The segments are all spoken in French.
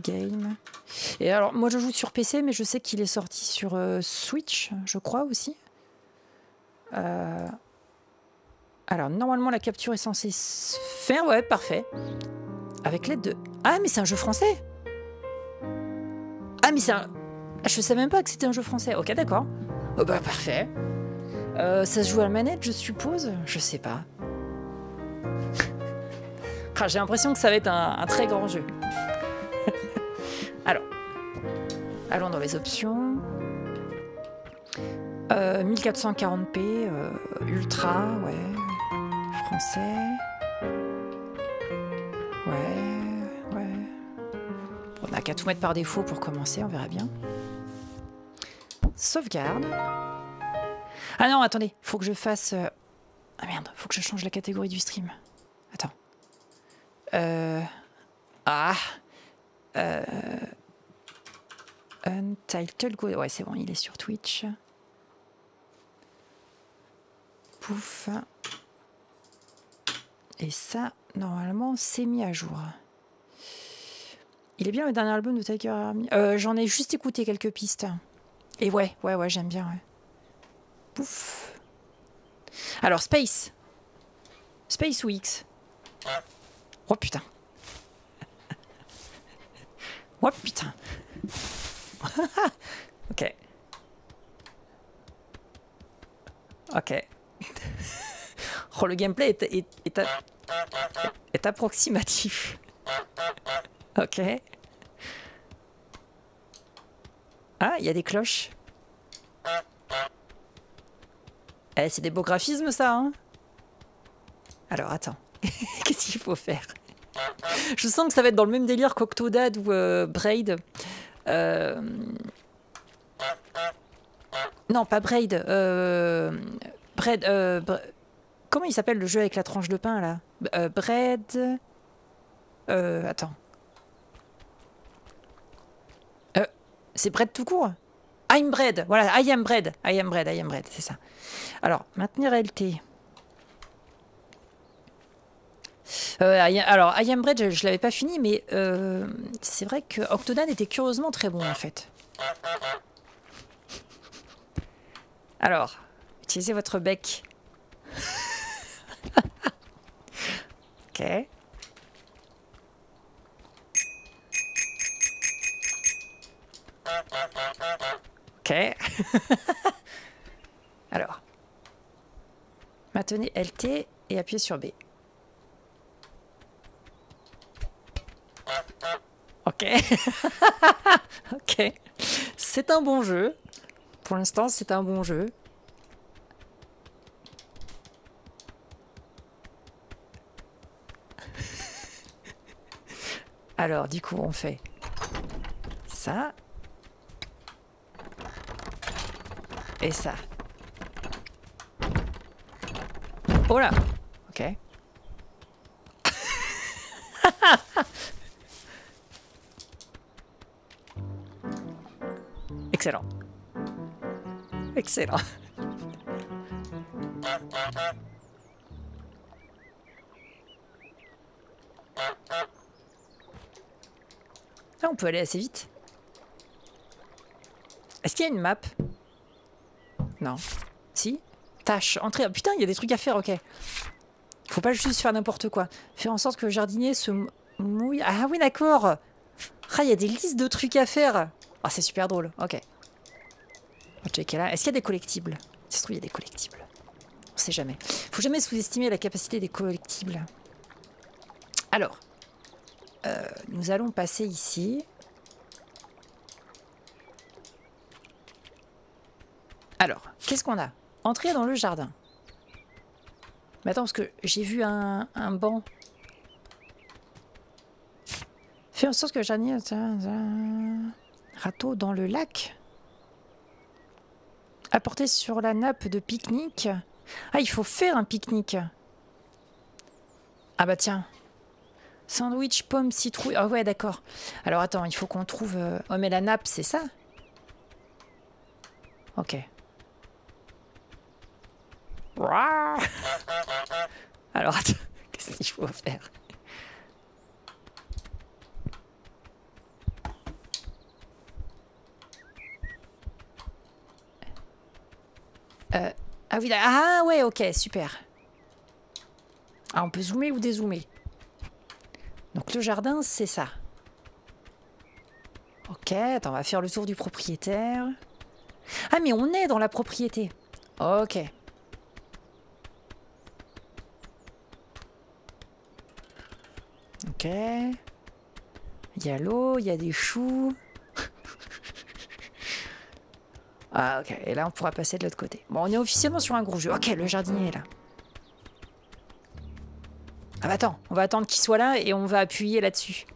Game. Et alors, moi je joue sur PC, mais je sais qu'il est sorti sur Switch, je crois aussi. Alors, normalement la capture est censée se faire, ouais, parfait. Avec l'aide de... Ah, mais c'est un jeu français! Ah, mais c'est un... Je savais même pas que c'était un jeu français. Ok, d'accord. Oh, bah, parfait. Ça se joue à la manette, je suppose? Je sais pas. Ah, j'ai l'impression que ça va être un très grand jeu. Alors, allons dans les options. 1440p, ultra, ouais. Français. Ouais, ouais. On n'a qu'à tout mettre par défaut pour commencer, on verra bien. Sauvegarde. Ah non, attendez, faut que je fasse... Ah merde, faut que je change la catégorie du stream. Attends. Untitled Goose... Ouais, c'est bon, il est sur Twitch. Pouf. Et ça, normalement, c'est mis à jour. Il est bien le dernier album de Tiger Army. J'en ai juste écouté quelques pistes. Et ouais, ouais, ouais, j'aime bien, ouais. Pouf. Alors, Space. Space ou X? Oh putain. Oh putain. Ok. Ok. Oh, le gameplay est approximatif. Ok. Ah, il y a des cloches. Eh, c'est des beaux graphismes, ça, hein? Alors, attends. Qu'est-ce qu'il faut faire? Je sens que ça va être dans le même délire qu'Octodad ou Braid. Non, pas Braid. Bread. Comment il s'appelle le jeu avec la tranche de pain là? Bread. Attends. C'est Bread tout court? I'm Bread. Voilà, I am Bread. I am Bread, I am Bread, c'est ça. Alors, maintenir LT. Alors, I Am Bread, je l'avais pas fini, mais c'est vrai que Octodad était curieusement très bon, en fait. Alors, utilisez votre bec. Ok. Ok. Alors, maintenez LT et appuyez sur B. Ok, ok, c'est un bon jeu, pour l'instant c'est un bon jeu. Alors du coup on fait ça, et ça. Oh là, ok. Excellent. Excellent. Ah, on peut aller assez vite. Est-ce qu'il y a une map? Non. Si? Tâche. Entrée. Oh, putain, il y a des trucs à faire, ok. Faut pas juste faire n'importe quoi. Faire en sorte que le jardinier se mouille. Ah oui, d'accord. Ah, il y a des listes de trucs à faire. Ah, c'est super drôle. Ok. Est-ce qu'il y a des collectibles? Si se trouve, il y a des collectibles. On sait jamais. Faut jamais sous-estimer la capacité des collectibles. Alors, nous allons passer ici. Alors, qu'est-ce qu'on a? Entrer dans le jardin. Mais attends, parce que j'ai vu un banc. Fais en sorte que le jardinier... Râteau dans le lac. Apporté sur la nappe de pique-nique. Ah, il faut faire un pique-nique. Ah bah tiens. Sandwich, pomme, citrouille. Ah ouais, d'accord. Alors attends, il faut qu'on trouve... Oh mais la nappe, c'est ça? Ok. Alors attends, qu'est-ce qu'il faut faire? Ah oui, ah ouais, ok, super. Ah, on peut zoomer ou dézoomer. Donc le jardin, c'est ça. Ok, attends, on va faire le tour du propriétaire. Ah, mais on est dans la propriété. Ok. Ok. Il y a l'eau, il y a des choux. Ah, ok. Et là, on pourra passer de l'autre côté. Bon, on est officiellement sur un gros jeu. Ok, le jardinier est là. Ah bah attends, on va attendre qu'il soit là et on va appuyer là-dessus.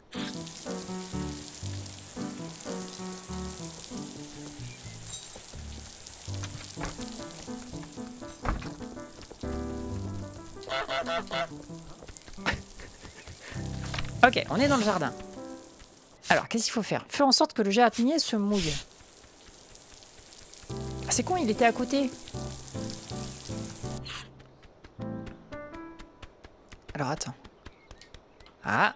Ok, on est dans le jardin. Alors, qu'est-ce qu'il faut faire? Faire en sorte que le jardinier se mouille. Ah, c'est con, il était à côté. Alors, attends. Ah.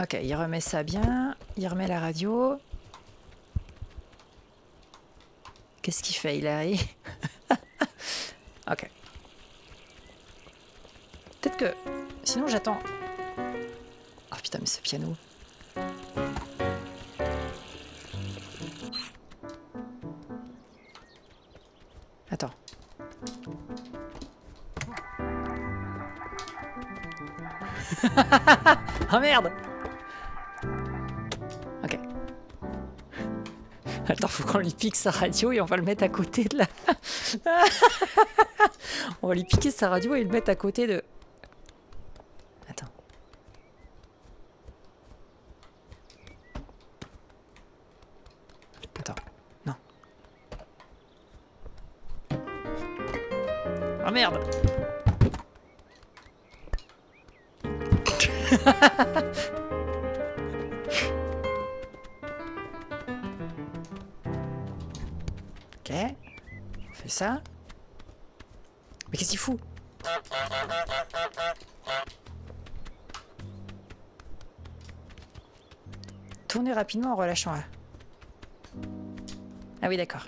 Ok, il remet ça bien. Il remet la radio. Qu'est-ce qu'il fait? Il arrive. Ok. Peut-être que... Sinon j'attends... Oh putain mais ce piano... Attends. Oh merde! Attends, faut qu'on lui pique sa radio et on va le mettre à côté de la... on va lui piquer sa radio et le mettre à côté de... Attends. Attends. Non. Oh merde. Ça. Mais qu'est-ce qu'il fout? Tournez rapidement en relâchant là. Ah oui d'accord.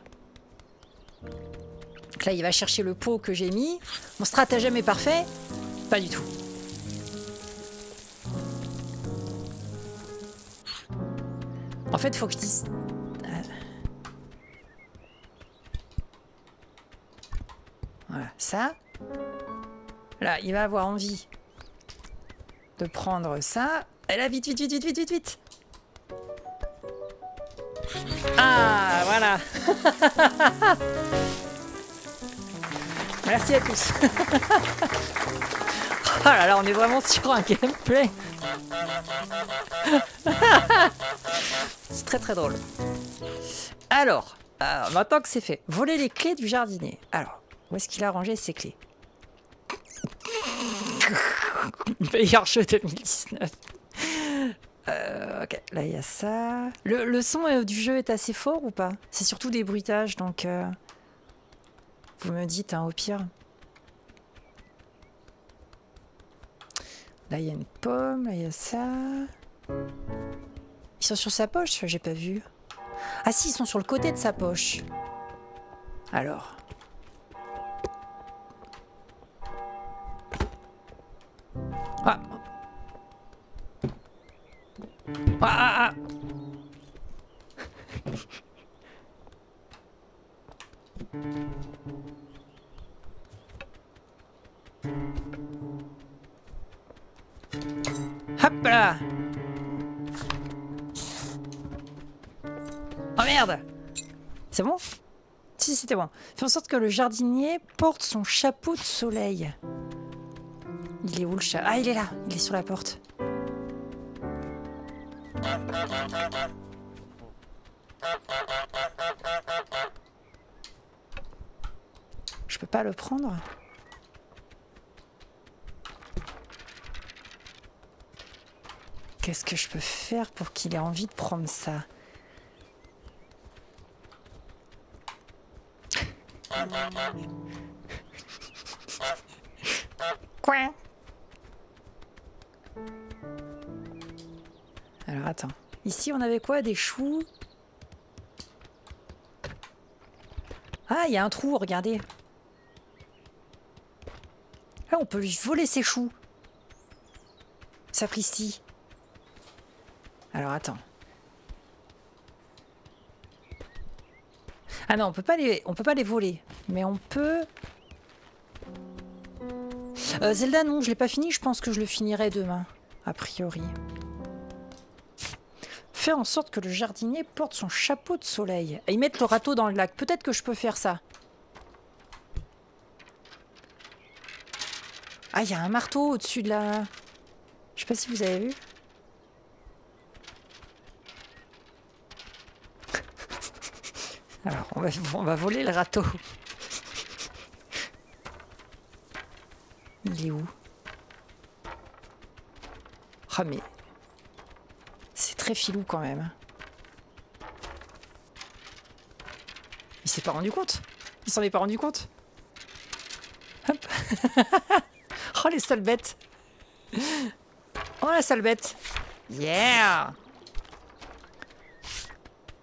Donc là il va chercher le pot que j'ai mis. Mon stratagème est parfait? Pas du tout. En fait faut que je dise... Ça. Là, il va avoir envie de prendre ça. Et là, vite, vite, vite, vite, vite, vite, vite. Ah, voilà. Merci à tous. Oh là là, on est vraiment sur un gameplay. C'est très très drôle. Alors, maintenant que c'est fait, voler les clés du jardinier. Alors. Où est-ce qu'il a rangé ses clés? Meilleur jeu 2019. Ok, là il y a ça. Le son du jeu est assez fort ou pas? C'est surtout des bruitages, donc... Vous me dites, hein, au pire. Là il y a une pomme, là il y a ça. Ils sont sur sa poche? J'ai pas vu. Ah si, ils sont sur le côté de sa poche. Alors... Ah. Ah, ah, ah. Hop là. Oh merde. C'est bon? Si, c'était bon. Fais en sorte que le jardinier porte son chapeau de soleil. Il est où le chat? Ah, il est là. Il est sur la porte. Je peux pas le prendre? Qu'est-ce que je peux faire pour qu'il ait envie de prendre ça? Quoi? Alors attends. Ici on avait quoi? Des choux? Ah, il y a un trou, regardez. Là, on peut lui voler ses choux. Sapristi. Alors attends. Ah non, on peut pas les voler. Mais on peut... Zelda, non, je l'ai pas fini. Je pense que je le finirai demain, a priori. Faire en sorte que le jardinier porte son chapeau de soleil. Et ils mettent le râteau dans le lac. Peut-être que je peux faire ça. Ah, il y a un marteau au-dessus de la... Je sais pas si vous avez vu. Alors, on va voler le râteau. Il est où? Ah, mais... C'est très filou quand même. Il s'est pas rendu compte. Il s'en est pas rendu compte. Hop. Oh, les sales bêtes. Oh, la sale bête. Yeah.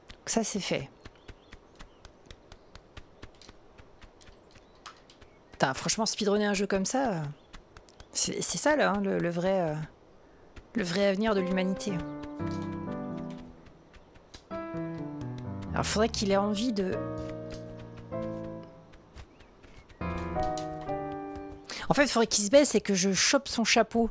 Donc ça, c'est fait. Putain, franchement, speedrunner un jeu comme ça, c'est ça là, hein, le vrai avenir de l'humanité. Alors, faudrait qu'il ait envie de... En fait, faudrait qu'il se baisse et que je chope son chapeau.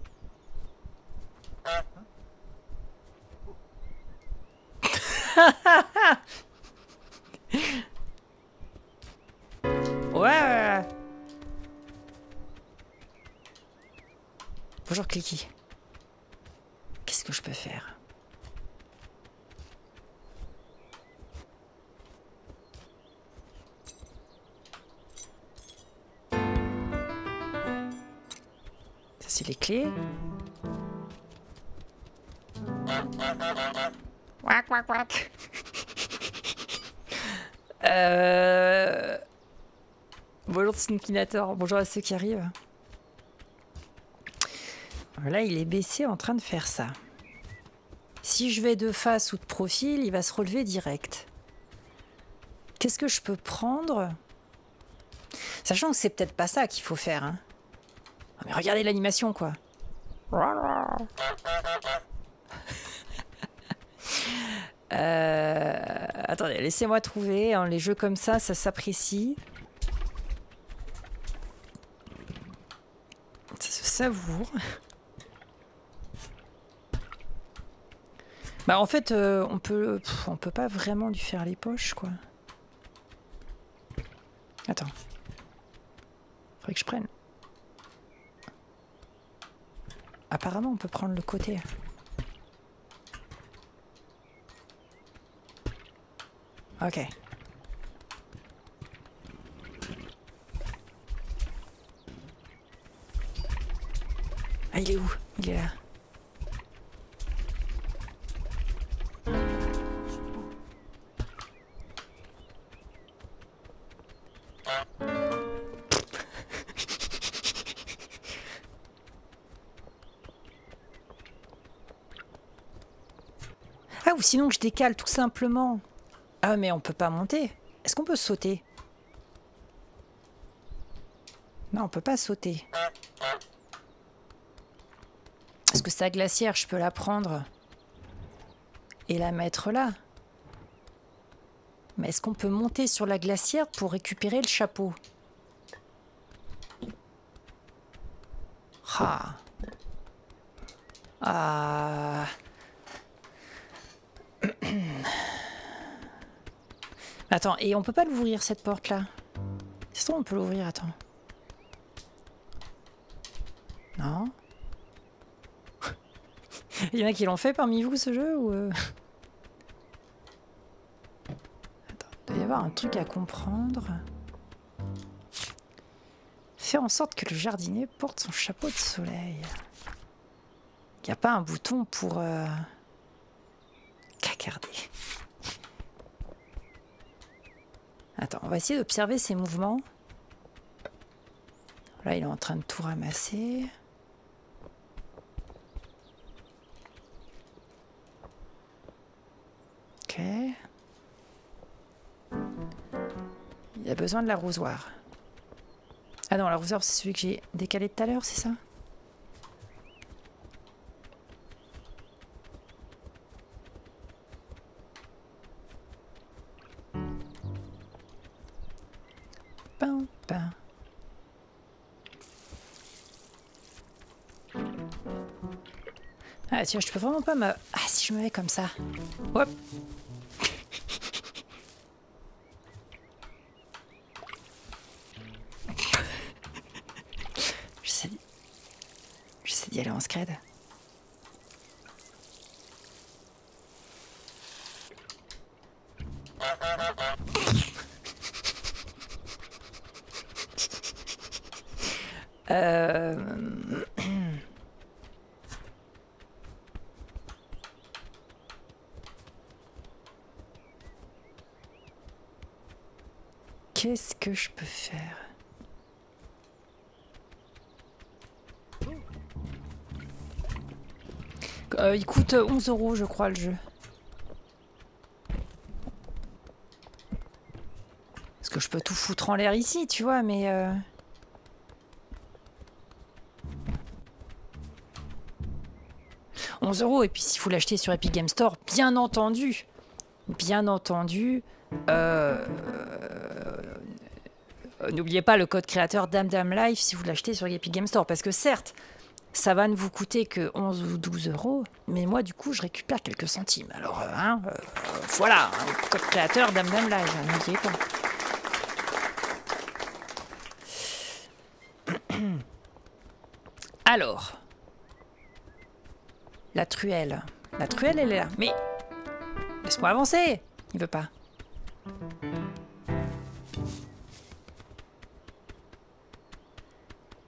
Ouais. Bonjour Clicky. Qu'est-ce que je peux faire? Ça c'est les clés. Quack, quack, quack. Bonjour Snookinator, bonjour à ceux qui arrivent. Là, il est baissé en train de faire ça. Si je vais de face ou de profil, il va se relever direct. Qu'est-ce que je peux prendre? Sachant que c'est peut-être pas ça qu'il faut faire. Hein. Mais regardez l'animation, quoi. Attendez, laissez-moi trouver. Hein, les jeux comme ça, ça s'apprécie. Ça se savoure. Bah en fait, on peut pas vraiment lui faire les poches, quoi. Attends. Faudrait que je prenne. Apparemment, on peut prendre le côté. Ok. Ah, il est où? Il est là. Ah, ou sinon je décale tout simplement. Ah, mais on peut pas monter. Est-ce qu'on peut sauter? Non, on peut pas sauter. Est-ce que sa glacière, je peux la prendre et la mettre là? Mais est-ce qu'on peut monter sur la glacière pour récupérer le chapeau? Ah. Ah. Attends, et on peut pas l'ouvrir cette porte là? C'est sûr, on peut l'ouvrir, attends. Non. Il y en a qui l'ont fait parmi vous ce jeu ou Attends, il doit y avoir un truc à comprendre. Faire en sorte que le jardinier porte son chapeau de soleil. Il n'y a pas un bouton pour cacarder. Attends, on va essayer d'observer ses mouvements. Là, il est en train de tout ramasser. Ok. Il y a besoin de l'arrosoir. Ah non, l'arrosoir c'est celui que j'ai décalé tout à l'heure, c'est ça? Ah tiens, je peux vraiment pas me... Ah si je me mets comme ça. Hop. J'essaie d'y aller en scred. Qu'est-ce que je peux faire? Il coûte 11 € je crois le jeu. Parce que je peux tout foutre en l'air ici, tu vois, mais... €11, et puis si vous l'achetez sur Epic Games Store, bien entendu. Bien entendu. N'oubliez pas le code créateur DamDamLive si vous l'achetez sur Epic Games Store. Parce que certes, ça va ne vous coûter que 11 ou 12 €. Mais moi, du coup, je récupère quelques centimes. Alors, hein, voilà, hein, code créateur DamDamLive, n'oubliez pas. Alors, la truelle, elle est là. Mais laisse-moi avancer. Il veut pas.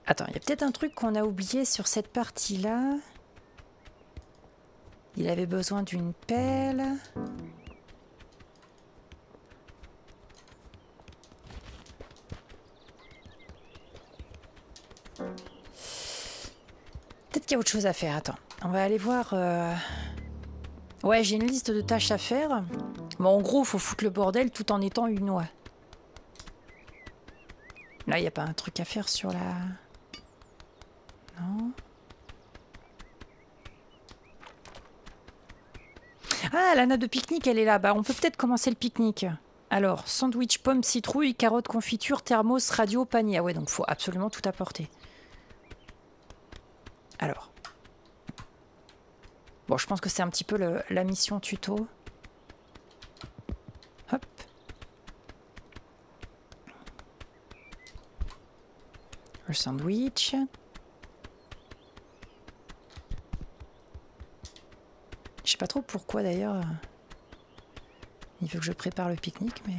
Attends, il y a peut-être un truc qu'on a oublié sur cette partie-là. Il avait besoin d'une pelle. Peut-être qu'il y a autre chose à faire. Attends, on va aller voir... Ouais, j'ai une liste de tâches à faire. Bon, en gros, faut foutre le bordel tout en étant une oie. Là, il n'y a pas un truc à faire sur la... Non. Ah, la nappe de pique-nique, elle est là. Bah, on peut peut-être commencer le pique-nique. Alors, sandwich, pomme, citrouille, carotte, confiture, thermos, radio, panier. Ah ouais, donc faut absolument tout apporter. Alors. Bon, je pense que c'est un petit peu la mission tuto. Hop. Le sandwich. Je sais pas trop pourquoi d'ailleurs il veut que je prépare le pique-nique, mais...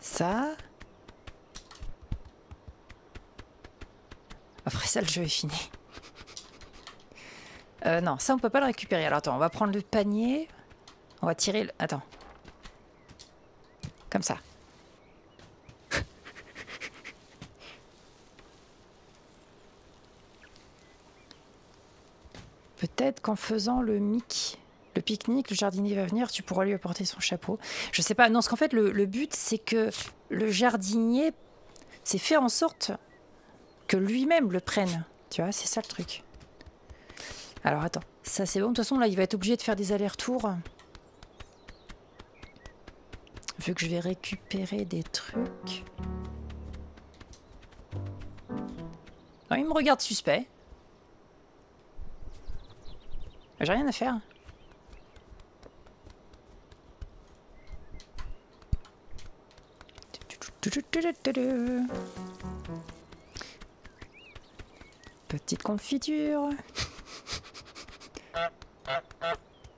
Ça... Après ça, le jeu est fini. Non, ça on peut pas le récupérer. Alors attends, on va prendre le panier. On va tirer le... Attends. Comme ça. Peut-être qu'en faisant le pique-nique, le jardinier va venir, tu pourras lui apporter son chapeau. Je sais pas, non, parce qu'en fait, le but, c'est que le jardinier, c'est faire en sorte que lui-même le prenne. Tu vois, c'est ça le truc. Alors attends, ça c'est bon, de toute façon, là, il va être obligé de faire des allers-retours. Vu que je vais récupérer des trucs. Non, il me regarde suspect. J'ai rien à faire. Petite confiture.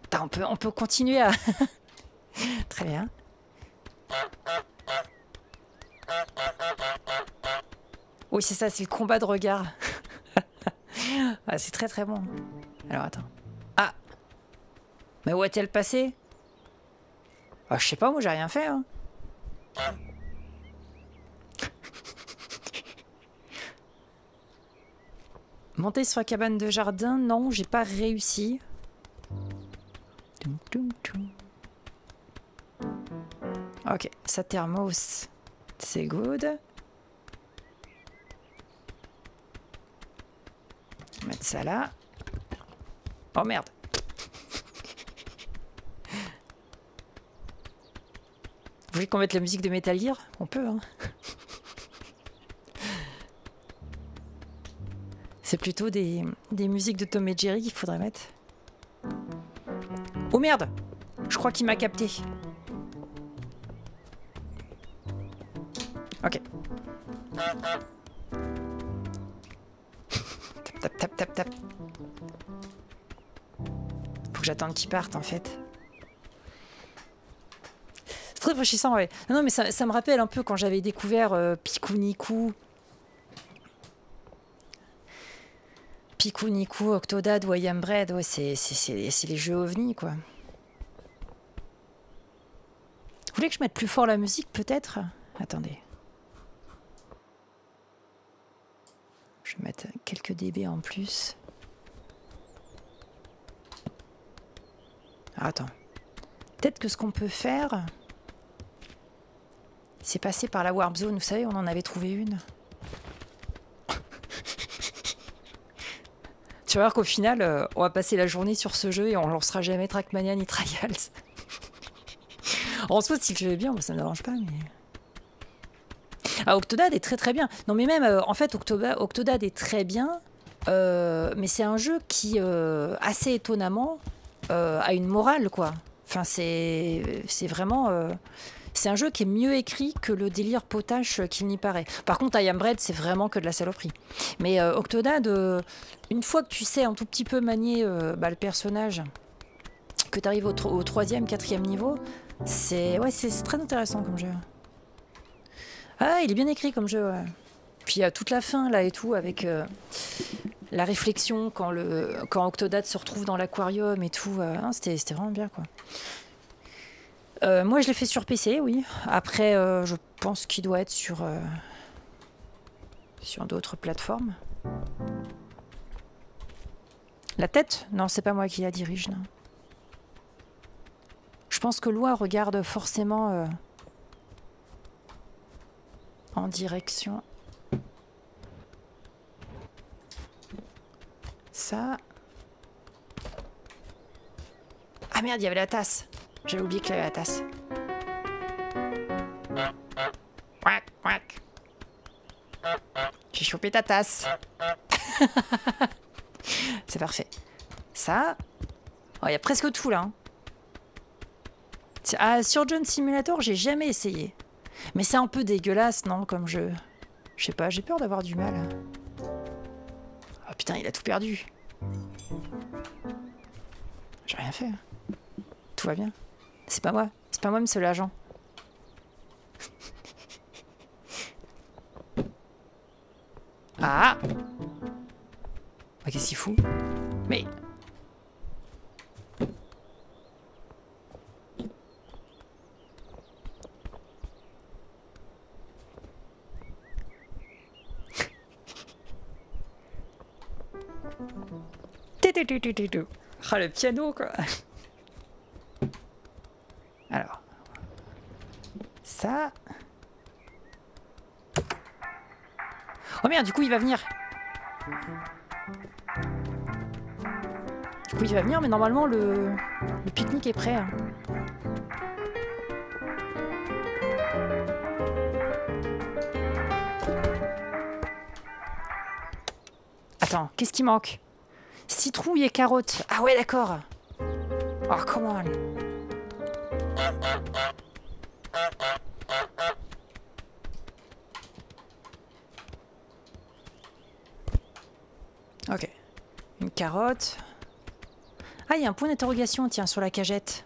Attends, on peut continuer à... Très bien. Oui, c'est ça, c'est le combat de regard. Ah, c'est très très bon. Alors attends. Mais où est-elle passée? Ah, je sais pas, moi j'ai rien fait. Hein. Monter sur la cabane de jardin, non, j'ai pas réussi. Ok, ça thermos, c'est good. On va mettre ça là. Oh merde. Vous voulez qu'on mette la musique de Metal Gear? On peut, hein. C'est plutôt des musiques de Tom et Jerry qu'il faudrait mettre. Oh merde! Je crois qu'il m'a capté. Ok. Tap, tap, tap, tap, tap. Faut que j'attende qu'il parte, en fait. C'est très rafraîchissant, ouais. Non, non, mais ça me rappelle un peu quand j'avais découvert Piku Niku. Piku Niku, Octodad ou I Am Bread, ouais, c'est les jeux ovnis, quoi. Vous voulez que je mette plus fort la musique, peut-être? Attendez. Je vais mettre quelques dB en plus. Ah, attends. Peut-être que ce qu'on peut faire, c'est passer par la Warp Zone. Vous savez, on en avait trouvé une. Tu vas voir qu'au final, on va passer la journée sur ce jeu et on ne lancera jamais Trackmania ni Trials. En soi, si je vais bien, ça ne me dérange pas, mais... Ah, Octodad est très bien. Non, mais même, en fait, Octodad est très bien, mais c'est un jeu qui, assez étonnamment, a une morale, quoi. Enfin, c'est vraiment... c'est un jeu qui est mieux écrit que le délire potache qu'il n'y paraît. Par contre, I Am Bread, c'est vraiment que de la saloperie. Mais Octodad, une fois que tu sais un tout petit peu manier le personnage, que tu arrives au troisième, quatrième niveau, c'est ouais, c'est très intéressant comme jeu. Ah, il est bien écrit comme jeu, ouais. Puis il y a toute la fin, là, et tout, avec la réflexion quand Octodad se retrouve dans l'aquarium et tout. C'était vraiment bien, quoi. Moi, je l'ai fait sur PC, oui. Après, je pense qu'il doit être sur d'autres plateformes. La tête? Non, c'est pas moi qui la dirige, non. Je pense que Loi regarde forcément... en direction. Ça. Ah merde, il y avait la tasse. J'avais oublié qu'il y avait la tasse. Quack, quack. J'ai chopé ta tasse. C'est parfait. Ça. Oh, il y a presque tout là. Hein. Ah, sur John Simulator, j'ai jamais essayé. Mais c'est un peu dégueulasse, non, comme jeu. Je sais pas, j'ai peur d'avoir du mal. Oh putain, il a tout perdu. J'ai rien fait. Tout va bien. C'est pas moi. C'est pas moi, monsieur l'agent. Ah, ah qu'est-ce qu'il fout? Mais... Ah, le piano, quoi. Alors. Ça. Oh merde, du coup, il va venir. Du coup, il va venir, mais normalement, le pique-nique est prêt. Hein. Attends, qu'est-ce qui manque? Citrouille et carottes. Ah ouais, d'accord. Oh, come on. Ok. Une carotte. Ah, il y a un point d'interrogation, tiens, sur la cagette.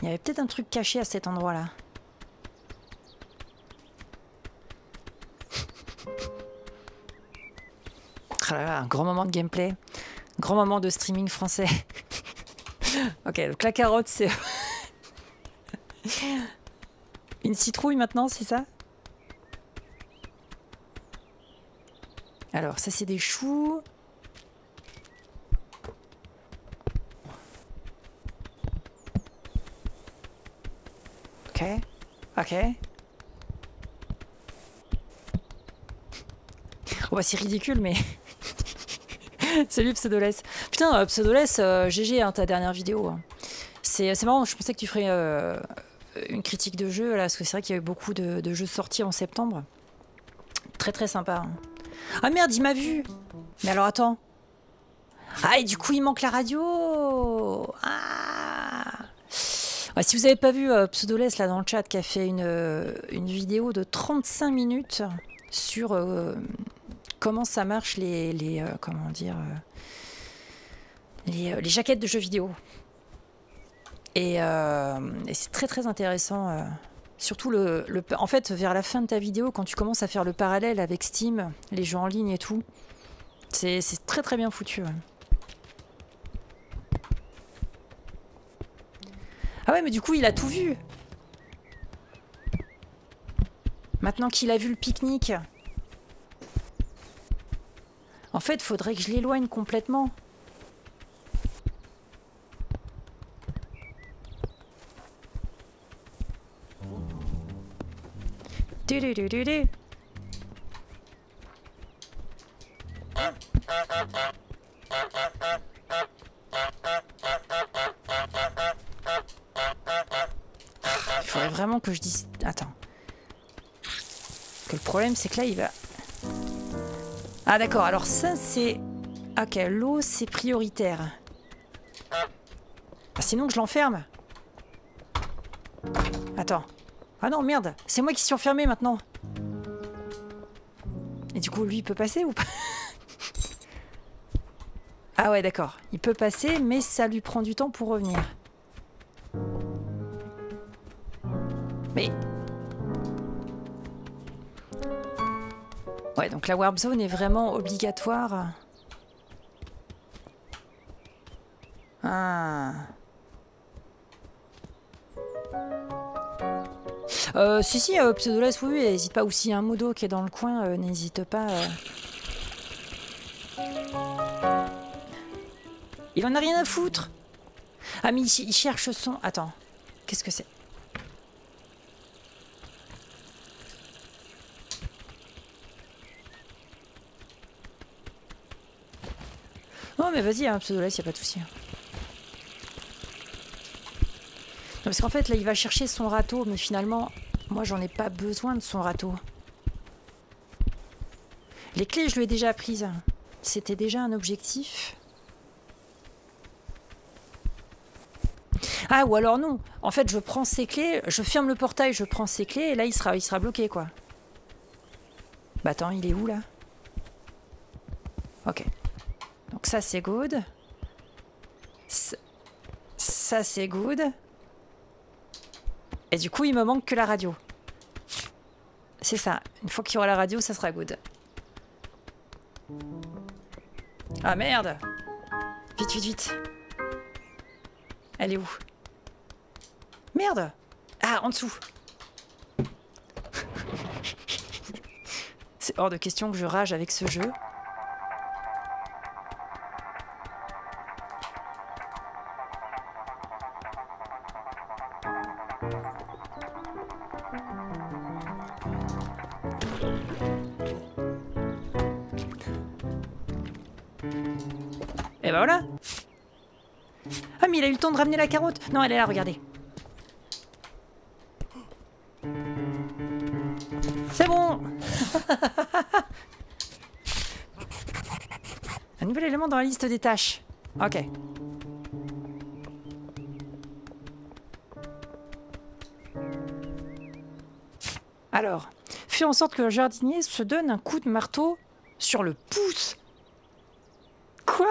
Il y avait peut-être un truc caché à cet endroit-là. Ah là là, un grand moment de gameplay. Grand moment de streaming français. Ok, donc la carotte, c'est... Une citrouille maintenant, c'est ça? Alors, ça c'est des choux. Ok. Ok. Oh bah c'est ridicule mais... c'est lui Pseudoless. Putain Pseudoless, GG hein, ta dernière vidéo. Hein. C'est marrant, je pensais que tu ferais une critique de jeu là, parce que c'est vrai qu'il y a eu beaucoup de jeux sortis en septembre. Très très sympa. Hein. Ah merde, il m'a vu. Mais alors attends. Ah et du coup il manque la radio. Ah ouais, si vous n'avez pas vu Pseudoless là dans le chat qui a fait une vidéo de 35 minutes sur comment ça marche les jaquettes de jeux vidéo. Et c'est très très intéressant. Surtout, en fait, vers la fin de ta vidéo, quand tu commences à faire le parallèle avec Steam, les jeux en ligne et tout, c'est très très bien foutu. Ouais. Ah ouais, mais du coup, il a tout vu. Maintenant qu'il a vu le pique-nique. En fait, faudrait que je l'éloigne complètement. Il faudrait vraiment que je dise... Attends. Que le problème, c'est que là, il va... Ah d'accord, alors ça, c'est... Ok, l'eau, c'est prioritaire. Ah, sinon, je l'enferme. Attends. Ah non, merde, c'est moi qui suis enfermé maintenant. Et du coup, lui, il peut passer ou pas? Ah ouais, d'accord. Il peut passer, mais ça lui prend du temps pour revenir. Mais... Ouais, donc la Warp Zone est vraiment obligatoire. Ah... si, si, Pseudoless, oui, n'hésite pas. Ou s'il y a un modo qui est dans le coin, n'hésite pas. Il en a rien à foutre. Ah, mais il cherche son... Attends, qu'est-ce que c'est? Non, mais vas-y, hein, Pseudoless, il n'y a pas de souci. Non, parce qu'en fait, là, il va chercher son râteau, mais finalement, moi, j'en ai pas besoin de son râteau. Les clés, je lui ai déjà prises. C'était déjà un objectif. Ah, ou alors non. En fait, je prends ses clés, je ferme le portail, je prends ses clés, et là, il sera bloqué, quoi. Bah attends, il est où, là? Ok. Donc ça, c'est good. Ça, c'est good. Et du coup, il me manque que la radio. C'est ça. Une fois qu'il y aura la radio, ça sera good. Ah merde! Vite, vite, vite. Elle est où? Merde! Ah, en dessous. C'est hors de question que je rage avec ce jeu. De ramener la carotte. Non, elle est là, regardez. C'est bon. Un nouvel élément dans la liste des tâches. Ok. Alors, fais en sorte que le jardinier se donne un coup de marteau sur le pouce. Quoi?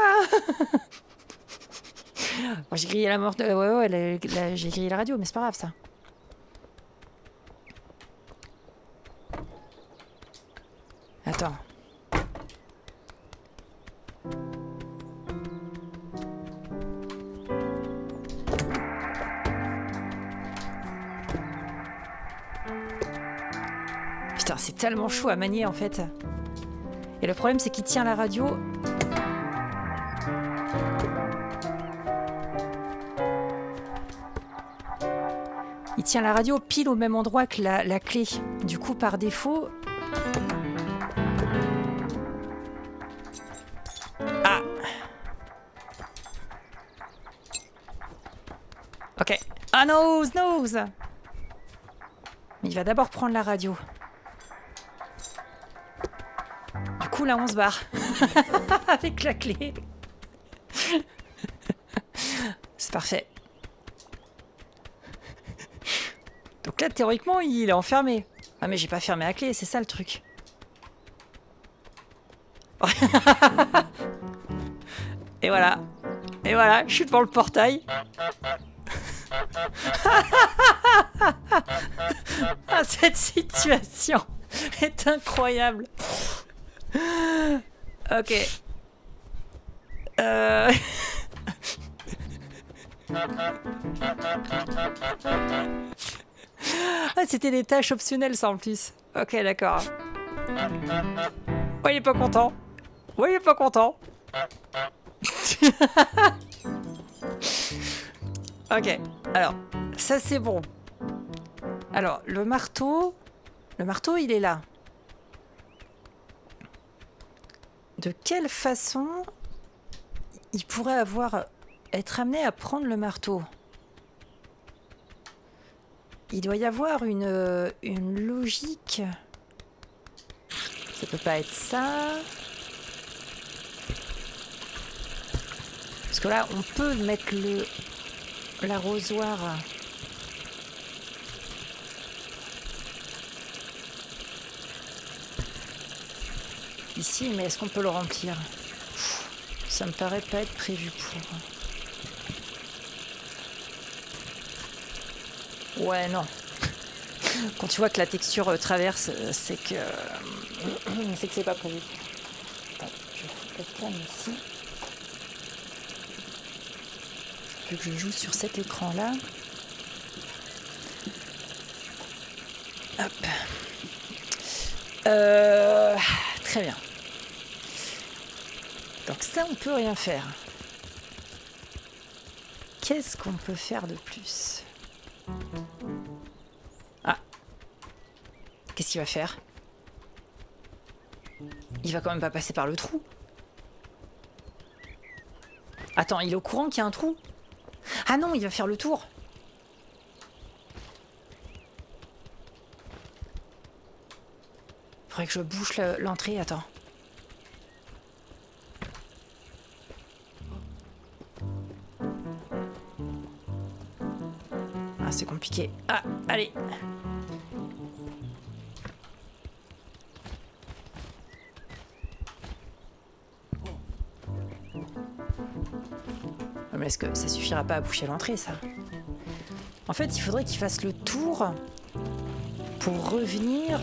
Bon, j'ai grillé la mort. Ouais, j'ai grillé la radio, mais c'est pas grave ça. Attends. Putain, c'est tellement chaud à manier en fait. Et le problème, c'est qu'il tient la radio. tient la radio pile au même endroit que la clé. Du coup, par défaut... Ah! Ok. Ah, nose, nose! Il va d'abord prendre la radio. Du coup, là, on se barre. Avec la clé. C'est parfait. Donc là, théoriquement, il est enfermé. Ah, mais j'ai pas fermé la clé, c'est ça le truc. Et voilà. Et voilà, je suis devant le portail. Ah, cette situation est incroyable. Ok. Ah, c'était des tâches optionnelles ça en plus. Ok, d'accord. Ouais, il est pas content. Ouais, il est pas content. Ok, alors, ça c'est bon. Alors, le marteau il est là. De quelle façon il pourrait être amené à prendre le marteau? Il doit y avoir une logique. Ça peut pas être ça. Parce que là, on peut mettre l'arrosoir. Ici, mais est-ce qu'on peut le remplir? Ça me paraît pas être prévu pour... Ouais, non. Quand tu vois que la texture traverse, c'est que... c'est pas prévu. Attends, je fais le plan ici. Vu que je joue sur cet écran-là. Hop. Très bien. Donc ça, on peut rien faire. Qu'est-ce qu'on peut faire de plus? Ah. Qu'est-ce qu'il va faire? Il va quand même pas passer par le trou. Attends, il est au courant qu'il y a un trou? Ah non, il va faire le tour. Faudrait que je bouche l'entrée, attends. Ah, c'est compliqué. Ah, allez. Mais est-ce que ça suffira pas à boucher l'entrée, ça? En fait, il faudrait qu'il fasse le tour pour revenir...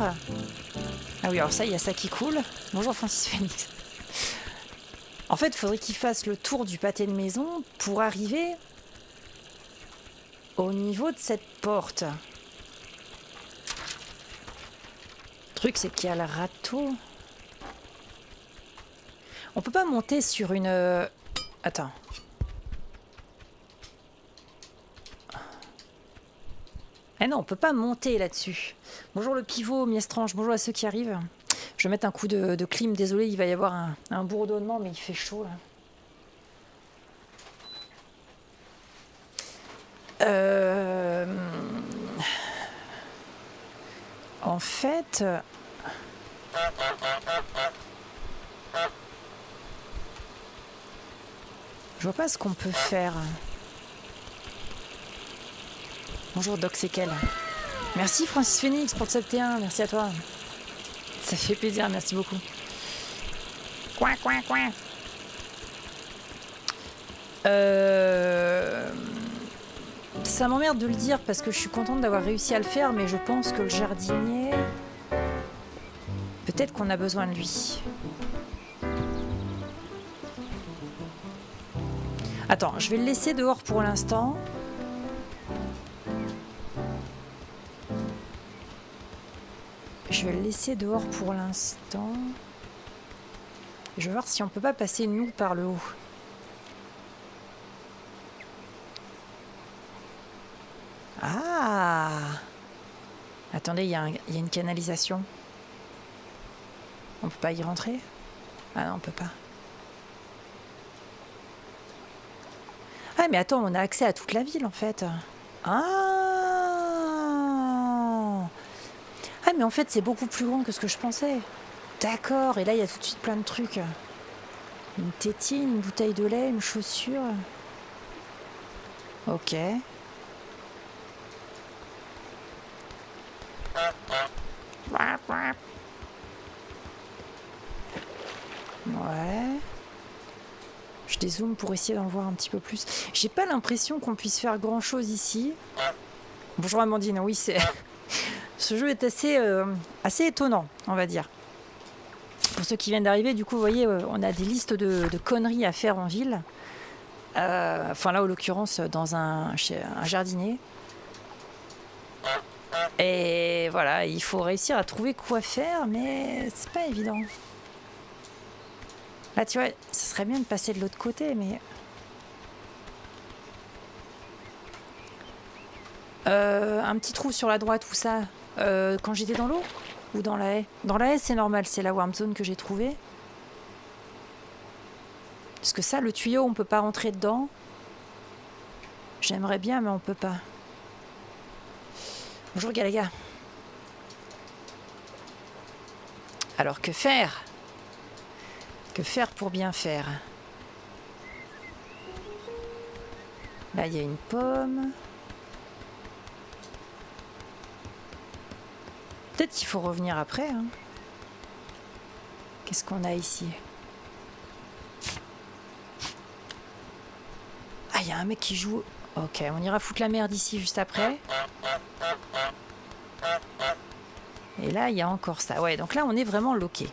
Ah oui, alors ça, il y a ça qui coule. Bonjour Francis Phoenix. En fait, il faudrait qu'il fasse le tour du pâté de maison pour arriver au niveau de cette porte. Le truc, c'est qu'il y a le râteau. On peut pas monter sur une... Attends. Eh non, on peut pas monter là-dessus. Bonjour le pivot, Miestrange, bonjour à ceux qui arrivent. Je vais mettre un coup de clim, désolé, il va y avoir un bourdonnement, mais il fait chaud là. En fait... Je vois pas ce qu'on peut faire. Bonjour Doc Sequel. Merci Francis Phoenix pour le sub-T1, merci à toi. Ça fait plaisir, merci beaucoup. Coin, coin, coin. Ça m'emmerde de le dire parce que je suis contente d'avoir réussi à le faire, mais je pense que le jardinier... Peut-être qu'on a besoin de lui. Attends, je vais le laisser dehors pour l'instant. Je vais le laisser dehors pour l'instant. Je vais voir si on peut pas passer nous par le haut. Ah! Attendez, il y a une canalisation. On peut pas y rentrer? Ah non, on peut pas. Ah mais attends, on a accès à toute la ville en fait. Ah! Ah mais en fait, c'est beaucoup plus grand que ce que je pensais. D'accord, et là, il y a tout de suite plein de trucs. Une tétine, une bouteille de lait, une chaussure. Ok. Ouais. Je dézoome pour essayer d'en voir un petit peu plus. J'ai pas l'impression qu'on puisse faire grand chose ici. Bonjour Amandine, oui c'est... Ce jeu est assez, assez étonnant, on va dire. Pour ceux qui viennent d'arriver, du coup, vous voyez, on a des listes de conneries à faire en ville. Enfin là, en l'occurrence, dans chez un jardinier. Et voilà, il faut réussir à trouver quoi faire, mais c'est pas évident. Là, tu vois, ce serait bien de passer de l'autre côté, mais... un petit trou sur la droite, où ça quand j'étais dans l'eau? Ou dans la haie? Dans la haie, c'est normal, c'est la warm zone que j'ai trouvée. Parce que ça, le tuyau, on peut pas rentrer dedans. J'aimerais bien, mais on peut pas. Bonjour Galaga. Alors que faire? Que faire pour bien faire? Là, il y a une pomme. Peut-être qu'il faut revenir après. Hein. Qu'est-ce qu'on a ici? Ah, il y a un mec qui joue... Ok, on ira foutre la merde ici juste après. Et là, il y a encore ça. Ouais, donc là, on est vraiment loqué.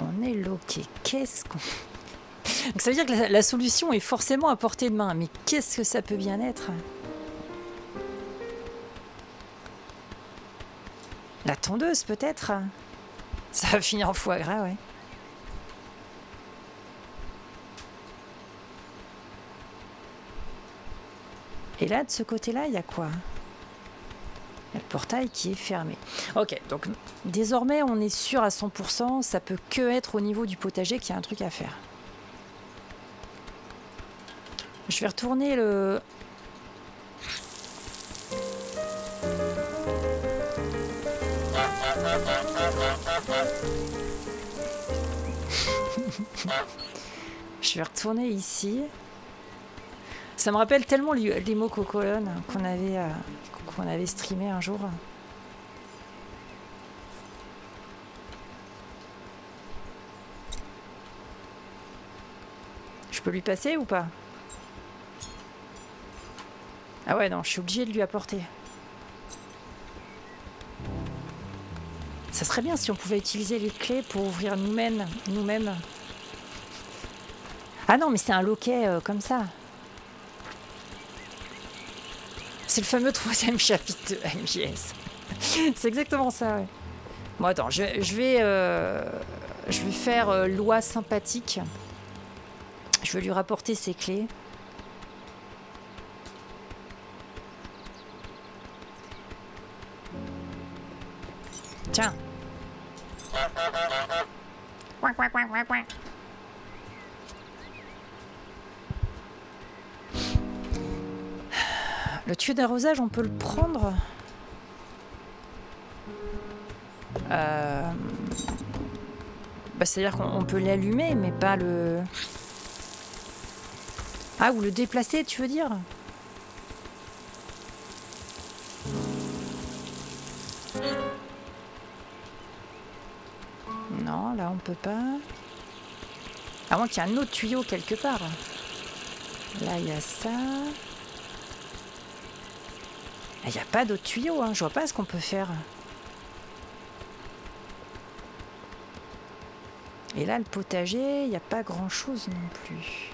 On est loqué. Qu'est-ce qu'on... Donc ça veut dire que la solution est forcément à portée de main. Mais qu'est-ce que ça peut bien être? La tondeuse, peut-être? Ça va finir en foie gras, ouais. Et là, de ce côté-là, il y a quoi? Il y a le portail qui est fermé. Ok, donc désormais, on est sûr à 100%. Ça peut que être au niveau du potager qu'il y a un truc à faire. Je vais retourner le... Je vais retourner ici. Ça me rappelle tellement les mots cocolonnes qu'on avait streamé un jour. Je peux lui passer ou pas? Ah ouais, non, je suis obligée de lui apporter. Ça serait bien si on pouvait utiliser les clés pour ouvrir nous-mêmes. Ah non, mais c'est un loquet comme ça. C'est le fameux 3e chapitre de MJS. C'est exactement ça, ouais. Bon, attends, je vais faire loi sympathique. Je vais lui rapporter ses clés. Tiens. Le tuyau d'arrosage, on peut le prendre. Bah, c'est-à-dire qu'on peut l'allumer, mais pas le... Ah, ou le déplacer, tu veux dire? Non, là, on peut pas. À moins qu'il y ait un autre tuyau quelque part. Là, il y a ça... Il n'y a pas d'autres tuyaux, hein. Je vois pas ce qu'on peut faire. Et là, le potager, il n'y a pas grand-chose non plus.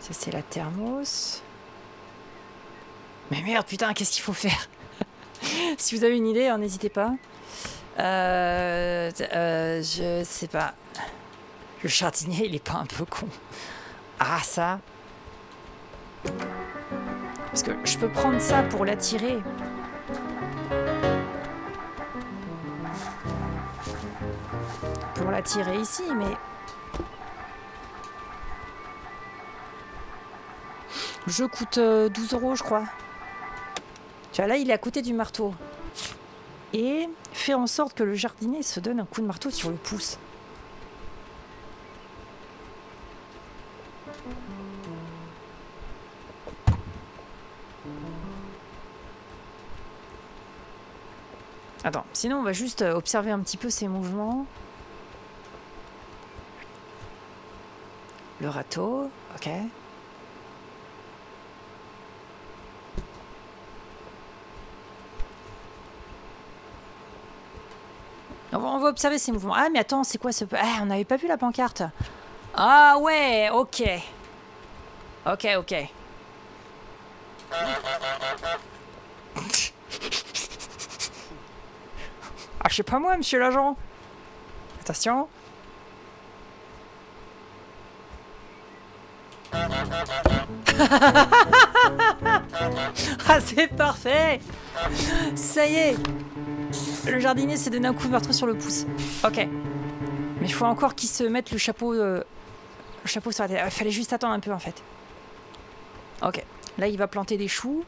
Ça, c'est la thermos. Mais merde, putain, qu'est-ce qu'il faut faire? Si vous avez une idée, n'hésitez pas. Je sais pas. Le jardinier, il est pas un peu con? Ah, ça. Parce que je peux prendre ça pour l'attirer. Pour l'attirer ici, mais... Le jeu coûte 12 €, je crois. Tu vois, là, il est à côté du marteau. Et fais en sorte que le jardinier se donne un coup de marteau sur le pouce. Attends, sinon on va juste observer un petit peu ses mouvements. Le râteau, ok. On va observer ses mouvements. Ah mais attends, c'est quoi ce... Ah, on n'avait pas vu la pancarte. Ah ouais, ok. Ok, ok. Ah, je sais pas moi, monsieur l'agent. Attention. Ah, c'est parfait. Ça y est. Le jardinier s'est donné un coup de marteau sur le pouce. Ok. Mais il faut encore qu'il se mette le chapeau sur la tête. Il fallait juste attendre un peu en fait. Ok. Là, il va planter des choux.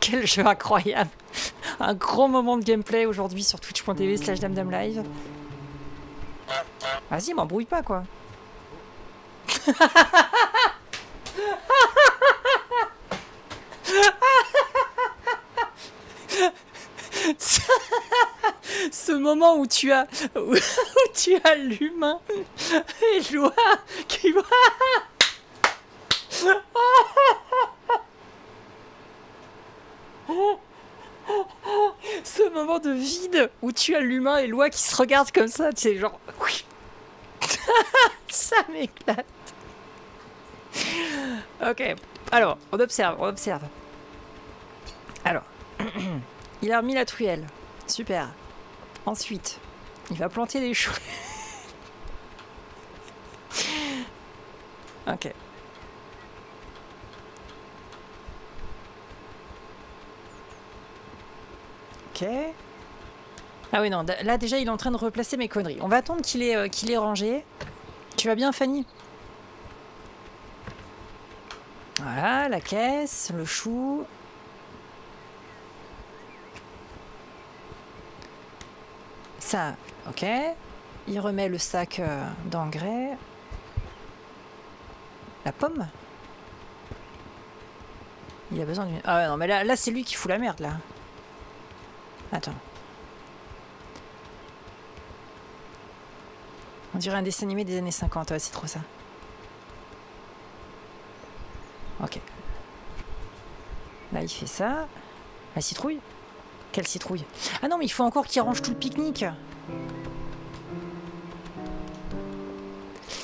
Quel jeu incroyable. Un grand moment de gameplay aujourd'hui sur twitch.tv/damdamlive. Vas-y, m'embrouille pas quoi. Ce moment où tu as l'humain et l'oie qui va. Ce moment de vide où tu as l'humain et l'oie qui se regardent comme ça, tu sais, genre. Oui. Ça m'éclate. Ok, alors, on observe, on observe. Alors, il a remis la truelle. Super. Ensuite, il va planter des choux. Ok. Ok. Ah oui, non, là déjà il est en train de replacer mes conneries. On va attendre qu'il ait rangé. Tu vas bien, Fanny? Voilà, la caisse, le chou. Ça, ok. Il remet le sac d'engrais. La pomme? Il a besoin d'une... Ah non, mais là c'est lui qui fout la merde, là. Attends. On dirait un dessin animé des années 50, ouais, c'est trop ça. Ok. Là, il fait ça. La citrouille? Quelle citrouille? Ah non, mais il faut encore qu'il range tout le pique-nique.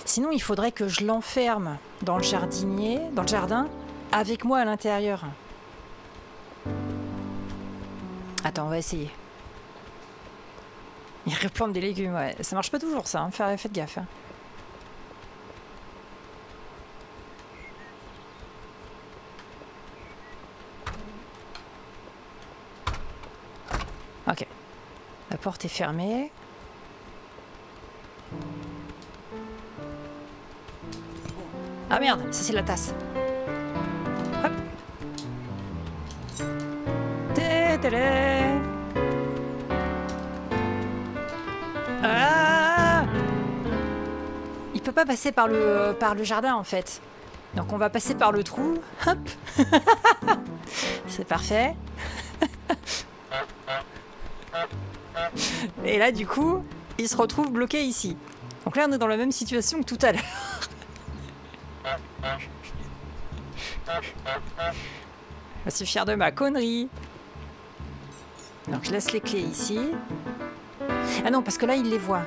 Sinon, il faudrait que je l'enferme dans le jardinier, dans le jardin, avec moi à l'intérieur. Attends, on va essayer. Il replante des légumes, ouais. Ça marche pas toujours ça, hein. Faites gaffe. Hein. Ok. La porte est fermée. Ah merde, ça c'est la tasse. Hop. Tétélé. Ah, il peut pas passer par le jardin en fait. Donc on va passer par le trou. Hop. C'est parfait. Et là du coup, il se retrouve bloqué ici. Donc là on est dans la même situation que tout à l'heure. Je suis fier de ma connerie. Donc je laisse les clés ici. Ah non, parce que là, il les voit.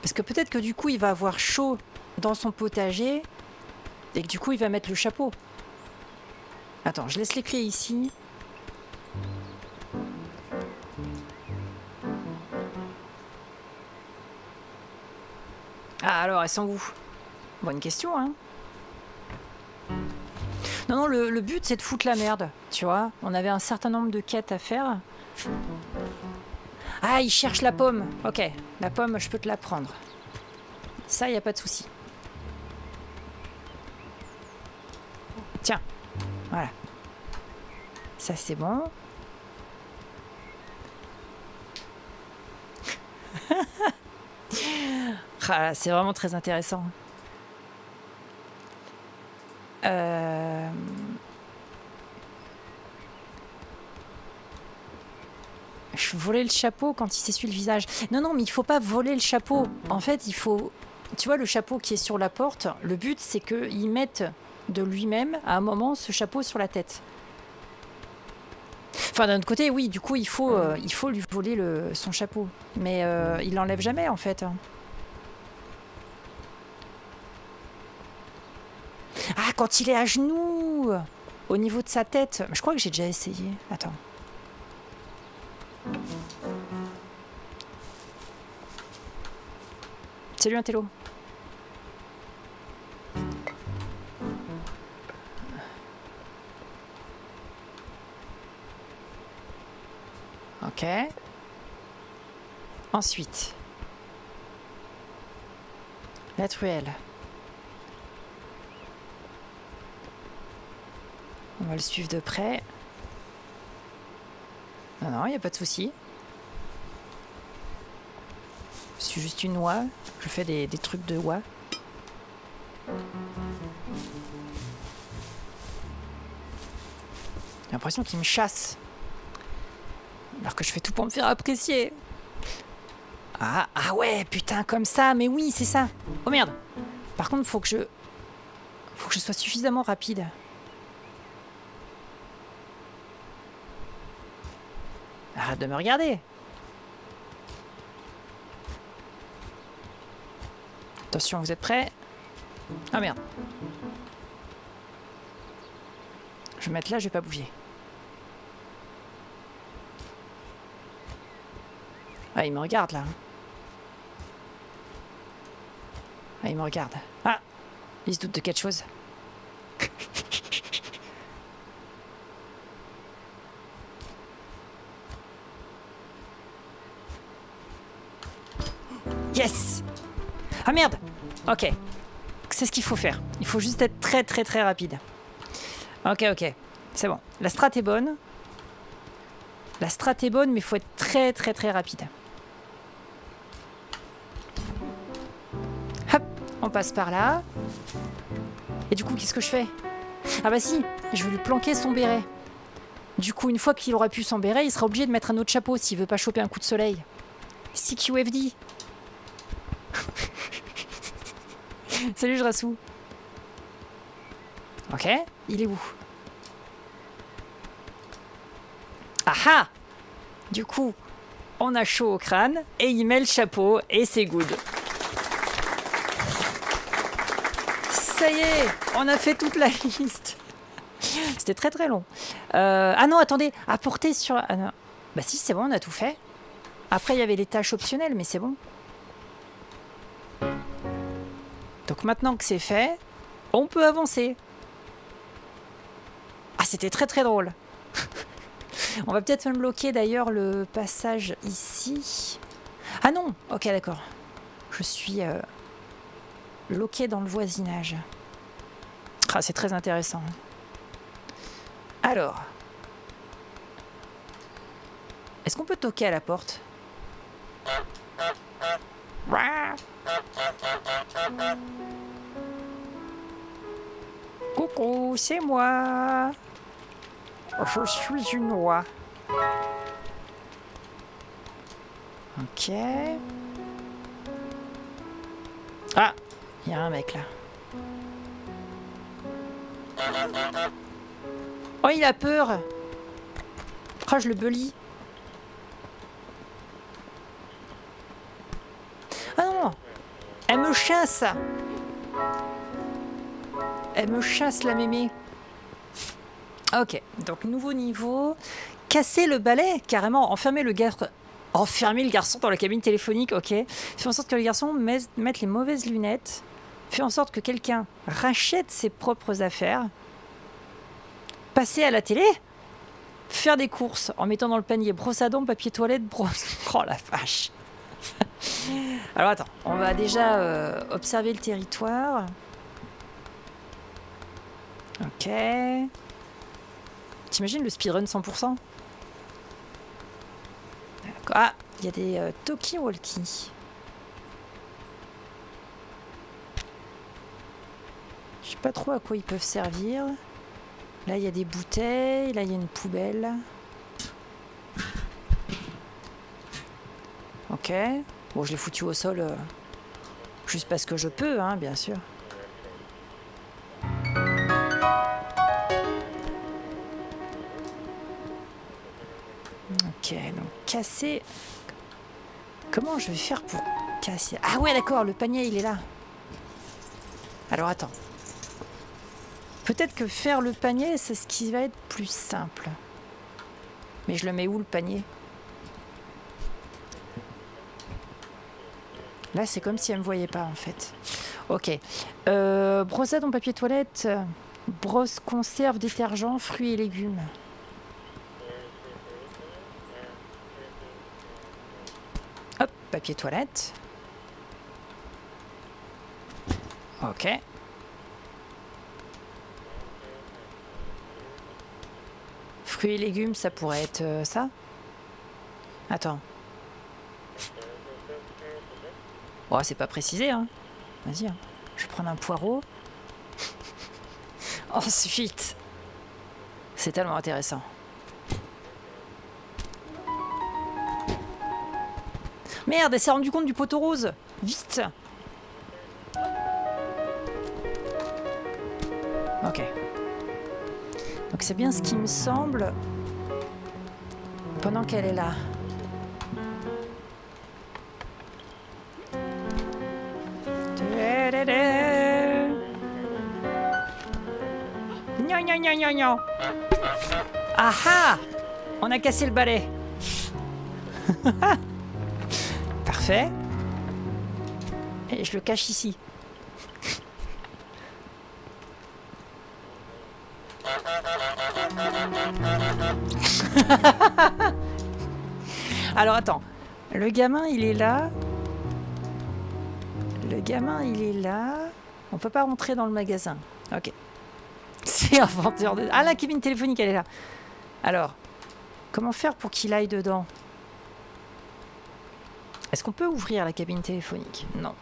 Parce que peut-être que du coup, il va avoir chaud dans son potager et que du coup, il va mettre le chapeau. Attends, je laisse les clés ici. Ah, alors, elles sont où? Bonne question, hein. Non, non, le but, c'est de foutre la merde, tu vois. On avait un certain nombre de quêtes à faire. Ah, il cherche la pomme. Ok, la pomme, je peux te la prendre. Ça, il n'y a pas de souci. Tiens, voilà. Ça, c'est bon. Ah, c'est vraiment très intéressant. Je volais le chapeau quand il s'essuie le visage. Non, non, mais il faut pas voler le chapeau. En fait, il faut... Tu vois, le chapeau qui est sur la porte, le but, c'est qu'il mette de lui-même, à un moment, ce chapeau sur la tête. Enfin, d'un autre côté, oui, du coup, il faut lui voler son chapeau. Mais il l'enlève jamais, en fait. Ah, quand il est à genoux, au niveau de sa tête. Je crois que j'ai déjà essayé. Attends. Salut, Intello. Ok. Ensuite. La truelle. On va le suivre de près. Non, non, il n'y a pas de souci. Je suis juste une oie. Je fais des trucs de oie. J'ai l'impression qu'il me chasse. Alors que je fais tout pour me faire apprécier. Ah, ah ouais, putain, comme ça. Mais oui, c'est ça. Oh merde. Par contre, faut que je sois suffisamment rapide. Arrête de me regarder. Attention, vous êtes prêts? Ah merde. Je vais mettre là, je vais pas bouger. Ah, il me regarde là. Ah, il me regarde. Ah, il se doute de quelque chose. Yes! Ah merde! Ok. C'est ce qu'il faut faire. Il faut juste être très très très rapide. Ok, ok. C'est bon. La strat est bonne. La strat est bonne, mais il faut être très très très rapide. Hop! On passe par là. Et du coup, qu'est-ce que je fais? Ah bah si! Je vais lui planquer son béret. Du coup, une fois qu'il aura pu son béret, il sera obligé de mettre un autre chapeau s'il veut pas choper un coup de soleil. CQFD! Salut, Jrassou. Ok, il est où? Aha! Du coup, on a chaud au crâne et il met le chapeau et c'est good. Ça y est, on a fait toute la liste. C'était très très long. Ah non, attendez, à porter sur... Ah non. Bah si, c'est bon, on a tout fait. Après, il y avait les tâches optionnelles, mais c'est bon. Donc maintenant que c'est fait, on peut avancer. Ah, c'était très très drôle. On va peut-être unbloquer d'ailleurs le passage ici. Ah non, ok, d'accord. Je suis bloqué dans le voisinage. Ah, c'est très intéressant. Alors. Est-ce qu'on peut toquer à la porte? Coucou, c'est moi. Je suis une oie. Ok. Ah, il y a un mec là. Oh, il a peur. Oh, je le belie. Ah non, elle me chasse. Elle me chasse, la mémé. Ok, donc nouveau niveau. Casser le balai, carrément. Enfermer le garde... Enfermer le garçon dans la cabine téléphonique, ok. Fais en sorte que le garçon mette les mauvaises lunettes. Fais en sorte que quelqu'un rachète ses propres affaires. Passer à la télé. Faire des courses en mettant dans le panier brosse à dents, papier toilette, brosse... Oh la vache. Alors attends, on va déjà observer le territoire. Ok. T'imagines le speedrun 100%? Ah, il y a des talkie-walkie. Je sais pas trop à quoi ils peuvent servir. Là, il y a des bouteilles. Là, il y a une poubelle. Ok. Bon, je l'ai foutu au sol juste parce que je peux, hein, bien sûr. Ok, donc casser... Comment je vais faire pour casser? Ah ouais, d'accord, le panier, il est là. Alors, attends. Peut-être que faire le panier, c'est ce qui va être plus simple. Mais je le mets où, le panier? Là, c'est comme si elle me voyait pas, en fait. Ok. Brosse à dents, papier toilette, brosse, conserve, détergent, fruits et légumes. Hop, papier toilette. Ok. Fruits et légumes, ça pourrait être ça? Attends. Oh, c'est pas précisé, hein. Vas-y, hein. Je vais prendre un poireau. Ensuite, c'est tellement intéressant. Merde, elle s'est rendue compte du poteau rose. Vite. Ok. Donc c'est bien ce qui me semble pendant qu'elle est là. Ah ah! On a cassé le balai. Parfait. Et je le cache ici. Alors attends. Le gamin, il est là. Le gamin, il est là. On peut pas rentrer dans le magasin. Ok. C'est inventeur de... Ah, la cabine téléphonique, elle est là. Alors, comment faire pour qu'il aille dedans? Est-ce qu'on peut ouvrir la cabine téléphonique? Non.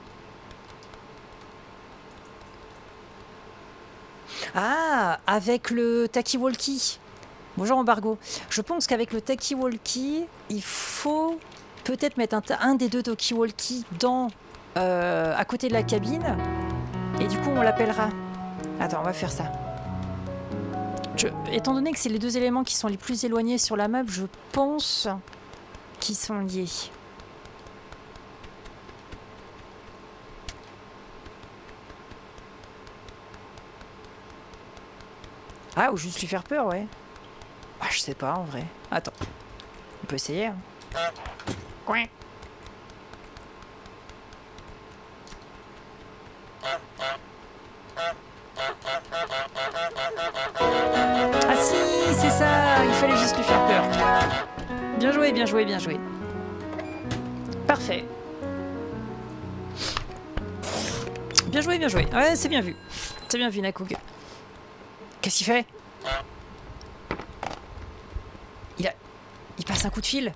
Ah, avec le talkie-walkie. Bonjour, embargo. Je pense qu'avec le talkie-walkie, il faut peut-être mettre un des deux talkie-walkie dans... à côté de la cabine. Et du coup, on l'appellera. Attends, on va faire ça. Étant donné que c'est les deux éléments qui sont les plus éloignés sur la map, je pense qu'ils sont liés. Ah, ou juste lui faire peur, ouais. Ah, je sais pas, en vrai. Attends. On peut essayer, hein. Coin. Ah si, c'est ça. Il fallait juste lui faire peur. Bien joué, bien joué, bien joué. Parfait. Bien joué, bien joué. Ouais, c'est bien vu. C'est bien vu, Nakug. Qu'est-ce qu'il fait? Il passe un coup de fil.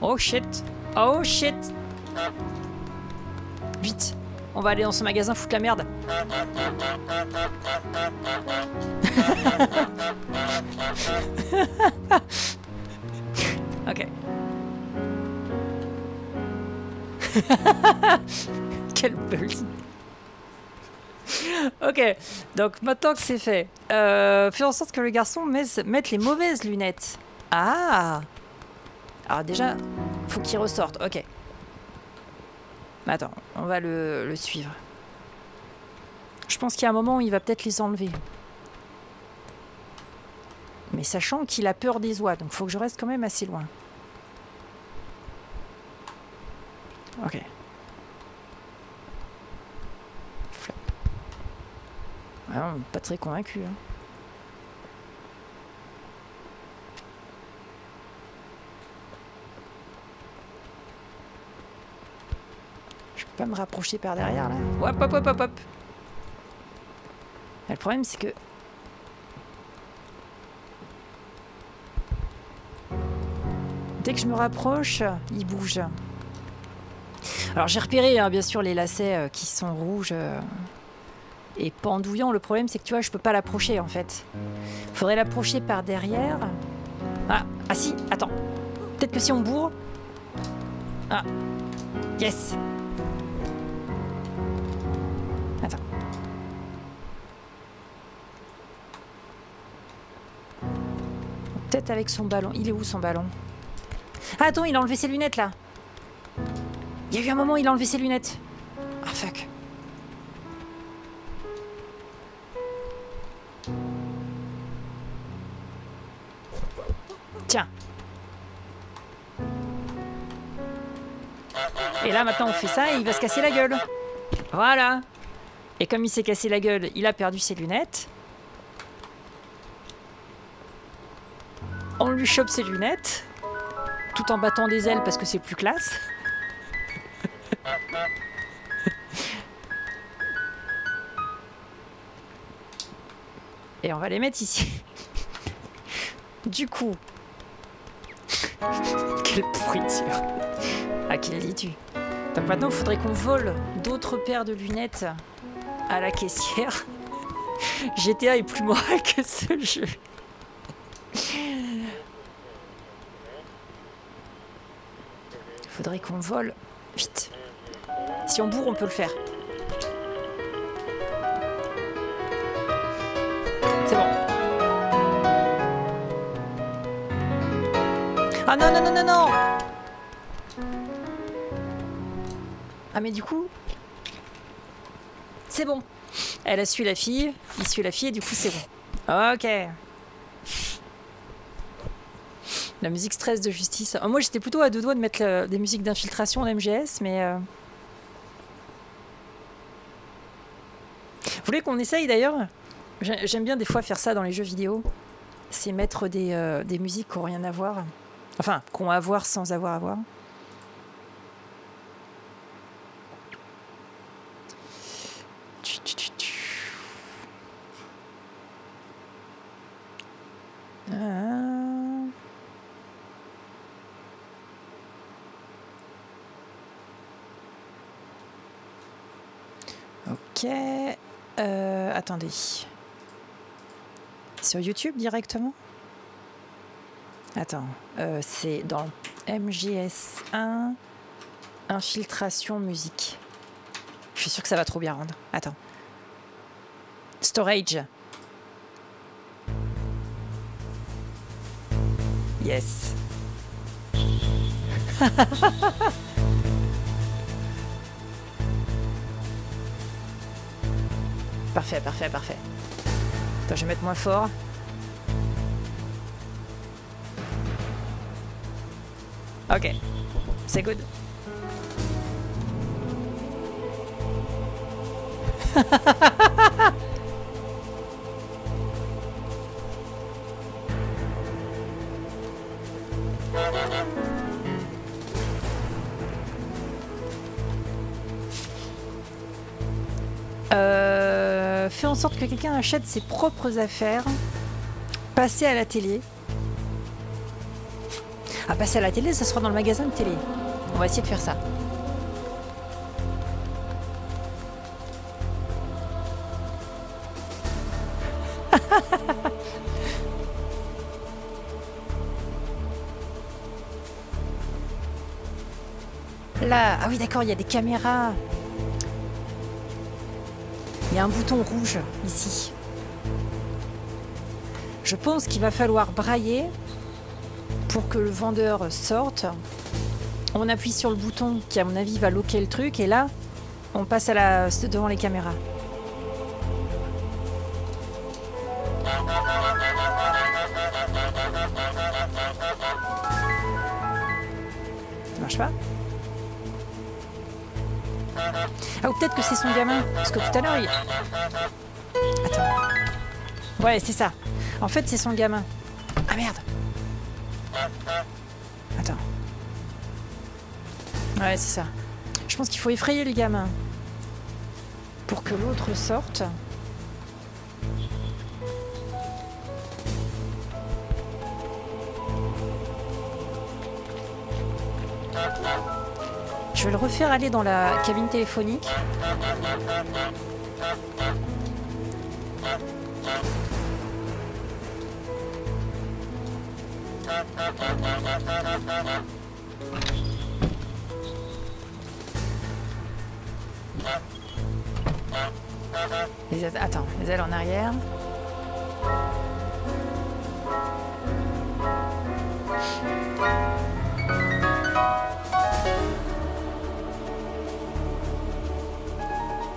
Oh shit. Oh shit. Vite. On va aller dans ce magasin foutre la merde. Ok. Quelle bullshit. Ok. Donc maintenant que c'est fait, fais en sorte que le garçon mette les mauvaises lunettes. Ah. Alors déjà, faut qu'il ressorte. Ok. Attends, on va le suivre. Je pense qu'il y a un moment où il va peut-être les enlever. Mais sachant qu'il a peur des oies, donc faut que je reste quand même assez loin. Okay. Flop. Ah, pas très convaincu, hein. Je peux pas me rapprocher par derrière, là. Hop, hop, hop, hop, hop. Le problème, c'est que... dès que je me rapproche, il bouge. Alors j'ai repéré, hein, bien sûr, les lacets qui sont rouges et pendouillants. Le problème, c'est que tu vois, je peux pas l'approcher en fait. Faudrait l'approcher par derrière. Ah, ah si, attends. Peut-être que si on bourre. Ah, yes. Attends. Peut-être avec son ballon. Il est où son ballon? Ah, attends, il a enlevé ses lunettes, là. Il y a eu un moment, il a enlevé ses lunettes. Ah, fuck. Tiens. Et là, maintenant, on fait ça et il va se casser la gueule. Voilà. Et comme il s'est cassé la gueule, il a perdu ses lunettes. On lui chope ses lunettes. Tout en battant des ailes parce que c'est plus classe. Et on va les mettre ici. Du coup... Quelle pourriture. Ah, qui dis-tu? Donc maintenant, il faudrait qu'on vole d'autres paires de lunettes à la caissière. GTA est plus moral que ce jeu. Faudrait qu'on vole vite. Si on bourre, on peut le faire. C'est bon. Ah non, non, non, non, non. Ah mais du coup... C'est bon. Elle a suivi la fille, il suit la fille et du coup c'est bon. Ok. La musique stress de justice. Moi, j'étais plutôt à deux doigts de mettre des musiques d'infiltration en MGS, mais... Vous voulez qu'on essaye, d'ailleurs? J'aime bien des fois faire ça dans les jeux vidéo. C'est mettre des musiques qui n'ont rien à voir. Enfin, qu'on a à voir sans avoir à voir. Ok, attendez, sur YouTube directement? Attends, c'est dans MGS1, infiltration musique. Je suis sûre que ça va trop bien rendre, attends. Storage. Yes. Parfait, parfait, parfait. Attends, je vais mettre moins fort. Ok, c'est good. Fais en sorte que quelqu'un achète ses propres affaires. Passer à la télé. Ah, passer à la télé, ça sera dans le magasin de télé. On va essayer de faire ça. Là, ah oui d'accord, il y a des caméras. Il y a un bouton rouge ici. Je pense qu'il va falloir brailler pour que le vendeur sorte. On appuie sur le bouton qui, à mon avis, va loquer le truc. Et là, on passe à la... devant les caméras. Ça marche pas? Ah, ou peut-être que c'est son gamin, parce que tout à l'heure il... Attends. Ouais, c'est ça. En fait, c'est son gamin. Ah merde. Attends. Ouais, c'est ça. Je pense qu'il faut effrayer le gamin. Pour que l'autre sorte. Je vais le refaire aller dans la cabine téléphonique. Attends, les ailes en arrière.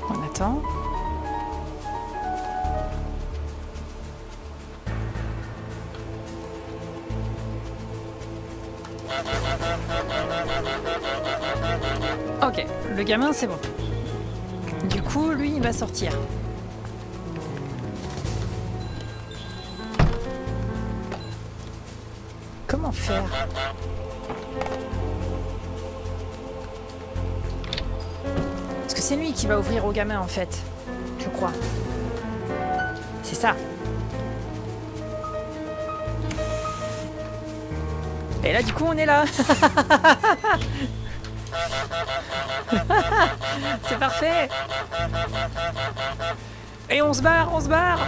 On attend. Ok, le gamin c'est bon. Du coup, lui, il va sortir. Comment faire? Parce que c'est lui qui va ouvrir au gamin, en fait. Je crois. C'est ça. Et là, du coup, on est là. C'est parfait. Et on se barre, on se barre.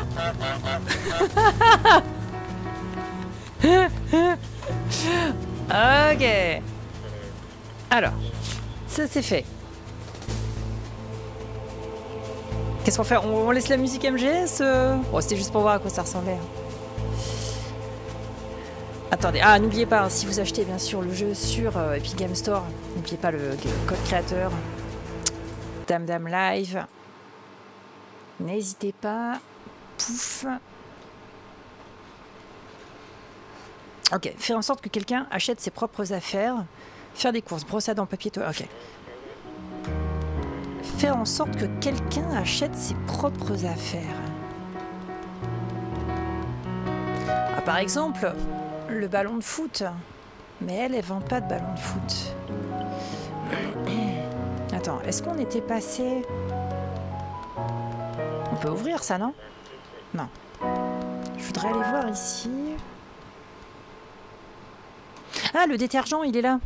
Ok. Alors, ça c'est fait. Qu'est-ce qu'on fait? On laisse la musique MGS? Oh, c'était juste pour voir à quoi ça ressemblait. Attendez, ah n'oubliez pas, hein, si vous achetez bien sûr le jeu sur Epic Games Store, n'oubliez pas le code créateur Dame Live. N'hésitez pas. Pouf. Ok, faire en sorte que quelqu'un achète ses propres affaires. Faire des courses, brosse à dents, papier, toilette. Ok. Faire en sorte que quelqu'un achète ses propres affaires. Ah, par exemple. Le ballon de foot. Mais elle, elle vend pas de ballon de foot. Attends, est-ce qu'on était passé... On peut ouvrir ça, non? Non. Je voudrais aller voir ici. Ah, le détergent, il est là.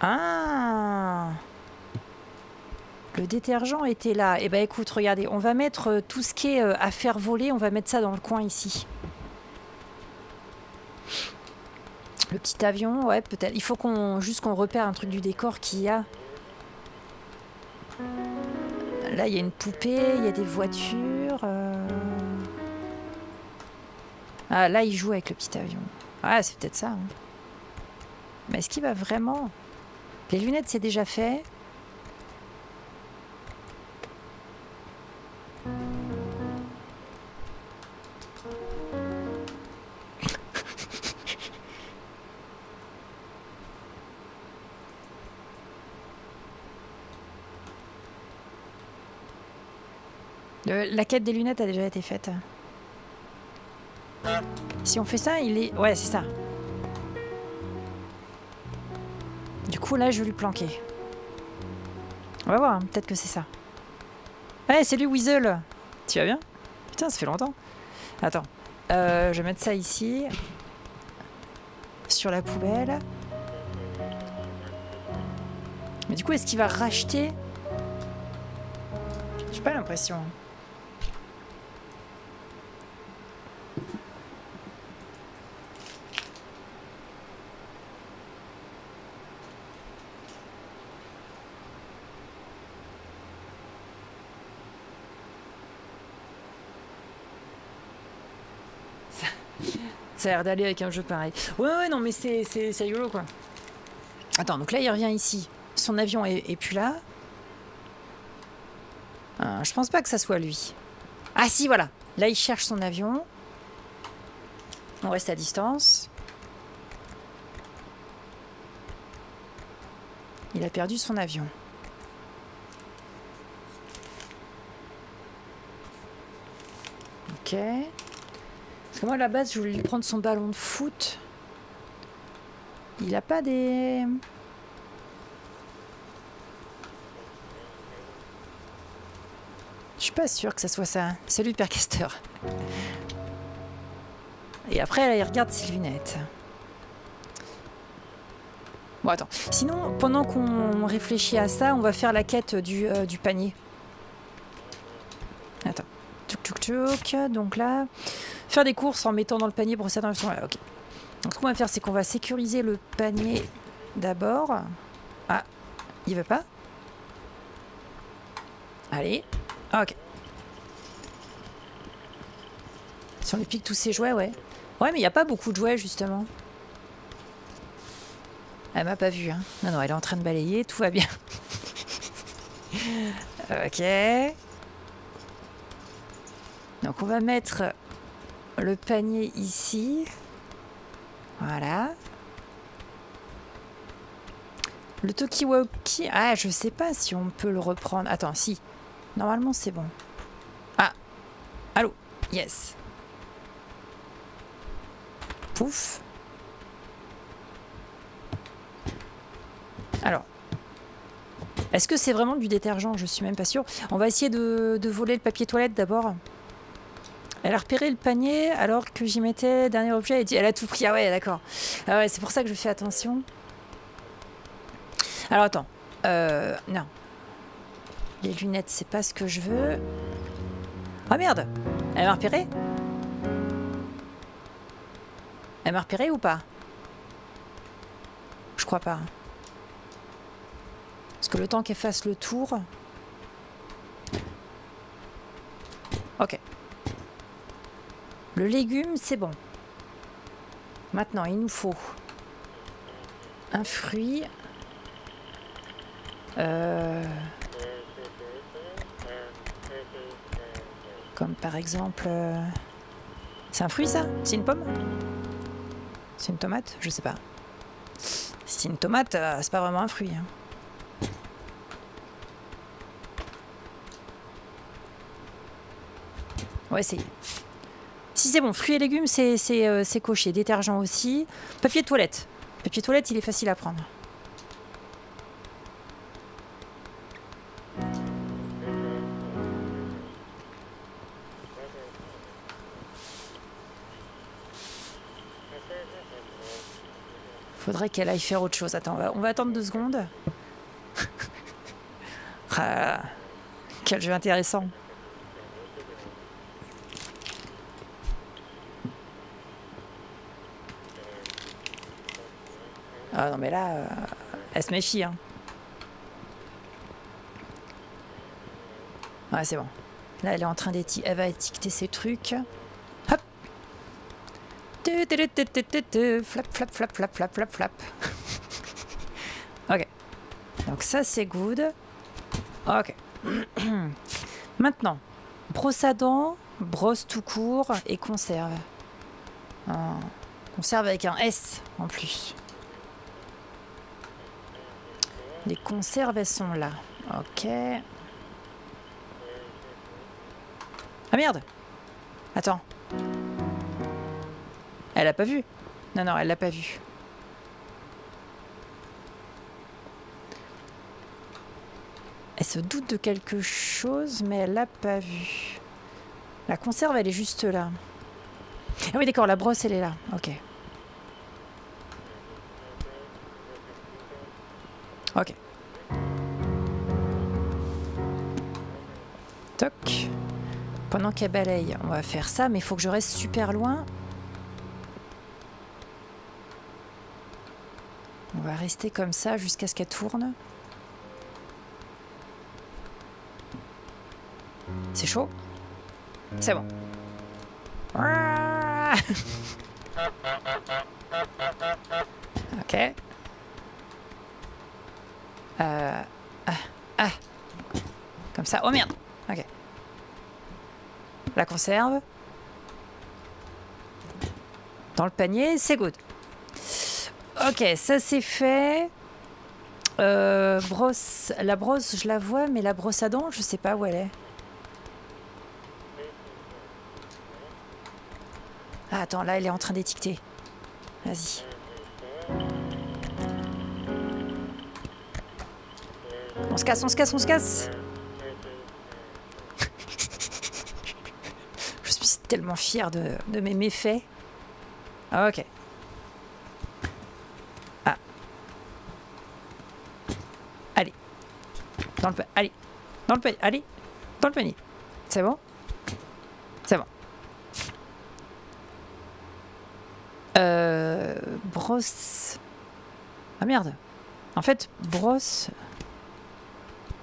Ah! Le détergent était là. Eh ben, écoute, regardez, on va mettre tout ce qui est à faire voler, on va mettre ça dans le coin ici. Le petit avion, ouais, peut-être. Il faut qu'on juste qu'on repère un truc du décor qu'il y a. Là, il y a une poupée, il y a des voitures. Ah, là, il joue avec le petit avion. Ouais, c'est peut-être ça. Hein. Mais est-ce qu'il va vraiment... Les lunettes, c'est déjà fait. La quête des lunettes a déjà été faite. Si on fait ça, il est... Ouais, c'est ça. Du coup, là, je vais lui planquer. On va voir, hein, peut-être que c'est ça. Ouais, salut Weasel. Tu vas bien? Putain, ça fait longtemps. Attends. Je vais mettre ça ici. Sur la poubelle. Mais du coup, est-ce qu'il va racheter? J'ai pas l'impression... Ça a l'air d'aller avec un jeu pareil. Ouais, ouais, non, mais c'est rigolo, quoi. Attends, donc là, il revient ici. Son avion est plus là. Ah, je pense pas que ça soit lui. Ah si, voilà. Là, il cherche son avion. On reste à distance. Il a perdu son avion. Ok. Parce que moi, à la base, je voulais lui prendre son ballon de foot. Il a pas des... Je suis pas sûre que ça soit ça. Salut, Père Castor. Et après, là, il regarde ses lunettes. Bon, attends. Sinon, pendant qu'on réfléchit à ça, on va faire la quête du panier. Attends. Tchouk, tchouk, tchouk. Donc là, faire des courses en mettant dans le panier pour ça dans le son. Là, ok. Donc, ce qu'on va faire, c'est qu'on va sécuriser le panier d'abord. Ah, il veut pas. Allez. Ok. Si on lui pique tous ses jouets, ouais. Ouais, mais il n'y a pas beaucoup de jouets, justement. Elle m'a pas vu, hein. Non, non, elle est en train de balayer, tout va bien. Ok. Donc, on va mettre le panier ici. Voilà. Le Tokiwoki... Ah, je sais pas si on peut le reprendre. Attends, si. Normalement, c'est bon. Ah. Allô. Yes. Pouf. Alors. Est-ce que c'est vraiment du détergent? Je suis même pas sûre. On va essayer de voler le papier toilette d'abord. Elle a repéré le panier alors que j'y mettais dernier objet et dit elle a tout pris. Ah ouais, d'accord. Ah ouais, c'est pour ça que je fais attention. Alors attends. Non. Les lunettes, c'est pas ce que je veux. Ah merde! Elle m'a repéré? Elle m'a repéré ou pas? Je crois pas. Parce que le temps qu'elle fasse le tour. Ok. Le légume, c'est bon. Maintenant, il nous faut un fruit. Comme par exemple... C'est un fruit, ça? C'est une pomme? C'est une tomate? Je sais pas. Si c'est une tomate, c'est pas vraiment un fruit. Hein. On va essayer. Si c'est bon, fruits et légumes, c'est coché. Détergent aussi. Papier de toilette. Papier de toilette, il est facile à prendre. Faudrait qu'elle aille faire autre chose. Attends, on va attendre 2 secondes. Ah, quel jeu intéressant. Ah non mais là, elle se méfie. Hein. Ouais c'est bon. Là elle est en train d'étiqueter. Elle va étiqueter ses trucs. Flap, flap, flap, flap, flap, flap, flap. Ok. Donc ça, c'est good. Ok. Maintenant, brosse à dents, brosse tout court et conserve. Conserve avec un S en plus. Les conserves, elles sont là. Ok. Ah merde! Attends. Elle l'a pas vu. Non, non, elle l'a pas vu. Elle se doute de quelque chose, mais elle l'a pas vu. La conserve, elle est juste là. Ah oui, d'accord, la brosse, elle est là. Ok. Ok. Toc. Pendant qu'elle balaye, on va faire ça, mais il faut que je reste super loin. On va rester comme ça jusqu'à ce qu'elle tourne. C'est chaud? C'est bon. Ok. Comme ça. Oh merde. Ok. La conserve. Dans le panier, c'est good. Ok, ça c'est fait. Brosse. La brosse, je la vois, mais la brosse à dents, je sais pas où elle est. Ah, attends, là, elle est en train d'étiqueter. Vas-y. On se casse, on se casse, on se casse. Je suis tellement fière de mes méfaits. Ah, ok. Ah. Allez. Dans le panier. Allez. Dans le panier. Allez. Dans le panier. C'est bon? C'est bon. Brosse. Ah merde. En fait, brosse.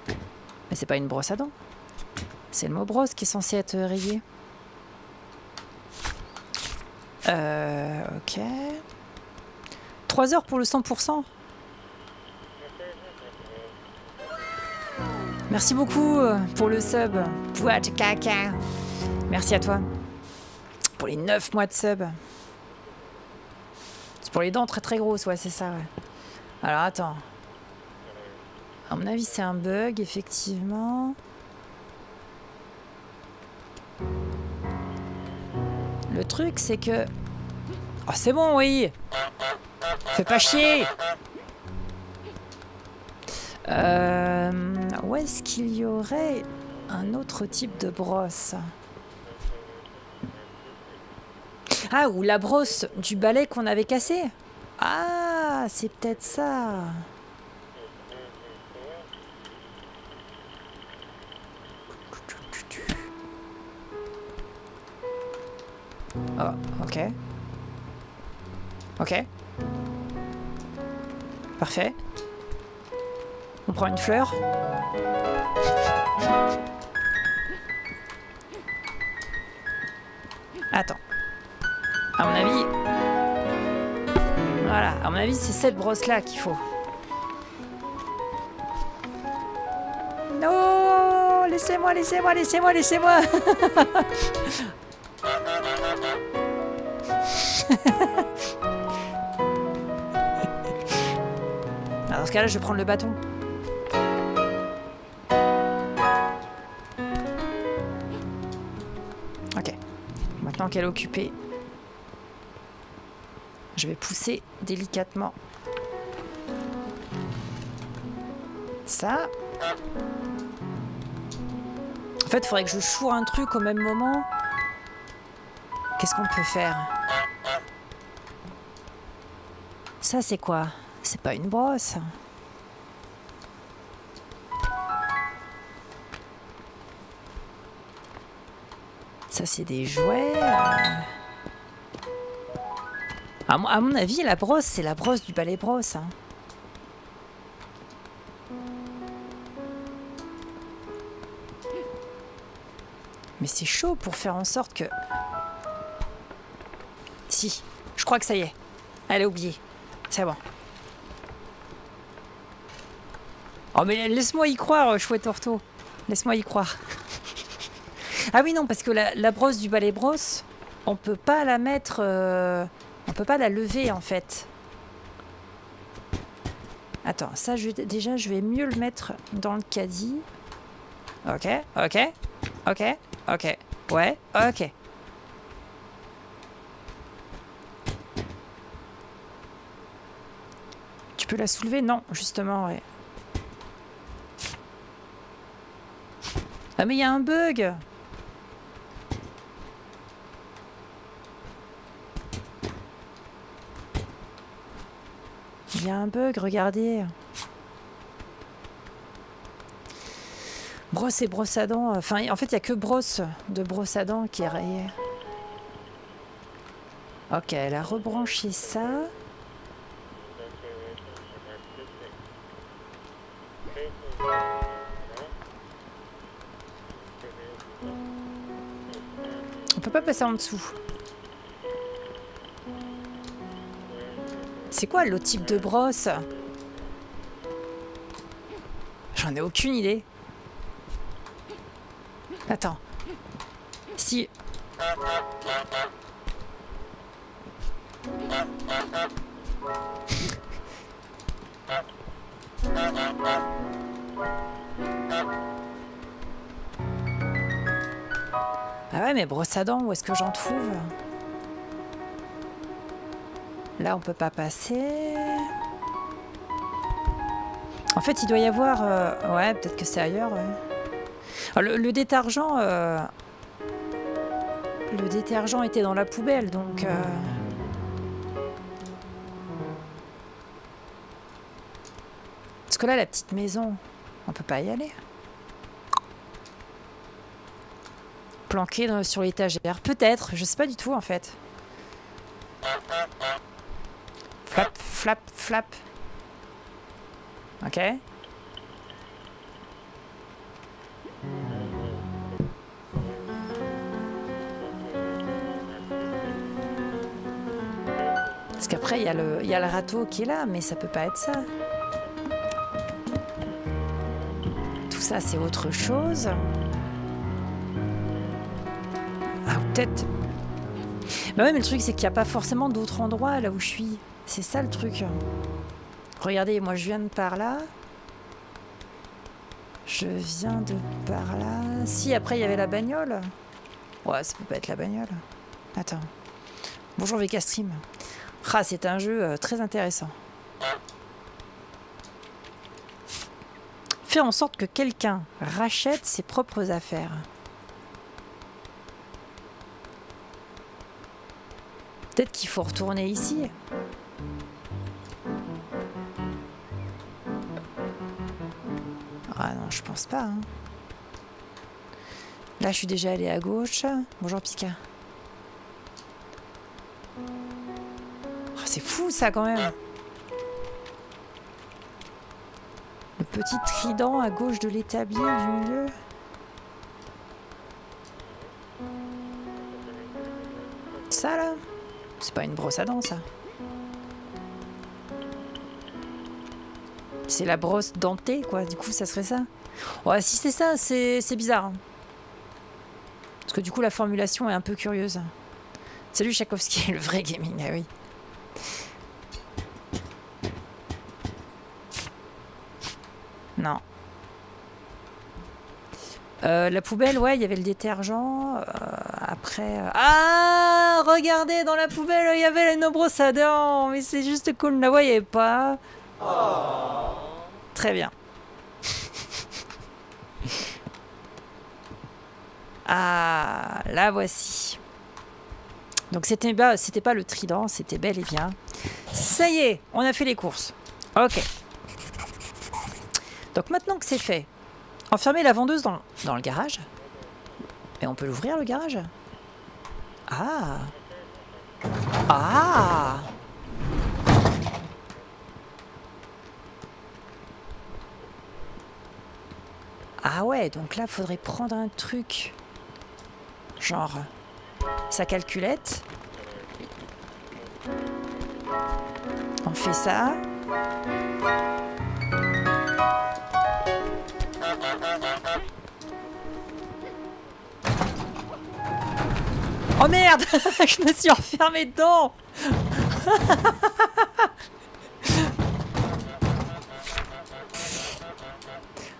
Mais c'est pas une brosse à dents. C'est le mot brosse qui est censé être rayé. Ok. 3 heures pour le 100%. Merci beaucoup pour le sub. Pouach caca. Merci à toi. Pour les 9 mois de sub. C'est pour les dents très très grosses, ouais, c'est ça. Ouais. Alors attends. À mon avis, c'est un bug, effectivement. Le truc, c'est que... Ah, oh, c'est bon, oui. Fais pas chier. Où est-ce qu'il y aurait un autre type de brosse? Ah, ou la brosse du balai qu'on avait cassé. Ah, c'est peut-être ça. Oh, ok. Ok. Parfait. On prend une fleur. Attends. À mon avis... Voilà, à mon avis, c'est cette brosse-là qu'il faut. Non, laissez-moi, laissez-moi, laissez-moi, laissez-moi. Alors dans ce cas-là, je vais prendre le bâton. Ok. Maintenant qu'elle est occupée, je vais pousser délicatement. Ça. En fait, il faudrait que je choure un truc au même moment. Qu'est-ce qu'on peut faire? Ça, c'est quoi? C'est pas une brosse. Ça, c'est des jouets. À mon avis, la brosse, c'est la brosse du balai brosse. Hein. Mais c'est chaud pour faire en sorte que... Si, je crois que ça y est. Elle a oublié. C'est bon. Oh mais laisse-moi y croire, chouette Torto. Laisse-moi y croire. Ah oui, non, parce que la brosse du balai brosse, on peut pas la mettre... On peut pas la lever en fait. Attends, ça déjà je vais mieux le mettre dans le caddie. Ok, ok, ok, ok, ouais, ok. Tu peux la soulever? Non, justement, ouais. Ah mais il y a un bug! Il y a un bug, regardez. Brosse et brosse à dents. Enfin, en fait, il n'y a que brosse de brosse à dents qui est rayée. Ok, elle a rebranché ça. On peut pas passer en dessous. C'est quoi le type de brosse? J'en ai aucune idée. Attends. Si... Ah ouais, mais brosse à dents, où est-ce que j'en trouve? Là, on peut pas passer. En fait, il doit y avoir... ouais, peut-être que c'est ailleurs. Ouais. Alors, le détergent... Le détergent était dans la poubelle, donc... Parce que là, la petite maison, on peut pas y aller. Planqué dans, sur l'étagère. Peut-être, je sais pas du tout, en fait. Flap, flap, flap. Ok. Parce qu'après, il y a le râteau qui est là, mais ça peut pas être ça. Tout ça, c'est autre chose. Ah, ou peut-être... Bah ouais, mais le truc, c'est qu'il n'y a pas forcément d'autres endroits là où je suis. C'est ça, le truc. Regardez, moi, je viens de par là. Je viens de par là... Si, après, il y avait la bagnole. Ouais, ça peut pas être la bagnole. Attends. Bonjour, VKStream. Ah, c'est un jeu très intéressant. Faire en sorte que quelqu'un rachète ses propres affaires. Peut-être qu'il faut retourner ici. Ah non, je pense pas. Hein. Là, je suis déjà allée à gauche. Bonjour, Pika. Oh, c'est fou, ça, quand même. Le petit trident à gauche de l'établi du milieu. Ça, là. C'est pas une brosse à dents, ça. C'est la brosse dentée, quoi. Du coup, ça serait ça. Ouais, si c'est ça, c'est bizarre. Parce que du coup, la formulation est un peu curieuse. Salut, Tchaikovsky, le vrai gaming, ah oui. Non. La poubelle, ouais, il y avait le détergent. Après... Ah, regardez, dans la poubelle, il y avait une brosse à dents. Mais c'est juste cool, ne la voyez pas. Oh. Très bien. Ah, la voici. Donc c'était pas le trident, c'était bel et bien. Ça y est, on a fait les courses. Ok. Donc maintenant que c'est fait, enfermer la vendeuse dans le garage. Et on peut l'ouvrir, le garage. Ah. Ah. Ah ouais, donc là, faudrait prendre un truc. Genre, sa calculette. On fait ça. Oh merde, je me suis enfermée dedans.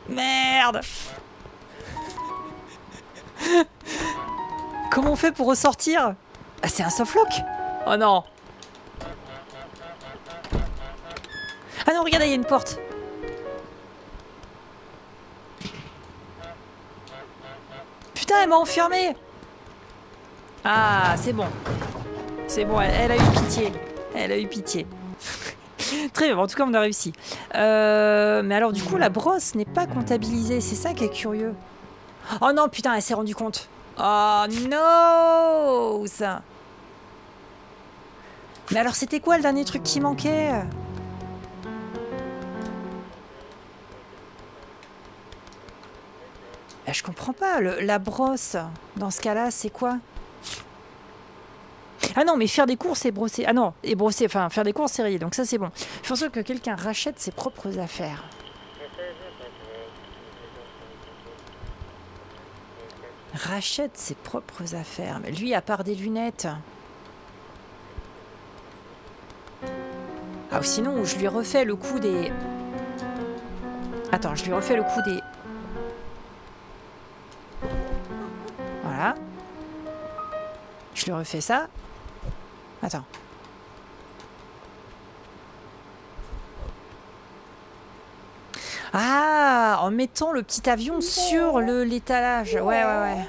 Merde. Comment on fait pour ressortir? Ah, c'est un softlock. Oh non. Ah non, regardez, il y a une porte. Putain, elle m'a enfermée. Ah, c'est bon. C'est bon, elle a eu pitié. Elle a eu pitié. Très bien, en tout cas on a réussi. Mais alors du coup la brosse n'est pas comptabilisée, c'est ça qui est curieux. Oh non putain, elle s'est rendue compte. Oh non ça. Mais alors c'était quoi le dernier truc qui manquait? Ben, je comprends pas, la brosse dans ce cas-là c'est quoi? Ah non, mais faire des courses et brosser. Ah non, et brosser, enfin, faire des courses, c'est rayé, donc ça, c'est bon. Il faut que quelqu'un rachète ses propres affaires. Rachète ses propres affaires. Mais lui, à part des lunettes... Ah, ou sinon, je lui refais le coup des... Attends, je lui refais le coup des... Voilà. Je lui refais ça. Attends. Ah, en mettant le petit avion sur l'étalage. Ouais, ouais.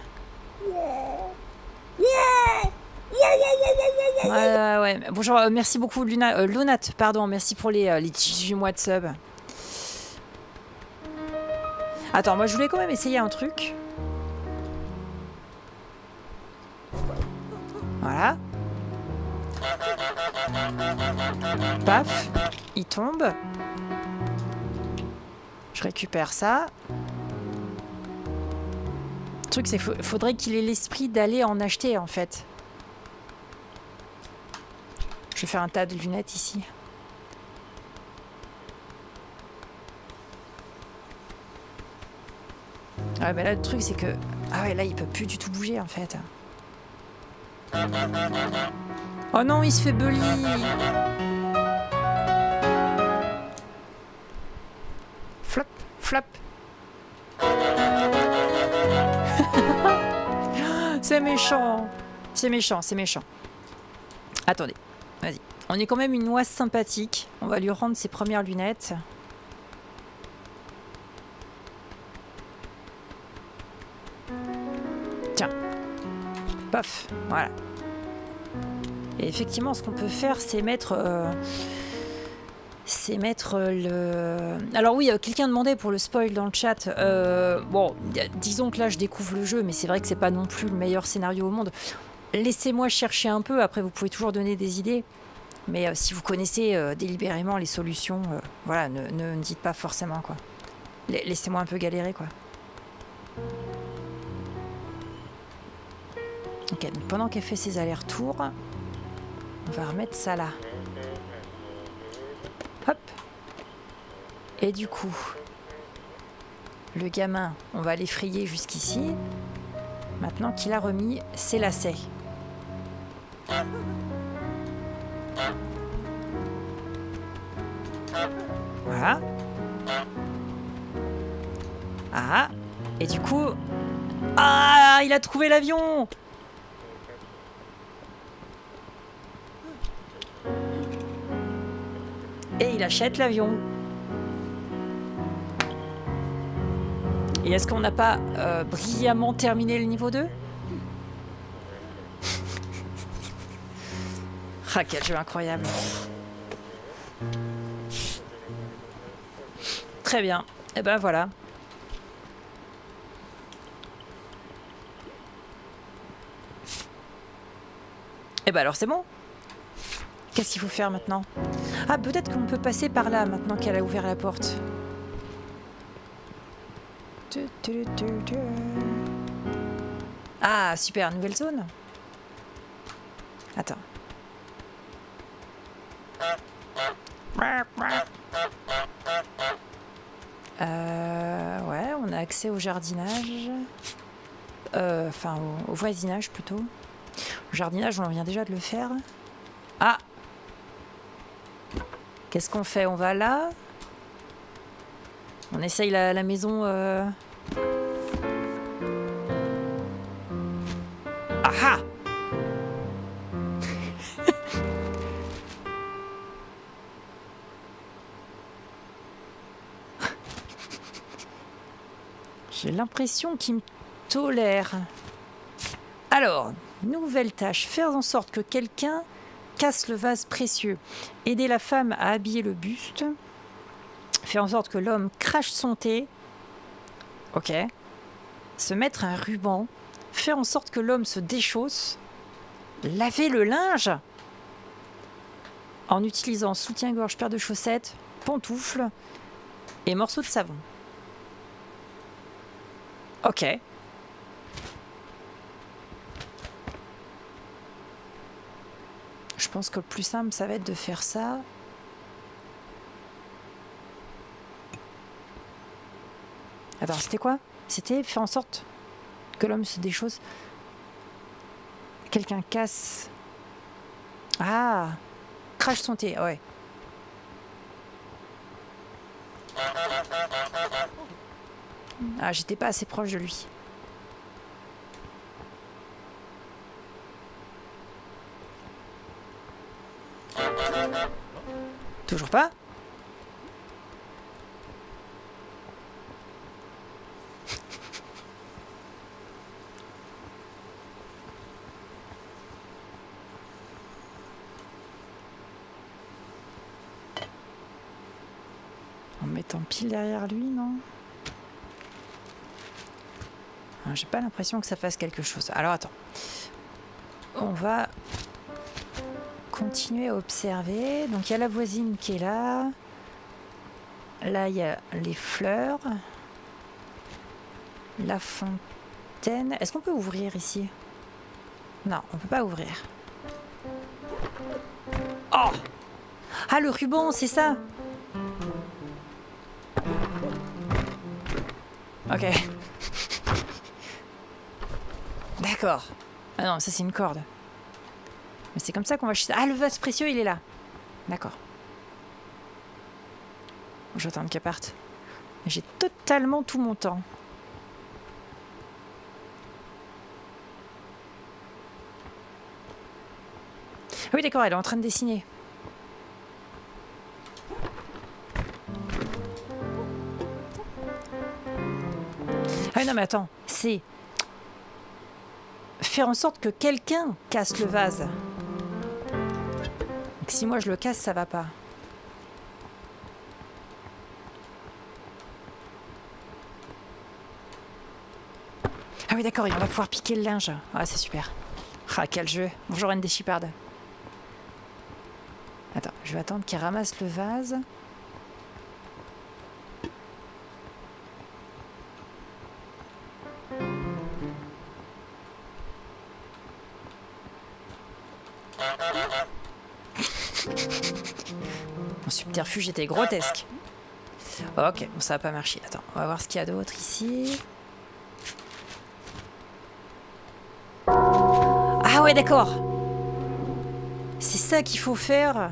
Bonjour, merci beaucoup Luna, Lonat, pardon, merci pour les 18 mois de sub. Attends, moi je voulais quand même essayer un truc. Voilà. Paf, il tombe. Je récupère ça. Le truc, c'est qu'il faudrait qu'il ait l'esprit d'aller en acheter, en fait. Je vais faire un tas de lunettes ici. Ouais, mais là, le truc, c'est que... Ah ouais, là, il peut plus du tout bouger, en fait. Oh non, il se fait bully. Flop, flop. C'est méchant. C'est méchant, c'est méchant. Attendez, vas-y. On est quand même une oise sympathique. On va lui rendre ses premières lunettes. Tiens. Paf, voilà. Et effectivement, ce qu'on peut faire, c'est mettre... Alors oui, quelqu'un demandait pour le spoil dans le chat. Bon, disons que là, je découvre le jeu, mais c'est vrai que c'est pas non plus le meilleur scénario au monde. Laissez-moi chercher un peu, après vous pouvez toujours donner des idées. Mais si vous connaissez délibérément les solutions, voilà, ne dites pas forcément, quoi. Laissez-moi un peu galérer, quoi. Ok, donc pendant qu'elle fait ses allers-retours, on va remettre ça là. Hop. Et du coup, le gamin, on va l'effrayer jusqu'ici. Maintenant qu'il a remis ses lacets. Voilà. Ah. Et du coup... Ah, il a trouvé l'avion! Et il achète l'avion. Et est-ce qu'on n'a pas brillamment terminé le niveau 2? Ah, quel jeu incroyable. Très bien. Et ben voilà. Et ben alors c'est bon. Qu'est-ce qu'il faut faire maintenant? Ah, peut-être qu'on peut passer par là maintenant qu'elle a ouvert la porte. Ah, super, nouvelle zone. Attends. Ouais, on a accès au jardinage. Enfin, au voisinage plutôt. Au jardinage, on vient déjà de le faire. Ah! Qu'est-ce qu'on fait? On va là. On essaye la maison... Aha. J'ai l'impression qu'il me tolère. Alors, nouvelle tâche. Faire en sorte que quelqu'un... casse le vase précieux. Aider la femme à habiller le buste. Faire en sorte que l'homme crache son thé. Ok. Se mettre un ruban. Faire en sorte que l'homme se déchausse. Laver le linge. En utilisant soutien-gorge, paire de chaussettes, pantoufles et morceaux de savon. Ok. Je pense que le plus simple, ça va être de faire ça. Attends, c'était quoi? C'était faire en sorte que l'homme se déchausse. Quelqu'un casse. Ah! Crache son thé, ouais. Ah, j'étais pas assez proche de lui. Toujours pas? étant pile derrière lui, non? J'ai pas l'impression que ça fasse quelque chose. Alors attends. On va continuer à observer. Donc il y a la voisine qui est là. Là il y a les fleurs. La fontaine. Est-ce qu'on peut ouvrir ici? Non, on peut pas ouvrir. Oh! Ah, le ruban, c'est ça? Ok. D'accord. Ah non, ça c'est une corde. Mais c'est comme ça qu'on va... Ah, le vase précieux, il est là. D'accord. J'attends qu'elle parte. J'ai totalement tout mon temps. Ah oui, d'accord, elle est en train de dessiner. Ah non, mais attends, c'est... faire en sorte que quelqu'un casse le vase. Donc, si moi je le casse, ça va pas. Ah oui d'accord, on va pouvoir piquer le linge. Ah c'est super. Ah quel jeu. Bonjour Anne des Chipardes. Attends, je vais attendre qu'il ramasse le vase. Mon subterfuge était grotesque. Ok, bon, ça n'a pas marché. Attends, on va voir ce qu'il y a d'autre ici. Ah ouais, d'accord. C'est ça qu'il faut faire.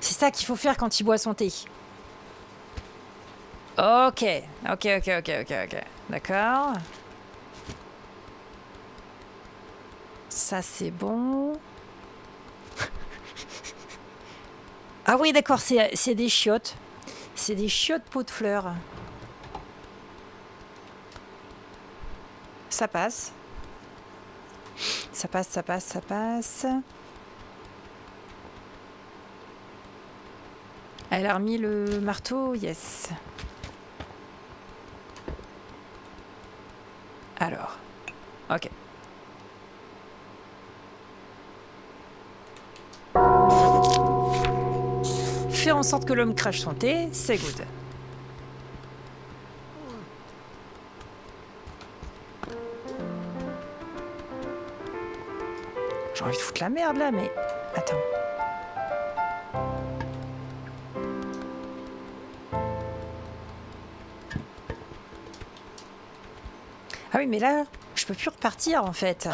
C'est ça qu'il faut faire quand il boit son thé. Ok, ok, ok, ok, ok, ok. D'accord. Ça, c'est bon. Ah oui, d'accord, c'est des chiottes. C'est des chiottes pot de fleurs. Ça passe. Ça passe, ça passe, ça passe. Elle a remis le marteau, yes. Alors, ok. Faire en sorte que l'homme crache son thé, c'est good. J'ai envie de foutre la merde là, mais... Attends. Ah oui, mais là, je peux plus repartir en fait.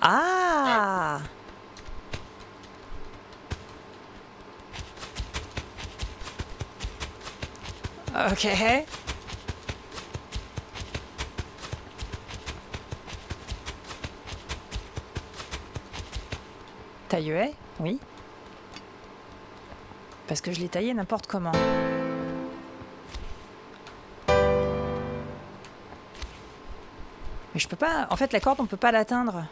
Ah! Ok. Taillé, oui. Parce que je l'ai taillé n'importe comment. Mais je peux pas... En fait, la corde, on peut pas l'atteindre.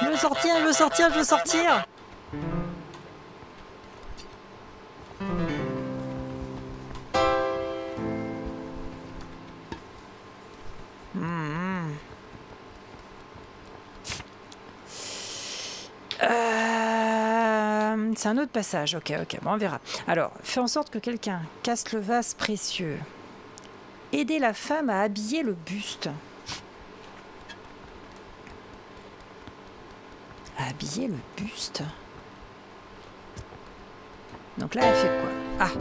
Je veux sortir, je veux sortir, je veux sortir. C'est un autre passage, ok, ok, bon, on verra. Alors, fais en sorte que quelqu'un casse le vase précieux. Aider la femme à habiller le buste. À habiller le buste? Donc là, elle fait quoi? Ah!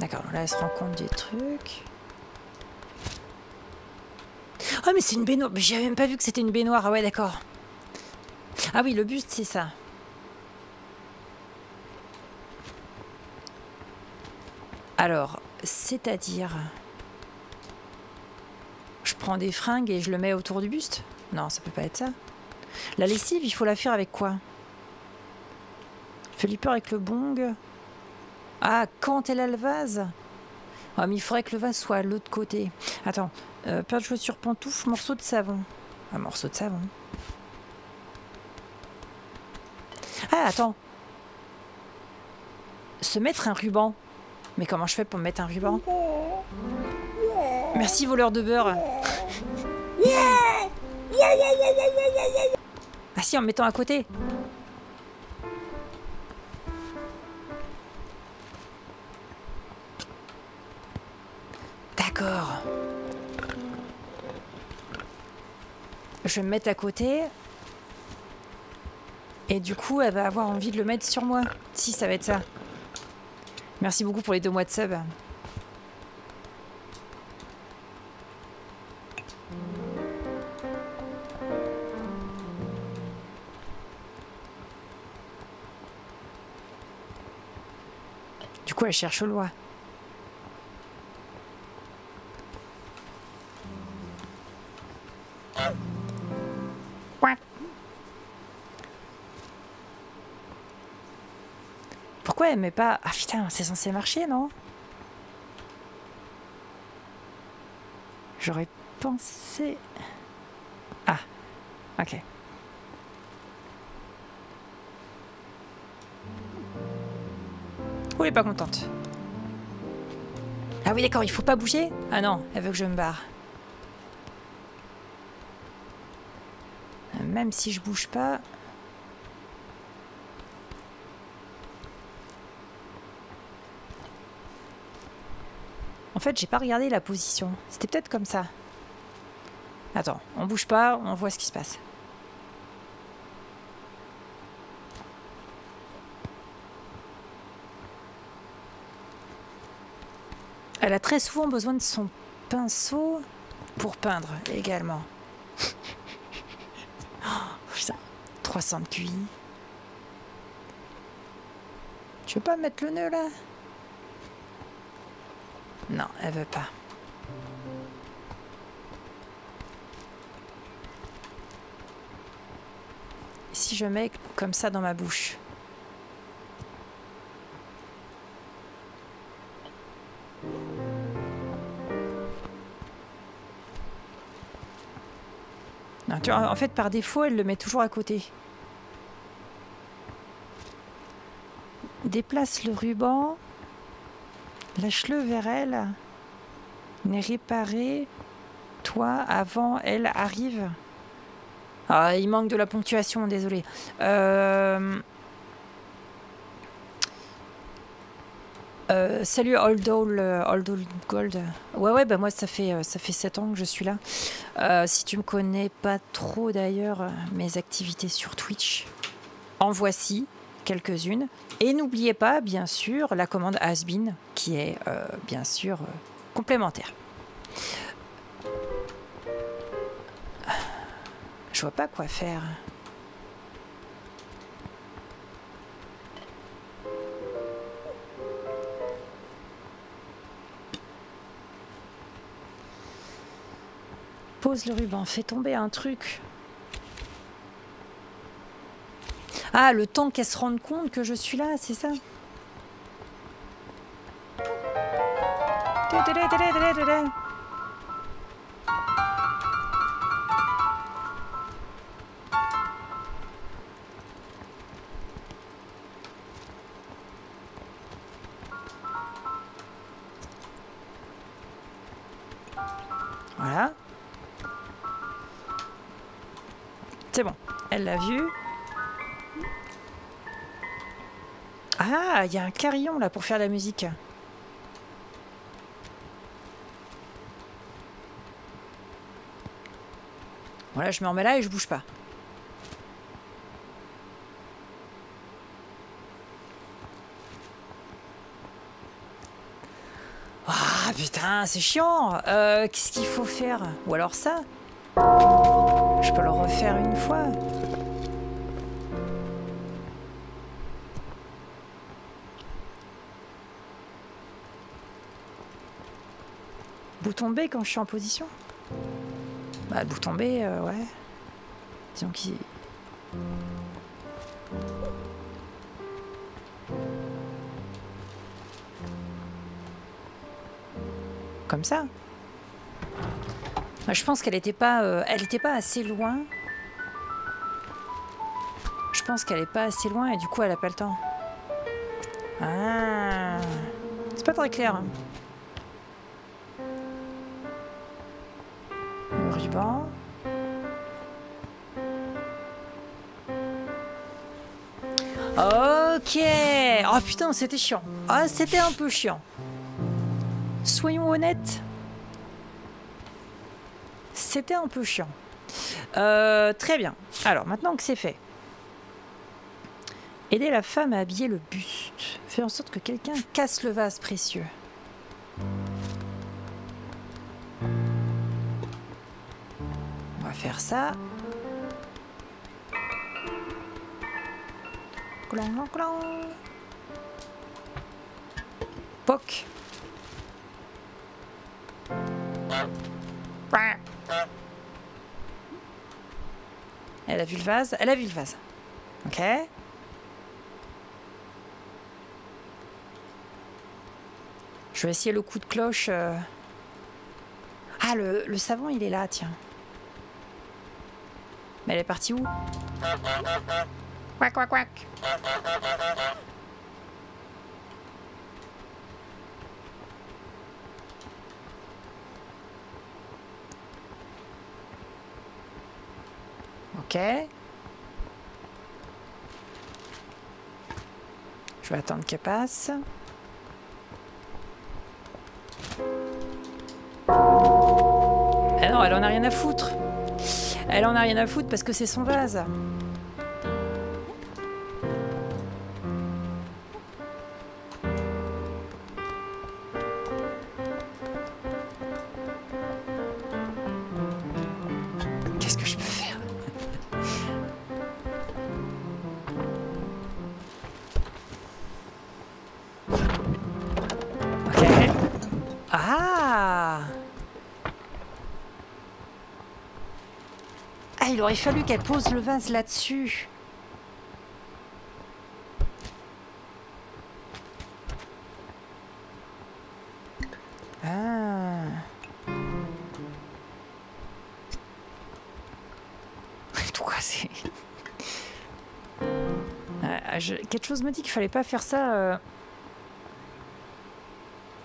D'accord, là, elle se rend compte des trucs. Oh, mais c'est une baignoire! Mais j'avais même pas vu que c'était une baignoire, ah ouais, d'accord. Ah oui, le buste, c'est ça. Alors, c'est-à-dire... Je prends des fringues et je le mets autour du buste? Non, ça peut pas être ça. La lessive, il faut la faire avec quoi? Flipper avec le bong? Ah, quand elle a le vase? Ah, mais il faudrait que le vase soit à l'autre côté. Attends, paire de chaussures pantoufles, morceau de savon. Un morceau de savon. Ah, attends. Se mettre un ruban. Mais comment je fais pour me mettre un ruban? Merci, voleur de beurre. Ah si, en me mettant à côté. D'accord. Je vais me mettre à côté. Et du coup, elle va avoir envie de le mettre sur moi. Si, ça va être ça. Merci beaucoup pour les 2 mois de sub. Du coup, elle cherche le loi. Pourquoi elle met pas... Ah putain, c'est censé marcher, non? J'aurais pensé... Ah, ok. Ou elle est pas contente. Ah oui, d'accord, il faut pas bouger? Ah non, elle veut que je me barre. Même si je bouge pas... En fait, j'ai pas regardé la position. C'était peut-être comme ça. Attends, on bouge pas, on voit ce qui se passe. Elle a très souvent besoin de son pinceau pour peindre également. Oh, putain, 300 de QI. Tu veux pas mettre le nœud là ? Non, elle veut pas. Si je mets comme ça dans ma bouche. Non, tu vois, en fait, par défaut, elle le met toujours à côté. Déplace le ruban. Lâche-le vers elle. N'est réparé. Toi, avant, elle arrive. Ah, il manque de la ponctuation, désolé. Salut, Old Gold. Ouais, ouais, bah moi, ça fait 7 ans que je suis là. Si tu me connais pas trop, d'ailleurs, mes activités sur Twitch, en voici quelques-unes. Et n'oubliez pas, bien sûr, la commande Has Been, qui est, bien sûr, complémentaire. Je vois pas quoi faire. Pose le ruban, fais tomber un truc. Ah, le temps qu'elle se rende compte que je suis là, c'est ça? Voilà. C'est bon, elle l'a vu. Ah, il y a un carillon là pour faire de la musique. Voilà, je me remets là et je bouge pas. Ah oh, putain, c'est chiant. Qu'est-ce qu'il faut faire? Ou alors ça? Je peux le refaire une fois. Bouton B quand je suis en position. Bah, bouton B, ouais. Disons qu'il... Comme ça. Je pense qu'elle n'était pas, assez loin. Je pense qu'elle n'est pas assez loin et du coup elle n'a pas le temps. Ah. C'est pas très clair. Le ruban. Ok. Oh putain, c'était chiant. Ah, c'était un peu chiant. Soyons honnêtes. C'était un peu chiant. Très bien. Alors, maintenant que c'est fait. Aider la femme à habiller le buste. Faire en sorte que quelqu'un casse le vase précieux. On va faire ça. Clang, clang. Poc. Elle a vu le vase. Elle a vu le vase. Ok. Je vais essayer le coup de cloche. Ah, le savon, il est là, tiens. Mais elle est partie où? Quac, quac, quac. Ok. Je vais attendre qu'elle passe. Ah non, elle en a rien à foutre. Elle en a rien à foutre parce que c'est son vase. Qu'est-ce que je peux faire? Ok. Ah! Il aurait fallu qu'elle pose le vase là-dessus. Ah. Tout cassé. Quelque chose me dit qu'il fallait pas faire ça.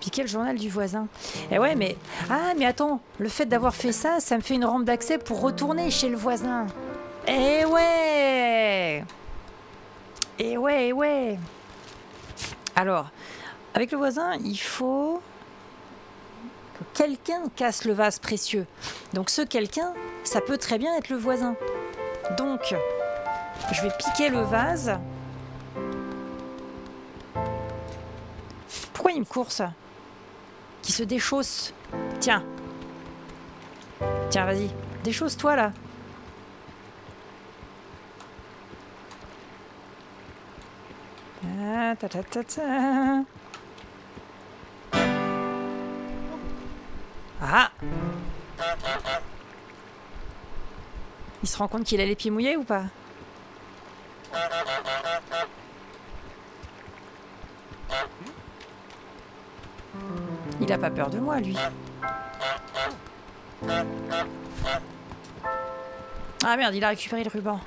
Piquer le journal du voisin. Eh ouais, mais... Ah, mais attends, le fait d'avoir fait ça, ça me fait une rampe d'accès pour retourner chez le voisin. Eh ouais! Eh ouais, eh ouais! Alors, avec le voisin, il faut... que quelqu'un casse le vase précieux. Donc ce quelqu'un, ça peut très bien être le voisin. Donc, je vais piquer le vase. Pourquoi il me court, ça? Qui se déchausse. Tiens. Tiens, vas-y. Déchausse-toi, là. Ah, ta ta ta ta. Ah! Il se rend compte qu'il a les pieds mouillés ou pas? Il a pas peur de moi, lui. Ah merde, il a récupéré le ruban.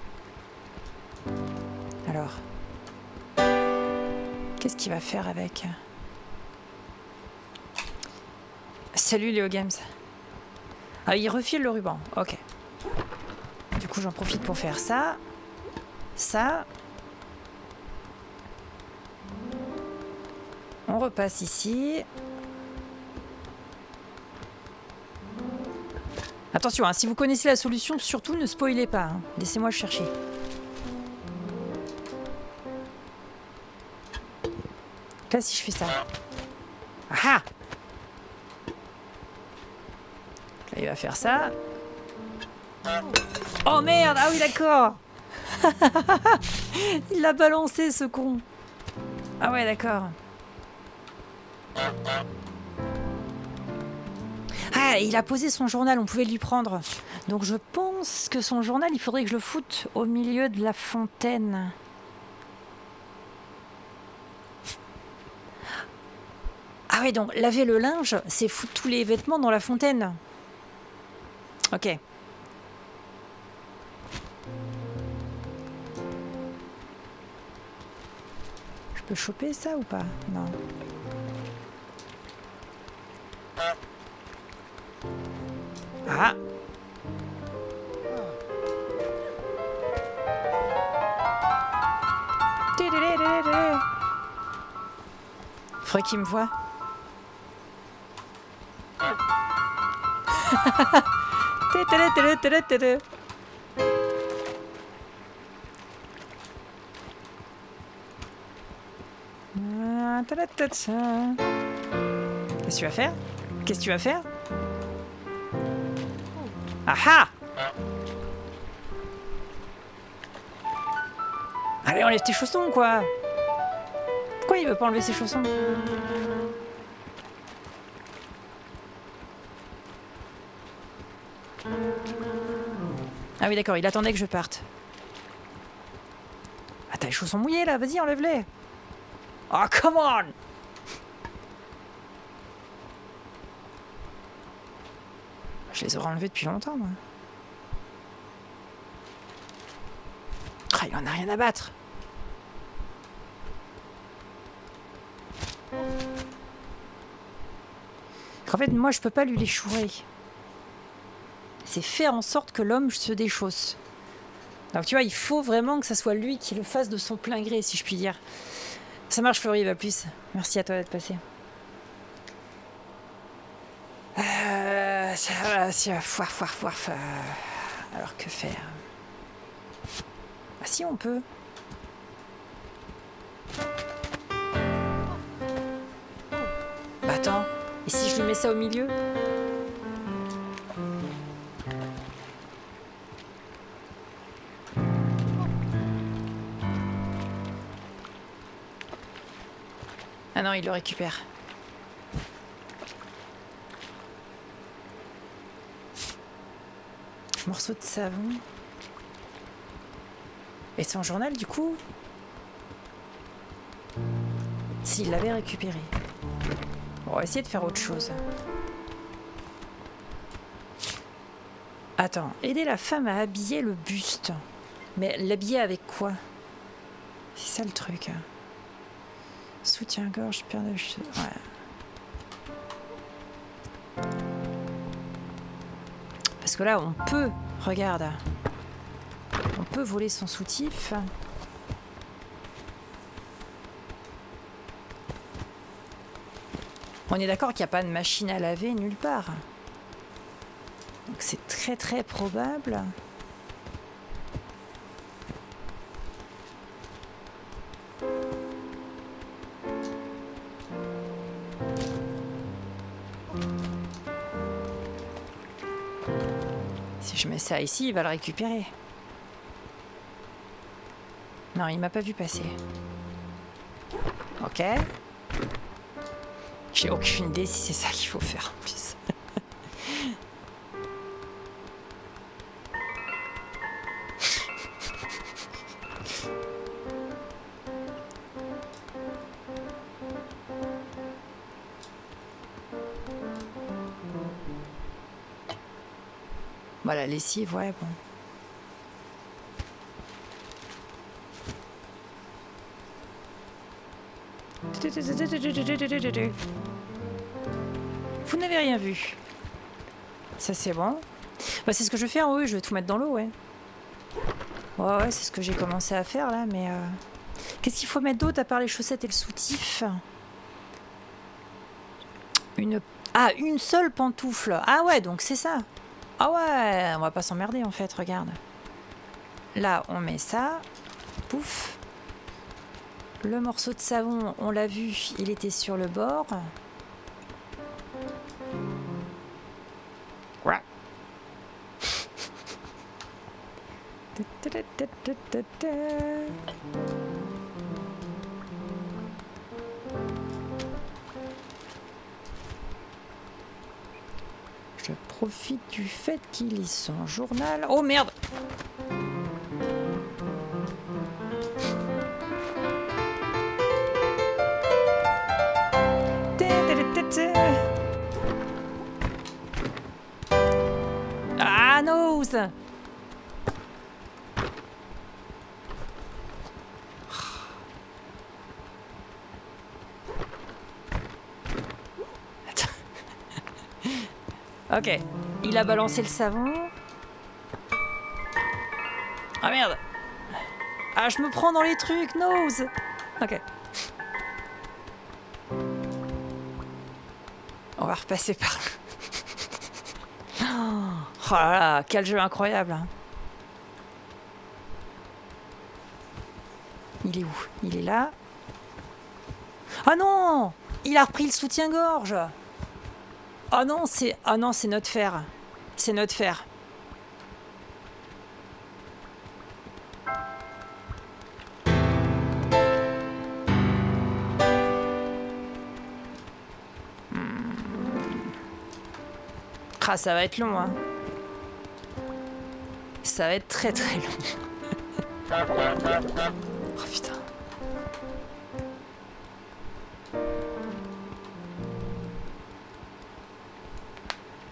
Alors. Qu'est-ce qu'il va faire avec? Salut Léo Games. Ah, il refile le ruban. Ok. Du coup, j'en profite pour faire ça. Ça. On repasse ici. Attention, hein, si vous connaissez la solution, surtout ne spoilez pas. Hein. Laissez-moi chercher. Là, si je fais ça. Ah! Là, il va faire ça. Oh merde! Ah oui, d'accord! Il l'a balancé, ce con. Ah ouais, d'accord. Ah, il a posé son journal, on pouvait lui prendre. Donc je pense que son journal, il faudrait que je le foute au milieu de la fontaine. Ah ouais, donc laver le linge, c'est foutre tous les vêtements dans la fontaine. Ok. Je peux choper ça ou pas? Non. Ah! Faudrait qu'il me voie. Qu'est-ce que tu vas faire? Qu'est-ce que tu vas faire? Aha! Allez, enlève tes chaussons, quoi! Pourquoi il veut pas enlever ses chaussons? Ah oui d'accord, il attendait que je parte. Ah t'as les chaussons mouillés là, vas-y enlève-les. Oh come on. Je les aurais enlevés depuis longtemps moi. Ah, il en a rien à battre. En fait, moi, je peux pas lui les chourer. C'est faire en sorte que l'homme se déchausse. Donc, tu vois, il faut vraiment que ça soit lui qui le fasse de son plein gré, si je puis dire. Ça marche, Fleury, va plus. Merci à toi d'être passé. Ça va, c'est foire. Alors, que faire? Ah, si, on peut. Attends, et si je lui mets ça au milieu? Ah non, il le récupère. Morceau de savon. Et son journal, du coup? S'il l'avait récupéré. On va essayer de faire autre chose. Attends, aider la femme à habiller le buste. Mais l'habiller avec quoi? C'est ça le truc. Soutien-gorge, pierre de cheveux. Ouais. Parce que là, on peut, regarde. On peut voler son soutif. On est d'accord qu'il n'y a pas de machine à laver nulle part. Donc c'est très très probable. Si je mets ça ici, il va le récupérer. Non, il m'a pas vu passer. Ok. J'ai aucune idée si c'est ça qu'il faut faire en plus. Voilà, lessive, ouais, bon. Vous n'avez rien vu. Ça c'est bon. Bah, c'est ce que je vais faire, oui, je vais tout mettre dans l'eau, ouais. Ouais, c'est ce que j'ai commencé à faire là, mais... Qu'est-ce qu'il faut mettre d'autre à part les chaussettes et le soutif? Une... Ah, une seule pantoufle. Ah ouais, donc c'est ça. Ah ouais, on va pas s'emmerder en fait, regarde. Là, on met ça. Pouf. Le morceau de savon, on l'a vu, il était sur le bord. Ouais. Je profite du fait qu'il lit son journal. Oh merde! Ah Goose. Attends. Ok. Il a balancé le savon. Ah merde. Ah, je me prends dans les trucs, nose. Ok. On va repasser par là. Oh là là, quel jeu incroyable! Il est où? Il est là. Ah non! Il a repris le soutien-gorge! Ah non, c'est notre fer. C'est notre fer. Ah, ça va être long, hein. Ça va être très très long. Oh putain.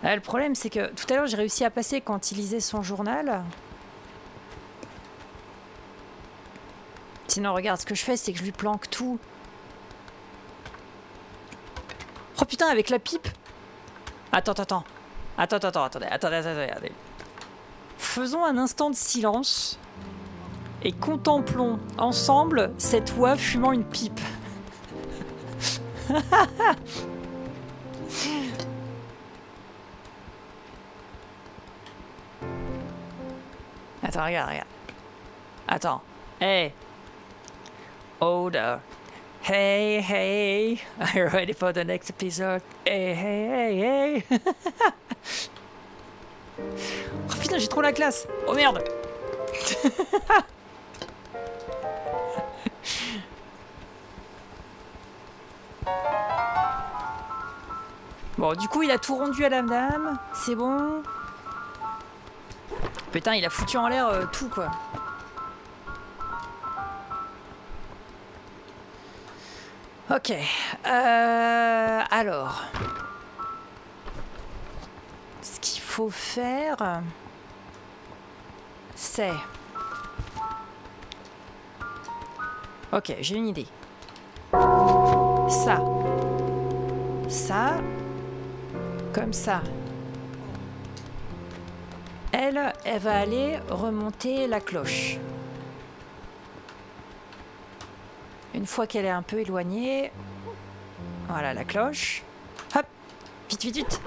Ah, le problème, c'est que tout à l'heure, j'ai réussi à passer quand il lisait son journal. Sinon, regarde, ce que je fais, c'est que je lui planque tout. Oh putain, avec la pipe. Attendez. Faisons un instant de silence et contemplons ensemble cette oie fumant une pipe. Attends, regarde. Attends. Hey. Odor. Hey, hey, are you ready for the next episode? Hey, hey, hey, hey. Oh putain, j'ai trop la classe. Oh merde. Bon, du coup, il a tout rendu à la dame. C'est bon. Putain, il a foutu en l'air tout, quoi. Ok, alors, ce qu'il faut faire, c'est... Ok, j'ai une idée. Ça. Ça. Comme ça. Elle, elle va aller remonter la cloche. Une fois qu'elle est un peu éloignée, voilà la cloche. Hop, vite, vite, vite.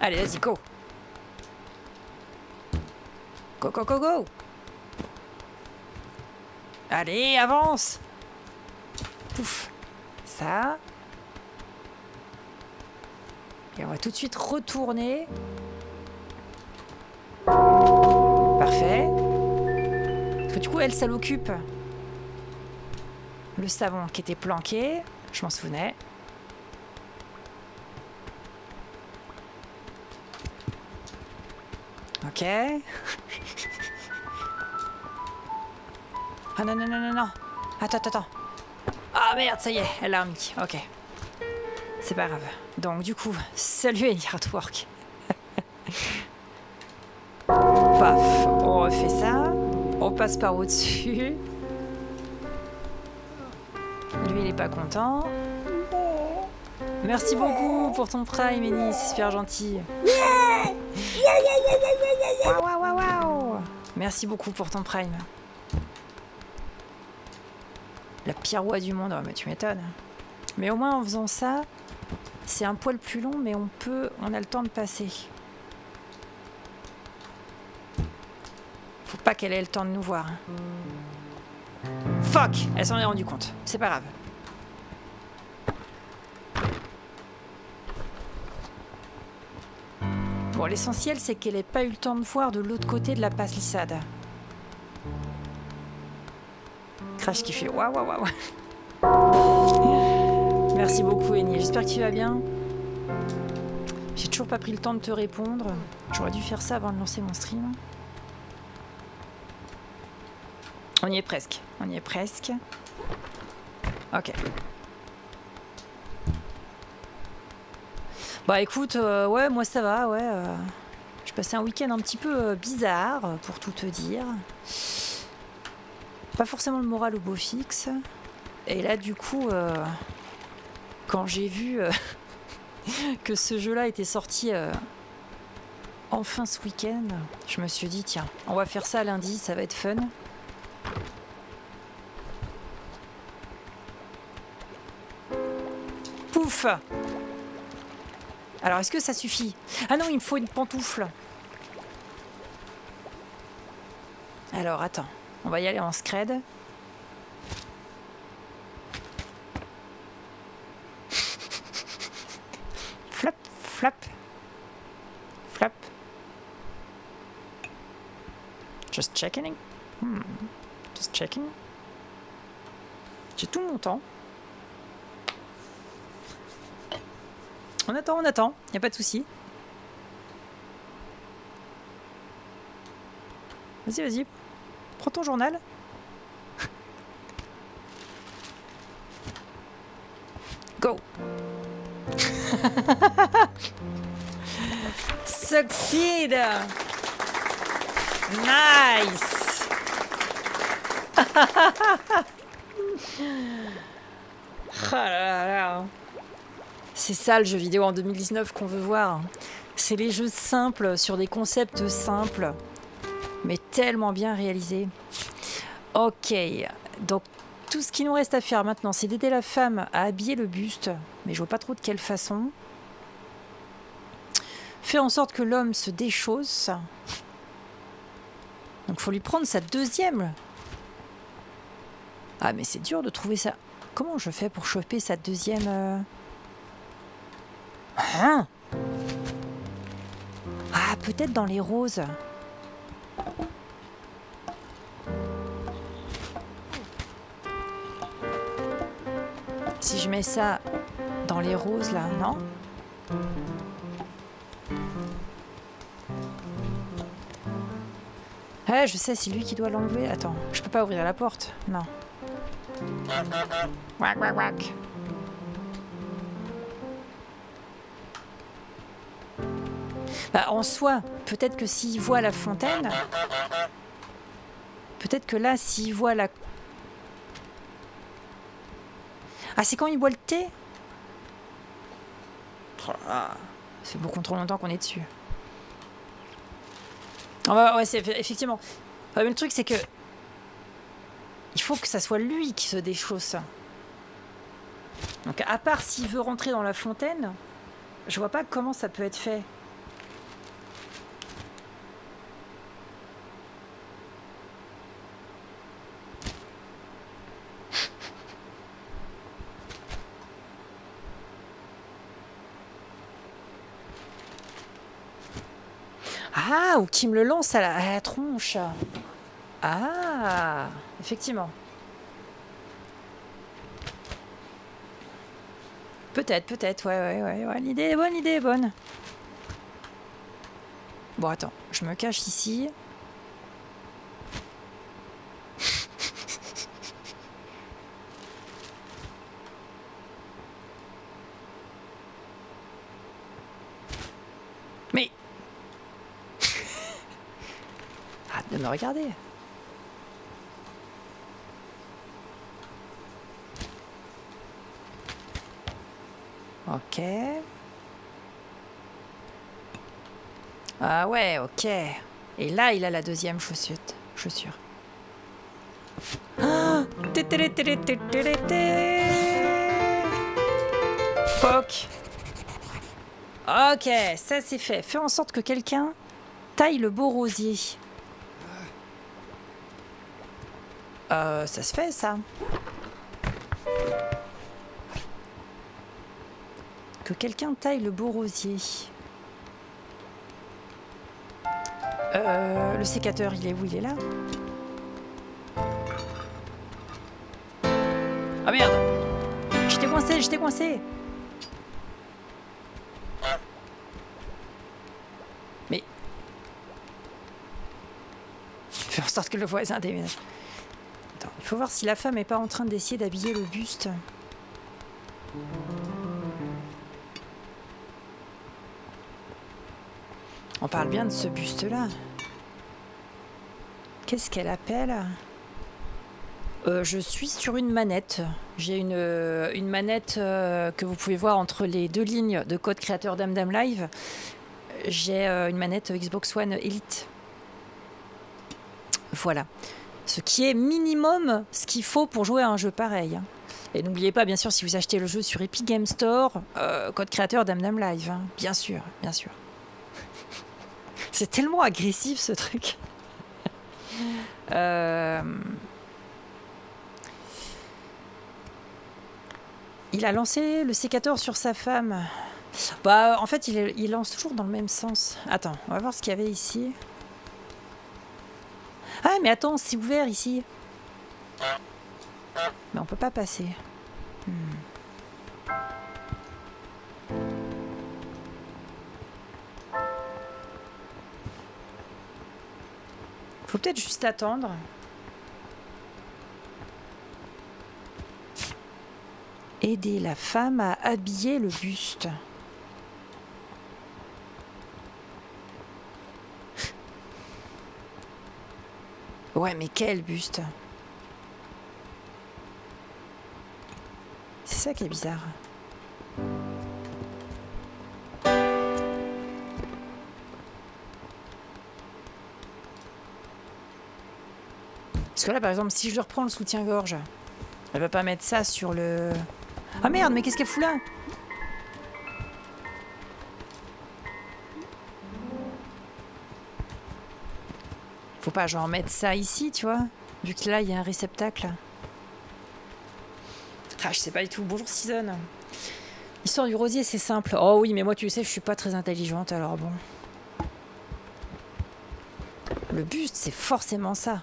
Allez, vas-y, go. Go, go, go, go. Allez, avance. Pouf. Ça. Et on va tout de suite retourner. Parfait. Parce que du coup, elle, ça l'occupe. Le savon qui était planqué, je m'en souvenais. Ok. Ah non, non, non, non, non. Attends, attends, attends. Ah merde, ça y est, elle l'a remis. Ok. C'est pas grave. Donc du coup, salut Any Artwork. Paf, on refait ça. On passe par au-dessus. Lui, il est pas content. Merci beaucoup pour ton prime, Eni, c'est super gentil. Waouh, waouh, waouh. Merci beaucoup pour ton prime. La pire oie du monde, oh, mais tu m'étonnes. Mais au moins, en faisant ça, c'est un poil plus long, mais on peut, on a le temps de passer. Faut pas qu'elle ait le temps de nous voir. Fuck! Elle s'en est rendue compte. C'est pas grave. Bon, l'essentiel, c'est qu'elle n'ait pas eu le temps de voir de l'autre côté de la palissade. Crash qui fait waouh, waouh, waouh. Merci beaucoup, Eni. J'espère que tu vas bien. J'ai toujours pas pris le temps de te répondre. J'aurais dû faire ça avant de lancer mon stream. On y est presque, on y est presque. Ok. Bah écoute, ouais, moi ça va, ouais. Je passé un week-end un petit peu bizarre, pour tout te dire. Pas forcément le moral au beau fixe. Et là, du coup, quand j'ai vu que ce jeu-là était sorti enfin ce week-end, je me suis dit, tiens, on va faire ça lundi, ça va être fun. Pouf! Alors, est-ce que ça suffit? Ah non, il me faut une pantoufle. Alors, attends. On va y aller en scred. Flap, flap. Flap. Just checking. Hmm. Just checking. J'ai tout mon temps. On attend, il n'y a pas de souci. Vas-y, vas-y. Prends ton journal. Go. Succeed. Nice. Oh là là. C'est ça le jeu vidéo en 2019 qu'on veut voir. C'est les jeux simples sur des concepts simples. Mais tellement bien réalisé. Ok, donc tout ce qu'il nous reste à faire maintenant, c'est d'aider la femme à habiller le buste, mais je vois pas trop de quelle façon. Faire en sorte que l'homme se déchausse. Donc faut lui prendre sa deuxième. Ah mais c'est dur de trouver ça. Comment je fais pour choper sa deuxième? Hein? Ah peut-être dans les roses. Si je mets ça dans les roses là, non? Ouais, je sais, c'est lui qui doit l'enlever. Attends, je peux pas ouvrir la porte, non. Wack, wack, wack. Bah, en soi, peut-être que s'il voit la fontaine, peut-être que là, s'il voit la... Ah, c'est quand il boit le thé? Ça fait beaucoup trop longtemps qu'on est dessus. Oh, ouais, c'est effectivement. Mais le truc, c'est que... Il faut que ça soit lui qui se déchausse. Donc, à part s'il veut rentrer dans la fontaine, je vois pas comment ça peut être fait. Ou qui me le lance à la tronche. Ah, effectivement. Peut-être, ouais. L'idée est bonne, Bon, attends, je me cache ici. Regardez. Ok. Ah ouais, ok. Et là, il a la deuxième chaussure. Ah, poc. Ok, ça c'est fait. Fais en sorte que quelqu'un taille le beau rosier. Ça se fait, ça. Que quelqu'un taille le beau rosier. Le sécateur, il est où? Il est là. Ah merde! J'étais coincé. Mais... Fais en sorte que le voisin déménage. Il faut voir si la femme n'est pas en train d'essayer d'habiller le buste. On parle bien de ce buste-là. Qu'est-ce qu'elle appelle? Je suis sur une manette. J'ai une manette que vous pouvez voir entre les deux lignes de code créateur d'Amdam Live. J'ai une manette Xbox One Elite. Voilà. Ce qui est minimum ce qu'il faut pour jouer à un jeu pareil. Et n'oubliez pas, bien sûr, si vous achetez le jeu sur Epic Games Store, code créateur d'Amdam Live. Hein. Bien sûr, bien sûr. C'est tellement agressif, ce truc. Il a lancé le sécateur sur sa femme. Bah, en fait, il lance toujours dans le même sens. Attends, on va voir ce qu'il y avait ici. Ah, mais attends, c'est ouvert ici. Mais on peut pas passer. Faut peut-être juste attendre. Aider la femme à habiller le buste. Ouais, mais quel buste? C'est ça qui est bizarre. Parce que là, par exemple, si je reprends le soutien-gorge, elle va pas mettre ça sur le... Ah merde, mais qu'est-ce qu'elle fout là? Faut pas genre mettre ça ici, tu vois? Vu que là, il y a un réceptacle. Ah, je sais pas du tout. Bonjour, Season. L'histoire du rosier, c'est simple. Oh oui, mais moi, tu sais, je suis pas très intelligente, alors bon. Le buste, c'est forcément ça.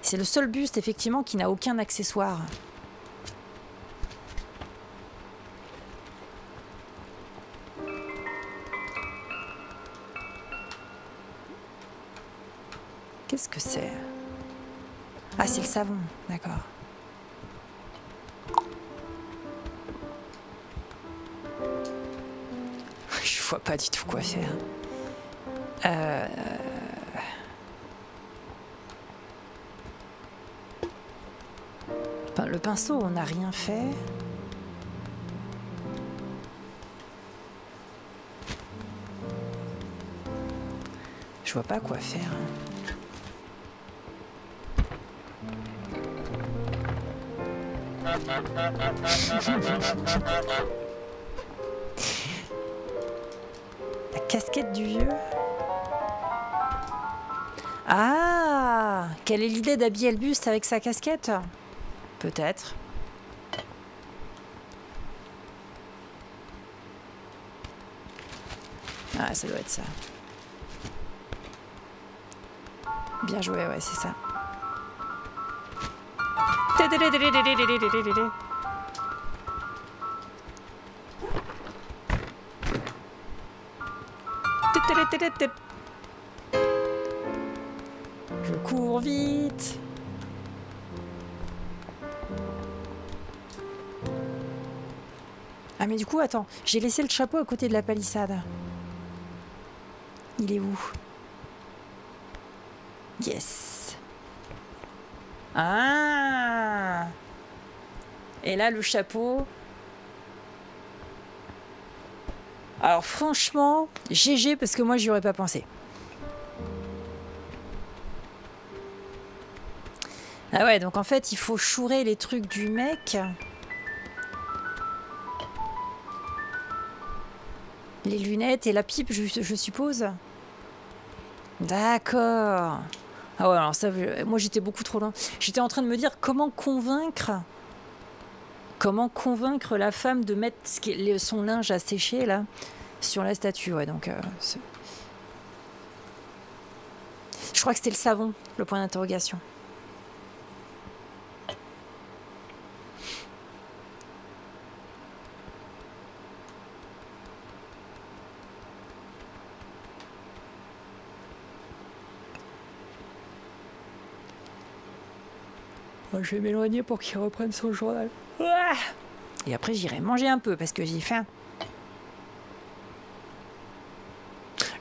C'est le seul buste, effectivement, qui n'a aucun accessoire. Qu'est-ce que c'est? Ah, c'est le savon, d'accord. Je vois pas du tout quoi faire. Le pinceau, on n'a rien fait. Je vois pas quoi faire. La casquette du vieux. Ah, quelle est l'idée d'habiller le buste avec sa casquette? Peut-être. Ah, ça doit être ça. Bien joué, ouais, c'est ça. Je cours vite. Ah mais du coup, attends, j'ai laissé le chapeau à côté de la palissade. Il est où? Yes. Ah. Et là, le chapeau... Alors franchement, GG, parce que moi, j'y aurais pas pensé. Ah ouais, donc en fait, il faut chourer les trucs du mec... Les lunettes et la pipe, je suppose. D'accord. Ah ouais, alors ça, moi j'étais beaucoup trop loin. J'étais en train de me dire comment convaincre la femme de mettre son linge à sécher là sur la statue. Ouais, donc. Je crois que c'était le savon, le point d'interrogation. Je vais m'éloigner pour qu'il reprenne son journal. Et après, j'irai manger un peu parce que j'ai faim.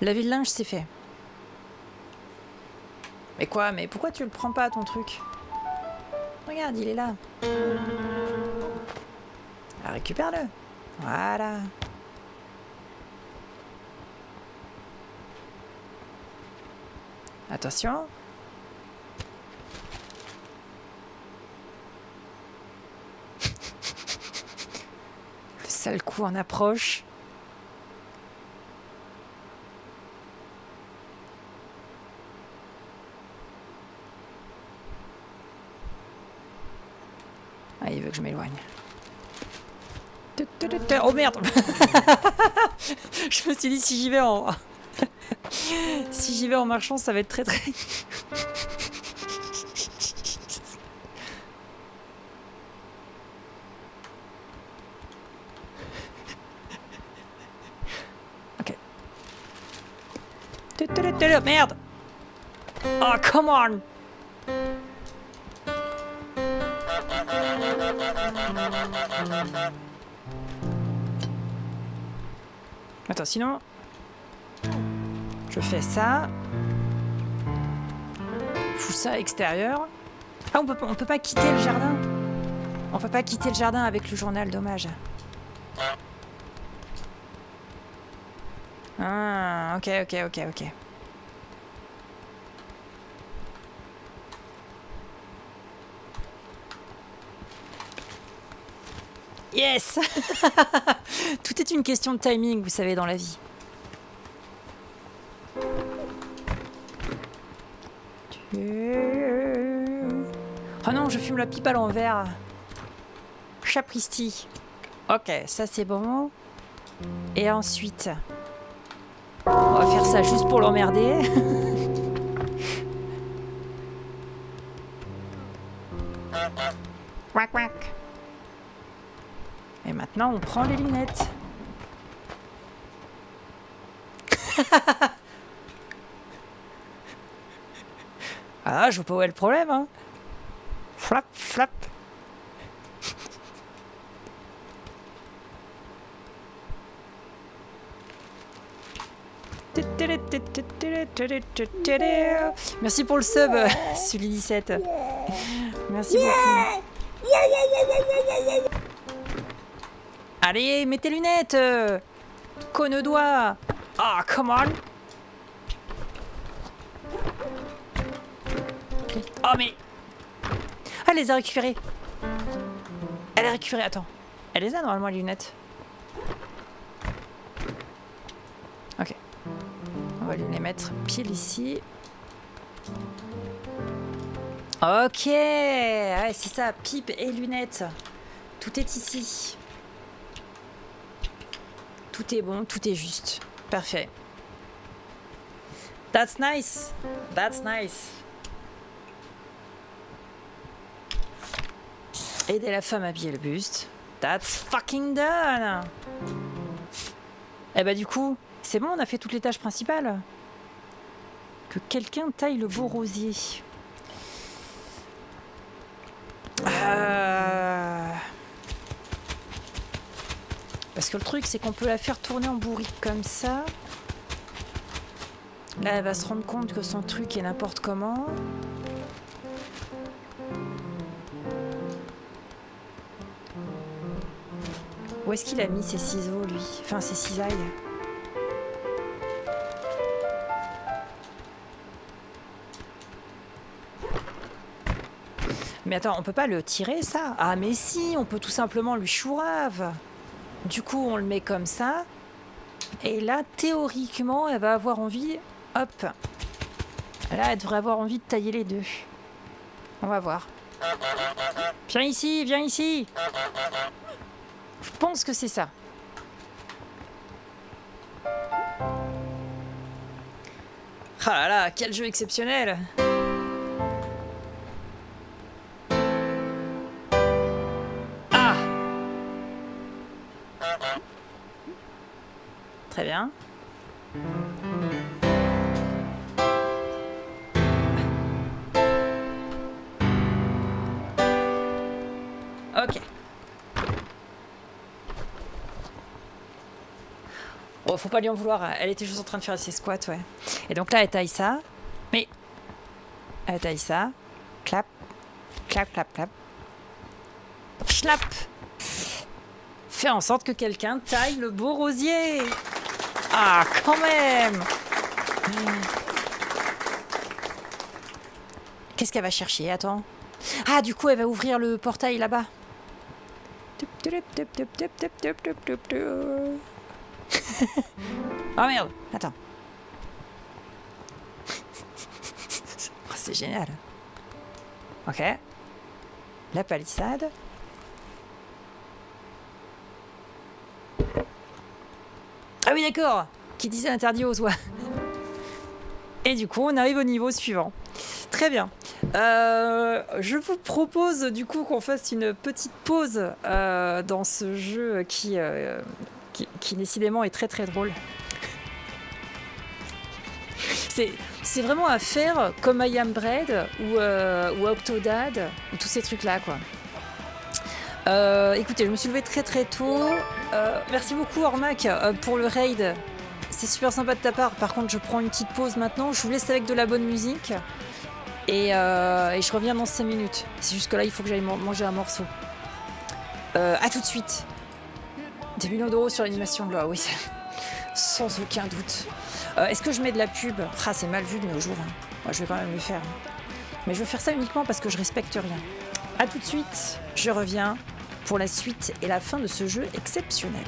Laver le linge, c'est fait. Mais quoi? Mais pourquoi tu le prends pas, ton truc? Regarde, il est là. Alors récupère-le. Voilà. Attention. Le sale coup en approche. Ah, il veut que je m'éloigne. Oh merde. Je me suis dit si j'y vais en... si j'y vais en marchant, ça va être très très... Ok. Merde. Oh, come on. Attends, sinon... Je fais ça. Fous ça extérieur. Ah, on peut pas quitter le jardin. On peut pas quitter le jardin avec le journal, dommage. Ah, ok, ok, ok, ok. Yes. Tout est une question de timing, vous savez, dans la vie. Oh non, je fume la pipe à l'envers. Chapristi. Ok, ça c'est bon. Et ensuite, on va faire ça juste pour l'emmerder. Quack, quack. Et maintenant, on prend les lunettes. Ah, je vois pas où est le problème, hein. Flap, flap. Merci pour le sub, Sully17. Merci beaucoup. Allez, mets tes lunettes, conne-doigt. Ah, oh, come on. Oh mais... Ah, elle les a récupérées. Elle a récupéré, attends. Elle les a normalement les lunettes. Ok. On va les mettre pile ici. Ok. Ouais, c'est ça, pipe et lunettes. Tout est ici. Tout est bon, tout est juste. Parfait. That's nice. That's nice. Aider la femme à habiller le buste. That's fucking done. Eh bah du coup, c'est bon, on a fait toutes les tâches principales. Que quelqu'un taille le beau rosier. Parce que le truc, c'est qu'on peut la faire tourner en bourrique comme ça. Là, elle va se rendre compte que son truc est n'importe comment. Où est-ce qu'il a mis ses ciseaux, lui? Enfin, ses cisailles. Mais attends, on peut pas le tirer, ça? Ah, mais si, on peut tout simplement lui chourave. Du coup, on le met comme ça. Et là, théoriquement, elle va avoir envie... Hop. Là, elle devrait avoir envie de tailler les deux. On va voir. Viens ici, viens ici. Je pense que c'est ça. Ah là là, quel jeu exceptionnel! Ah! Très bien. Bon, faut pas lui en vouloir, elle était juste en train de faire ses squats, ouais. Et donc là, elle taille ça, mais... Elle taille ça, clap, clap, clap, clap, schlap. Faire en sorte que quelqu'un taille le beau rosier. Ah, quand même. Qu'est-ce qu'elle va chercher? Attends. Ah, du coup, elle va ouvrir le portail là-bas. Oh merde, attends. Oh, c'est génial. Ok. La palissade. Ah oui, d'accord. Qui disait interdit aux oies. Et du coup, on arrive au niveau suivant. Très bien. Je vous propose du coup qu'on fasse une petite pause dans ce jeu qui décidément est très drôle. C'est vraiment à faire comme I Am Bread ou Octodad ou tous ces trucs là quoi. Écoutez, je me suis levée très tôt. Merci beaucoup Ormac pour le raid. C'est super sympa de ta part. Par contre, je prends une petite pause maintenant. Je vous laisse avec de la bonne musique. Et je reviens dans 5 minutes. C'est juste que là, il faut que j'aille manger un morceau. À tout de suite. Des millions d'euros sur l'animation de l'OA, oui. Sans aucun doute. Est-ce que je mets de la pub? Ah, c'est mal vu de nos jours. Hein. Moi, je vais quand même le faire. Mais je vais faire ça uniquement parce que je respecte rien. À tout de suite. Je reviens pour la suite et la fin de ce jeu exceptionnel.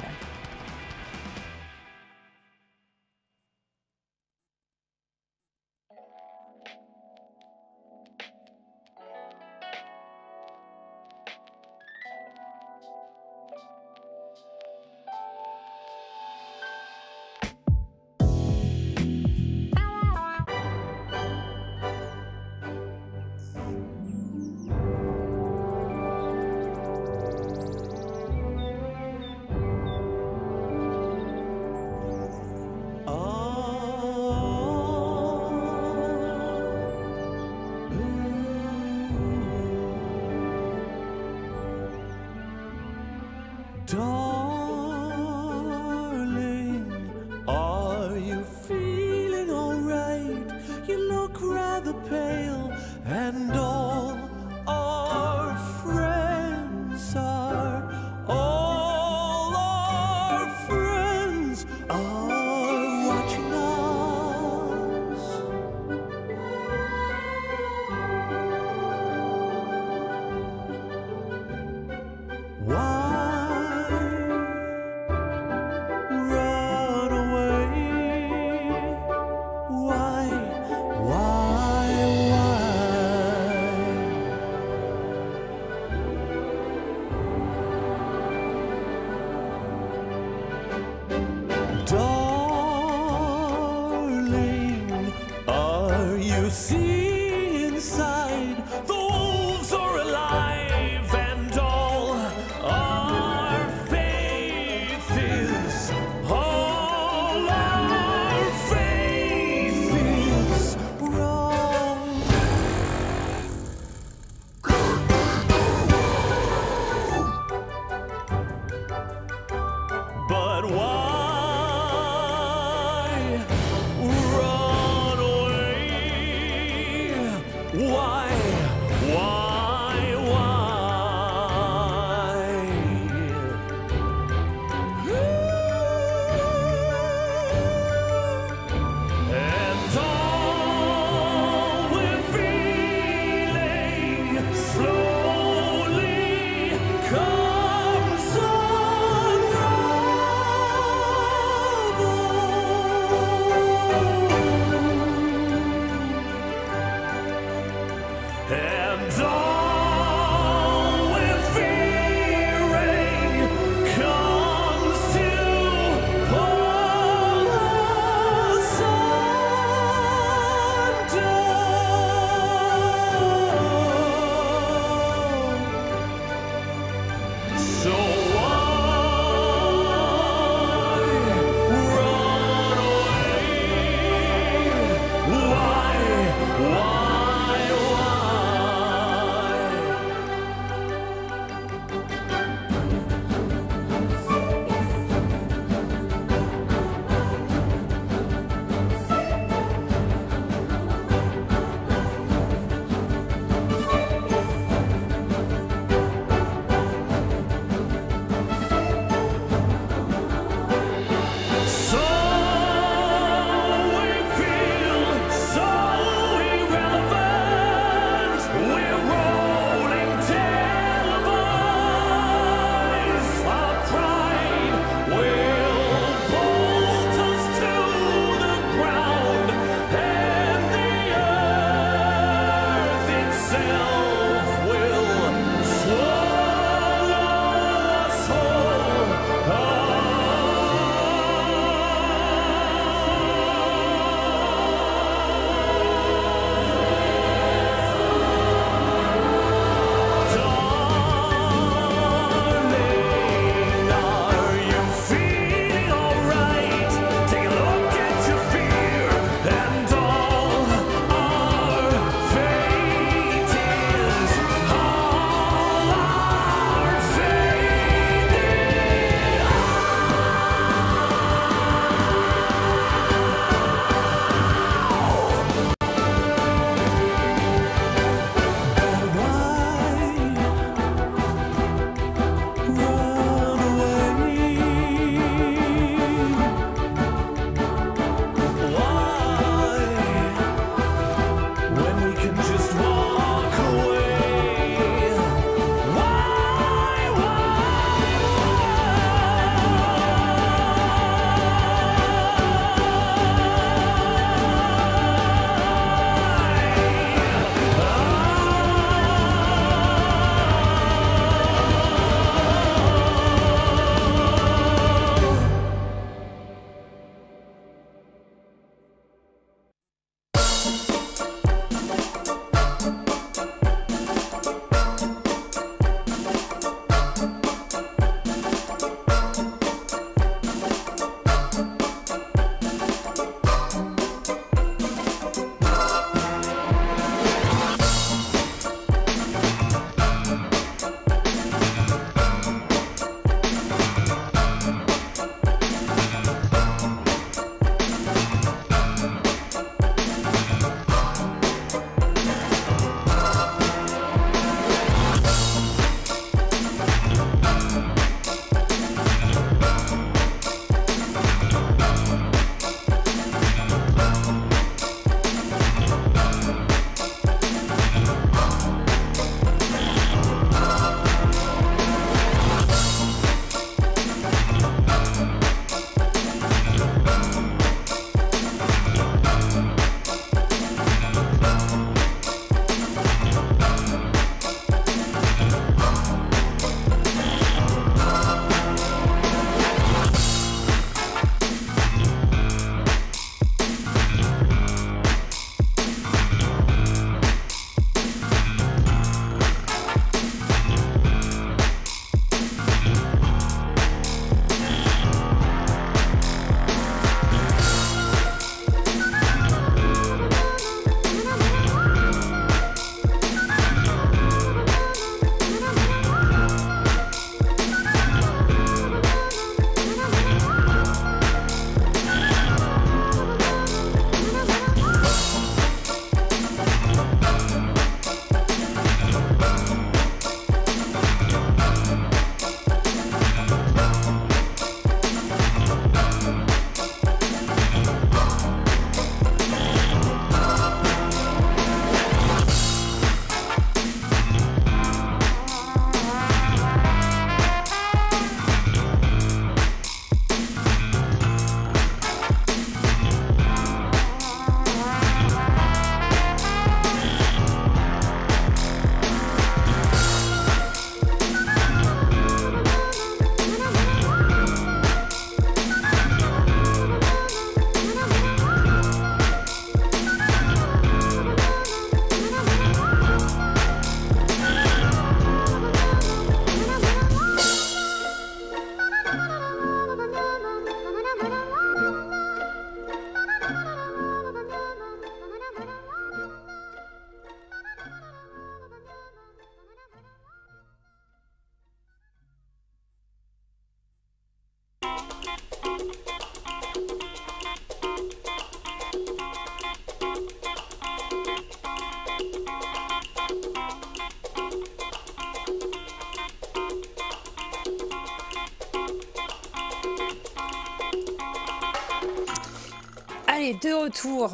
Allez, de retour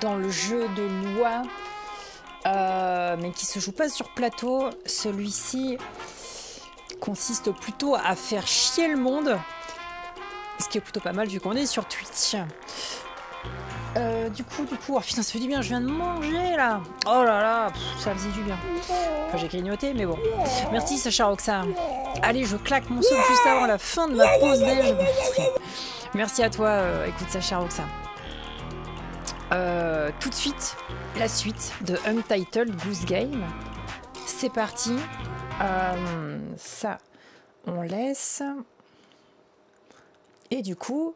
dans le jeu de loi, mais qui se joue pas sur plateau. Celui-ci consiste plutôt à faire chier le monde, ce qui est plutôt pas mal vu qu'on est sur Twitch. Du coup, oh putain, ça fait du bien, je viens de manger là. Oh là là, pff, ça faisait du bien. Enfin, j'ai clignoté, mais bon. Merci Sacha Roxa. Allez, je claque mon soupe juste avant la fin de ma pause déj. Merci à toi, écoute Sacha Roxa. Tout de suite, la suite de Untitled Goose Game. C'est parti. Ça, on laisse. Et du coup.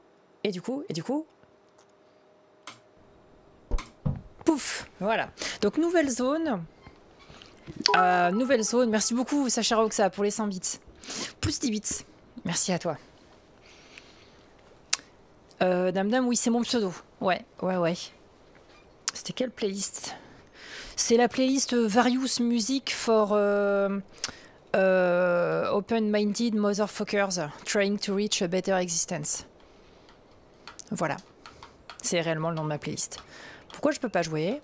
Pouf, voilà. Donc nouvelle zone. Merci beaucoup Sacha Roxa pour les 100 bits. Plus 10 bits. Merci à toi. Dame, oui, c'est mon pseudo. Ouais. C'était quelle playlist? C'est la playlist Various Music for Open-Minded Motherfuckers Trying to Reach a Better Existence. Voilà. C'est réellement le nom de ma playlist. Pourquoi je peux pas jouer?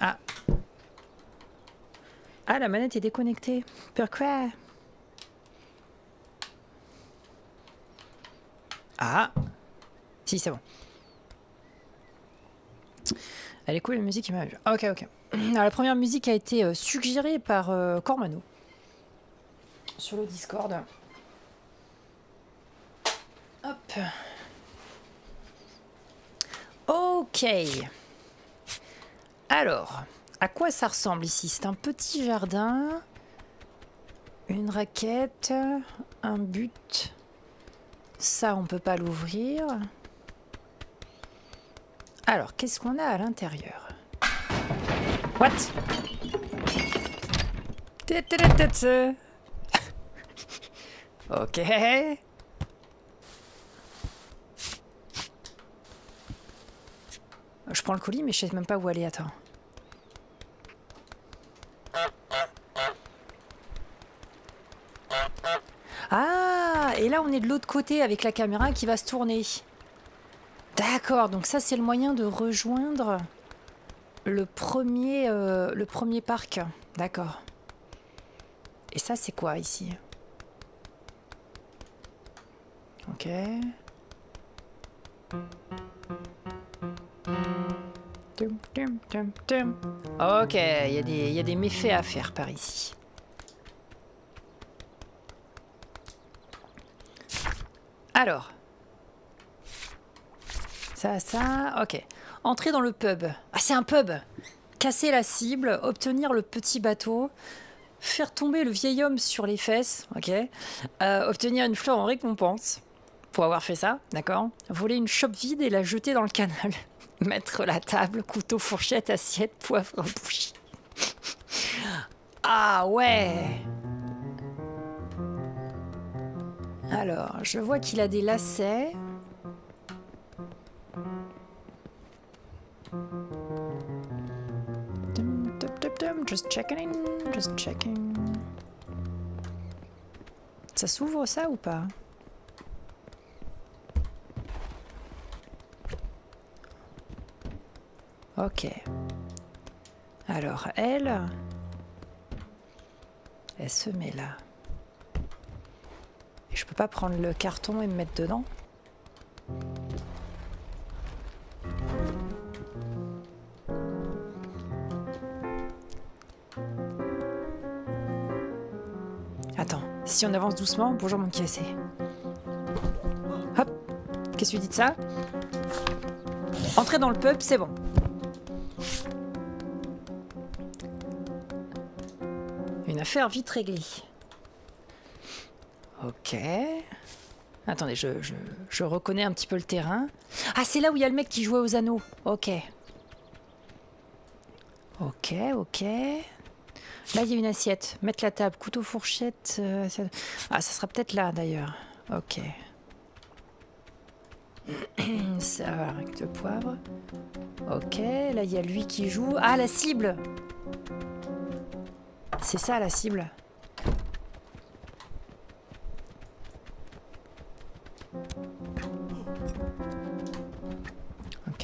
Ah. Ah, la manette est déconnectée. Pourquoi? Ah. Si, c'est bon. Elle est cool, la musique. Ok. Alors, la première musique a été suggérée par Cormano sur le Discord. Hop. Ok. Alors, à quoi ça ressemble ici? C'est un petit jardin, une raquette, un but. Ça, on peut pas l'ouvrir. Alors, qu'est-ce qu'on a à l'intérieur? What? Ok. Je prends le colis, mais je sais même pas où aller. Attends. Ah, et là, on est de l'autre côté avec la caméra qui va se tourner. D'accord, donc ça, c'est le moyen de rejoindre le premier parc. D'accord. Et ça, c'est quoi, ici? Ok. Ok, il y a des méfaits à faire par ici. Alors. Ça, ok. Entrer dans le pub. Ah, c'est un pub. Casser la cible, obtenir le petit bateau, faire tomber le vieil homme sur les fesses, ok. Obtenir une fleur en récompense, pour avoir fait ça, d'accord. Voler une chope vide et la jeter dans le canal. Mettre la table, couteau, fourchette, assiette, poivre, bougie. Ah ouais. Alors, je vois qu'il a des lacets. Just checking. Ça s'ouvre ça ou pas? Ok. Alors elle se met là. Et je peux pas prendre le carton et me mettre dedans? Attends, si on avance doucement, bonjour mon cassé. Hop, qu'est-ce que tu dis de ça? Entrer dans le pub, c'est bon. Une affaire vite réglée. Ok. Attendez, je reconnais un petit peu le terrain. Ah, c'est là où il y a le mec qui jouait aux anneaux. Ok. Ok. Là, il y a une assiette. Mettre la table, couteau, fourchette. Ah, ça sera peut-être là d'ailleurs. Ok. Ça va, avec le poivre. Ok, là, il y a lui qui joue. Ah, la cible! C'est ça la cible.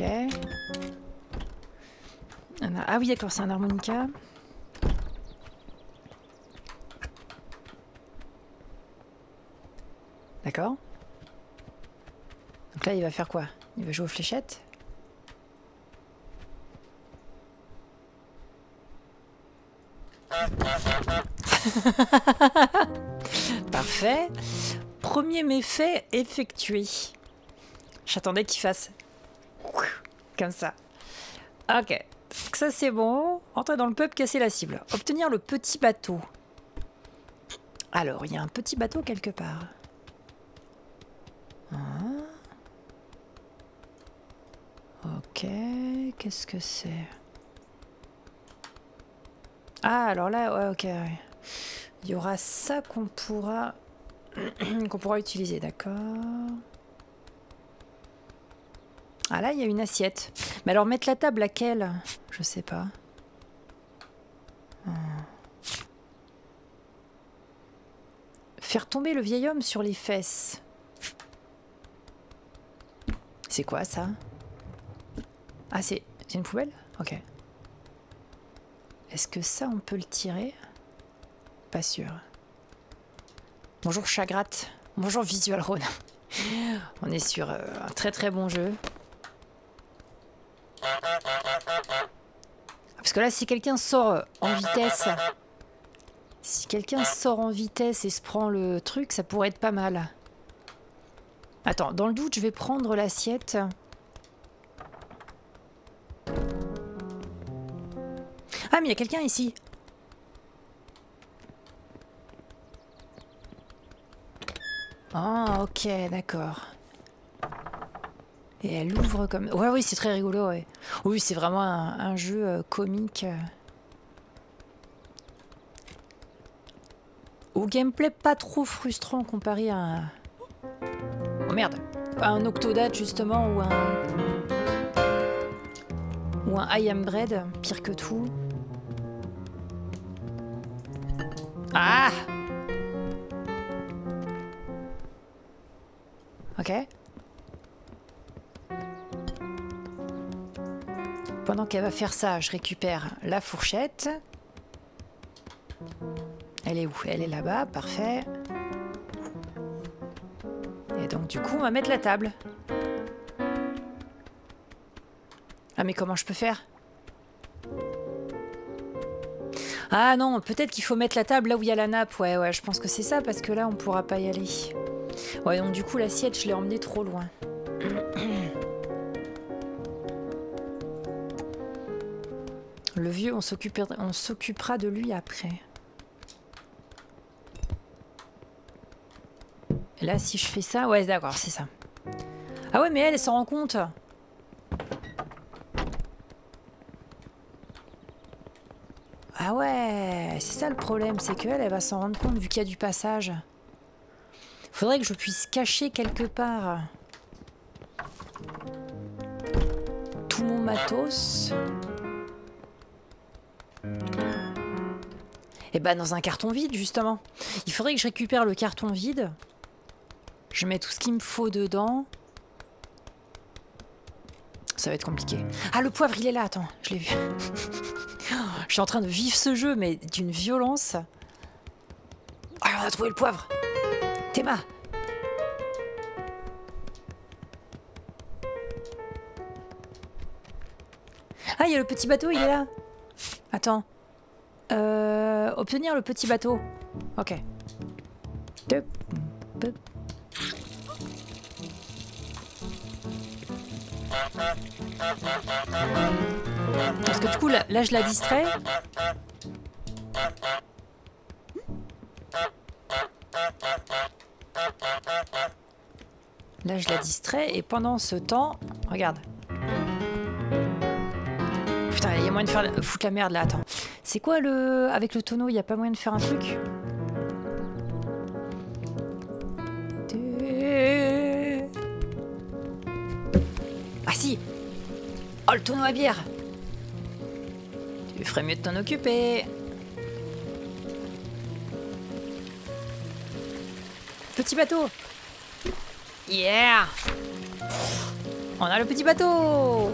Ok. Ah oui, d'accord, c'est un harmonica. D'accord. Donc là, il va faire quoi? Il va jouer aux fléchettes? Parfait. Premier méfait effectué. J'attendais qu'il fasse... comme ça. Ok. Donc ça, c'est bon. Entrer dans le pub, casser la cible. Obtenir le petit bateau. Alors, il y a un petit bateau quelque part. Ok, qu'est-ce que c'est? Ah, alors là, ouais, ok. Ouais. Il y aura ça qu'on pourra... qu'on pourra utiliser, d'accord. Ah là, il y a une assiette. Mais alors, mettre la table, laquelle? Je sais pas. Faire tomber le vieil homme sur les fesses. C'est quoi, ça? Ah, c'est une poubelle? Ok. Est-ce que ça, on peut le tirer? Pas sûr. Bonjour Chagratte. Bonjour Visual Road. On est sur un très très bon jeu. Parce que là, si quelqu'un sort en vitesse... si quelqu'un sort en vitesse et se prend le truc, ça pourrait être pas mal. Attends, dans le doute, je vais prendre l'assiette. Ah, mais il y a quelqu'un ici. Ah, oh, ok, d'accord. Et elle ouvre comme... ouais, oui, c'est très rigolo, ouais. Oui, c'est vraiment un jeu comique. Au gameplay pas trop frustrant comparé à un... oh merde, un Octodad justement, ou un... ou un I Am Bread, pire que tout. Ah! Ok. Pendant qu'elle va faire ça, je récupère la fourchette. Elle est où? Elle est là-bas, parfait. Et donc du coup, on va mettre la table. Ah mais comment je peux faire? Ah non, peut-être qu'il faut mettre la table là où il y a la nappe. Ouais, ouais, je pense que c'est ça, parce que là, on pourra pas y aller. Ouais, donc du coup, l'assiette, je l'ai emmenée trop loin. Le vieux, on s'occupera de lui après. Là, si je fais ça... ouais, d'accord, c'est ça. Ah ouais, mais elle, elle s'en rend compte. Ah ouais, c'est ça le problème, c'est qu'elle, elle va s'en rendre compte vu qu'il y a du passage. Faudrait que je puisse cacher quelque part tout mon matos. Et bah dans un carton vide justement. Il faudrait que je récupère le carton vide. Je mets tout ce qu'il me faut dedans. Ça va être compliqué. Ah le poivre il est là, attends, je l'ai vu. Je suis en train de vivre ce jeu mais d'une violence. Alors on a trouvé le poivre. Théma. Ah, il y a le petit bateau, il est là. Attends. Obtenir le petit bateau. Ok. Parce que du coup, là je la distrais. Là, je la distrais et pendant ce temps... regarde. Putain, il y a moyen de faire... foutre la merde, là, attends. C'est quoi le... avec le tonneau, il n'y a pas moyen de faire un truc? Ah si! Oh, le tonneau à bière! Tu ferais mieux de t'en occuper. Petit bateau! Yeah! On a le petit bateau.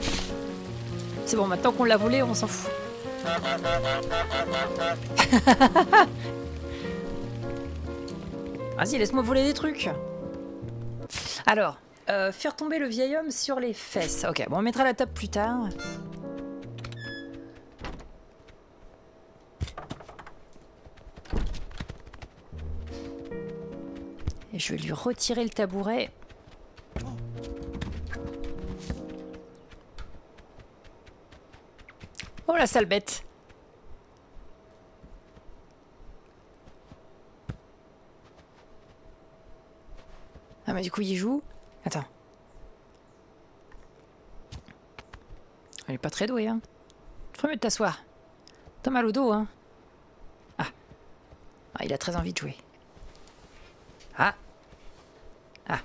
C'est bon, maintenant qu'on l'a volé, on s'en fout. Vas-y, laisse-moi voler des trucs. Alors, faire tomber le vieil homme sur les fesses. Ok, bon, on mettra la table plus tard. Et je vais lui retirer le tabouret. Oh la sale bête! Ah mais du coup il joue. Attends. Elle est pas très douée hein. Ferais mieux de t'asseoir. T'as mal au dos hein. Ah. Ah il a très envie de jouer. Ah. Ah.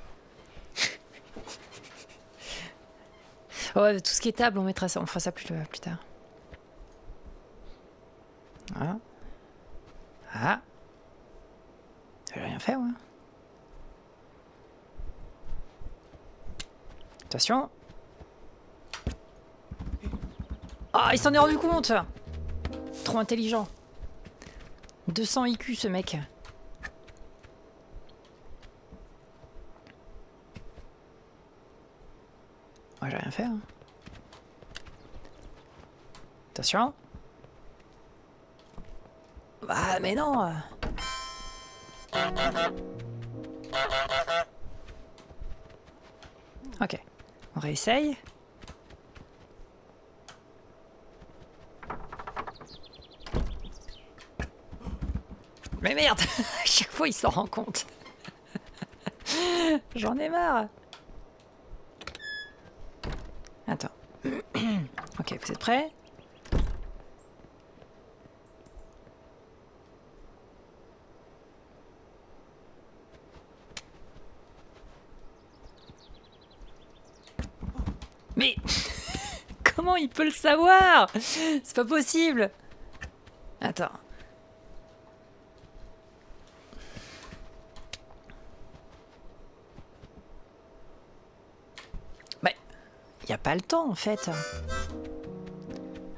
Ouais, tout ce qui est table on mettra ça, on fera ça plus tard. Ah. Ah. Elle a rien fait, ouais. Attention. Ah, il s'en est rendu compte. Trop intelligent. 200 IQ, ce mec. Moi, j'ai rien fait. Hein. Attention. Bah mais non. Ok, on réessaye. Mais merde, à chaque fois il s'en rend compte. J'en ai marre. Attends. Ok, vous êtes prêts ? Mais comment il peut le savoir? C'est pas possible. Attends. Mais il n'y a pas le temps en fait.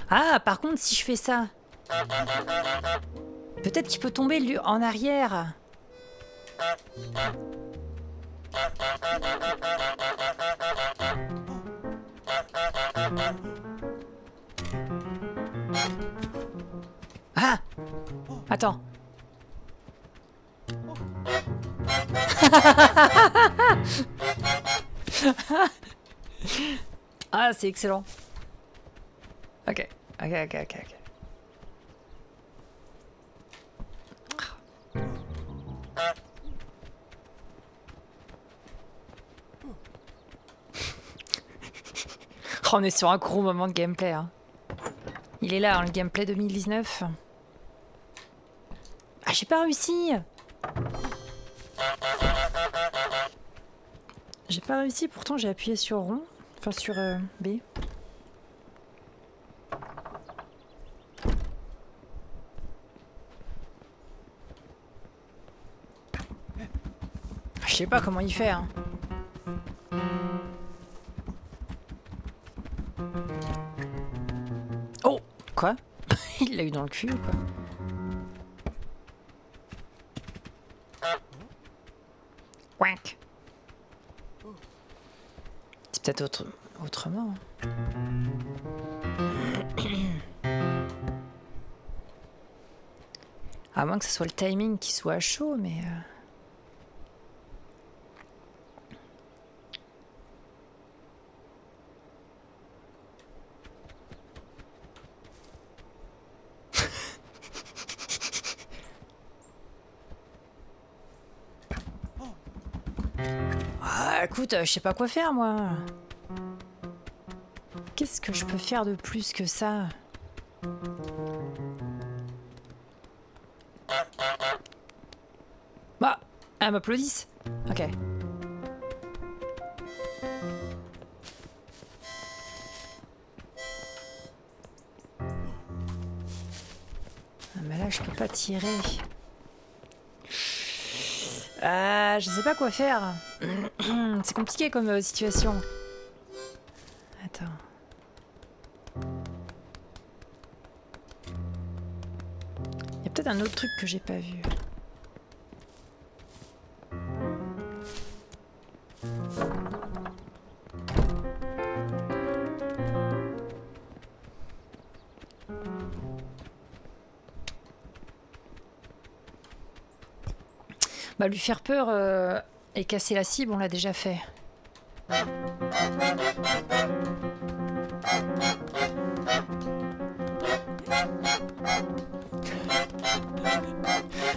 Ah, par contre, si je fais ça, peut-être qu'il peut tomber lui en arrière. Ah! Attends. Ah, c'est excellent. Ok, ok, ok, ok, ok. On est sur un gros moment de gameplay. Hein. Il est là, hein, le gameplay 2019. Ah, j'ai pas réussi. J'ai pas réussi, pourtant j'ai appuyé sur rond. Enfin, sur B. Je sais pas comment il fait. Hein. Quoi? Il l'a eu dans le cul ou quoi? Quack. C'est peut-être autrement. À moins que ce soit le timing qui soit chaud, mais... Écoute, je sais pas quoi faire moi. Qu'est-ce que je peux faire de plus que ça? Bah, elle m'applaudisse. Ok. Ah, mais là, je peux pas tirer. Je sais pas quoi faire. C'est compliqué comme situation. fait. Il y a peut-être un autre truc que j'ai pas vu. Bah lui faire peur et casser la cible, on l'a déjà fait.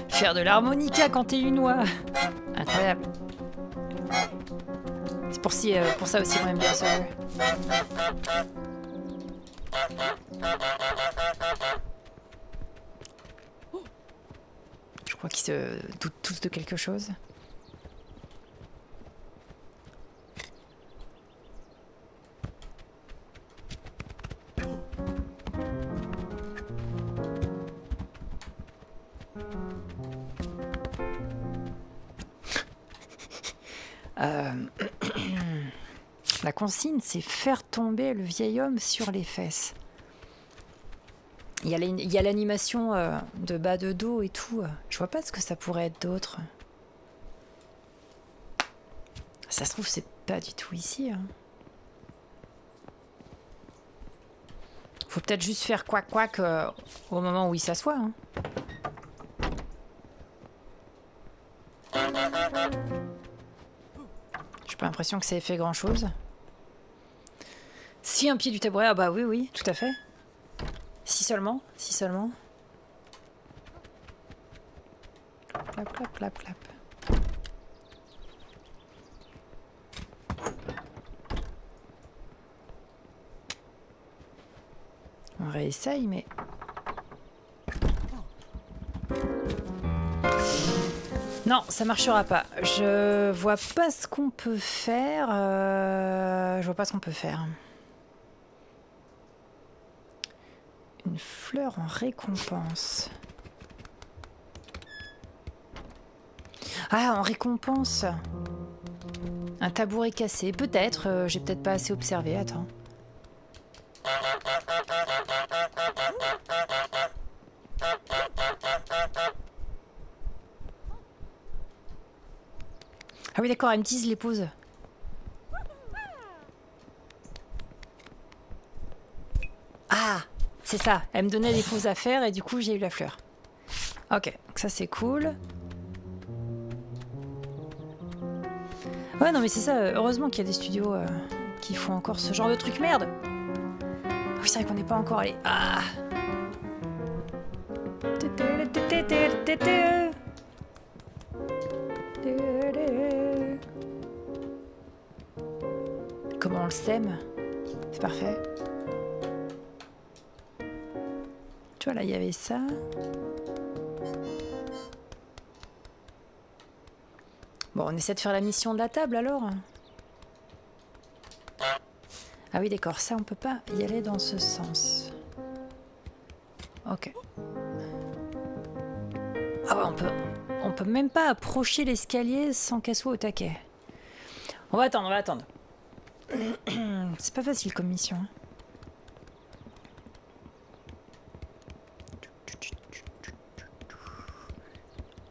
Faire de l'harmonica quand t'es une oie. Incroyable. C'est pour ça aussi qu'on aime bien ça. Je crois qu'ils se doutent tous de quelque chose. La consigne, c'est faire tomber le vieil homme sur les fesses. Il y a l'animation de bas de dos et tout. Je vois pas ce que ça pourrait être d'autre. Ça se trouve, c'est pas du tout ici. Hein. Faut peut-être juste faire couac couac au moment où il s'assoit. Hein. J'ai pas l'impression que ça ait fait grand-chose. Si un pied du tabouret, ah bah oui, oui, tout à fait. Si seulement, si seulement. Clap, clap, clap, clap. On réessaye, mais... Non, ça marchera pas. Je vois pas ce qu'on peut faire. Je vois pas ce qu'on peut faire. Une fleur en récompense. Ah, en récompense. Un tabouret cassé. Peut-être. J'ai peut-être pas assez observé. Attends. Ah oui d'accord, elles me disent les pauses. Ah, c'est ça, elle me donnait des pauses à faire et du coup j'ai eu la fleur. Ok, donc ça c'est cool. Ouais non mais c'est ça, heureusement qu'il y a des studios qui font encore ce genre de truc, merde. Ah oui c'est vrai qu'on n'est pas encore allé. Ah. Comment on le sème, c'est parfait. Tu vois là, il y avait ça. Bon, on essaie de faire la mission de la table alors. Ah oui, d'accord, ça on peut pas y aller dans ce sens. Ok. Ah ouais, on peut même pas approcher l'escalier sans qu'elle soit au taquet. On va attendre, on va attendre. C'est pas facile comme mission. Hein.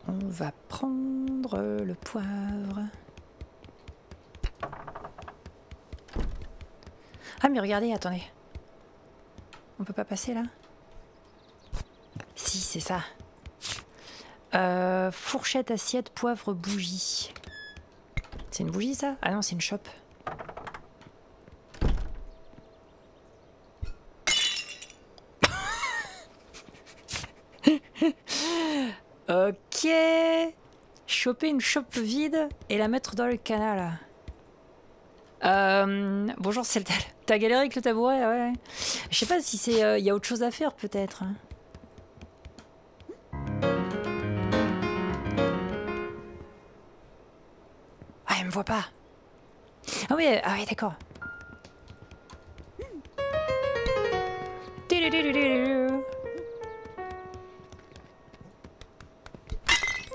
On va prendre le poivre. Ah mais regardez, attendez. On peut pas passer là? Si, c'est ça. Fourchette, assiette, poivre, bougie. C'est une bougie ça? Ah non, c'est une chope. Ok. Choper une chope vide et la mettre dans le canal. Bonjour, c'est le... T'as galéré avec le tabouret? Ouais. Je sais pas si c'est... y a autre chose à faire peut-être. Ah, elle me voit pas. Ah oui, ah oui d'accord.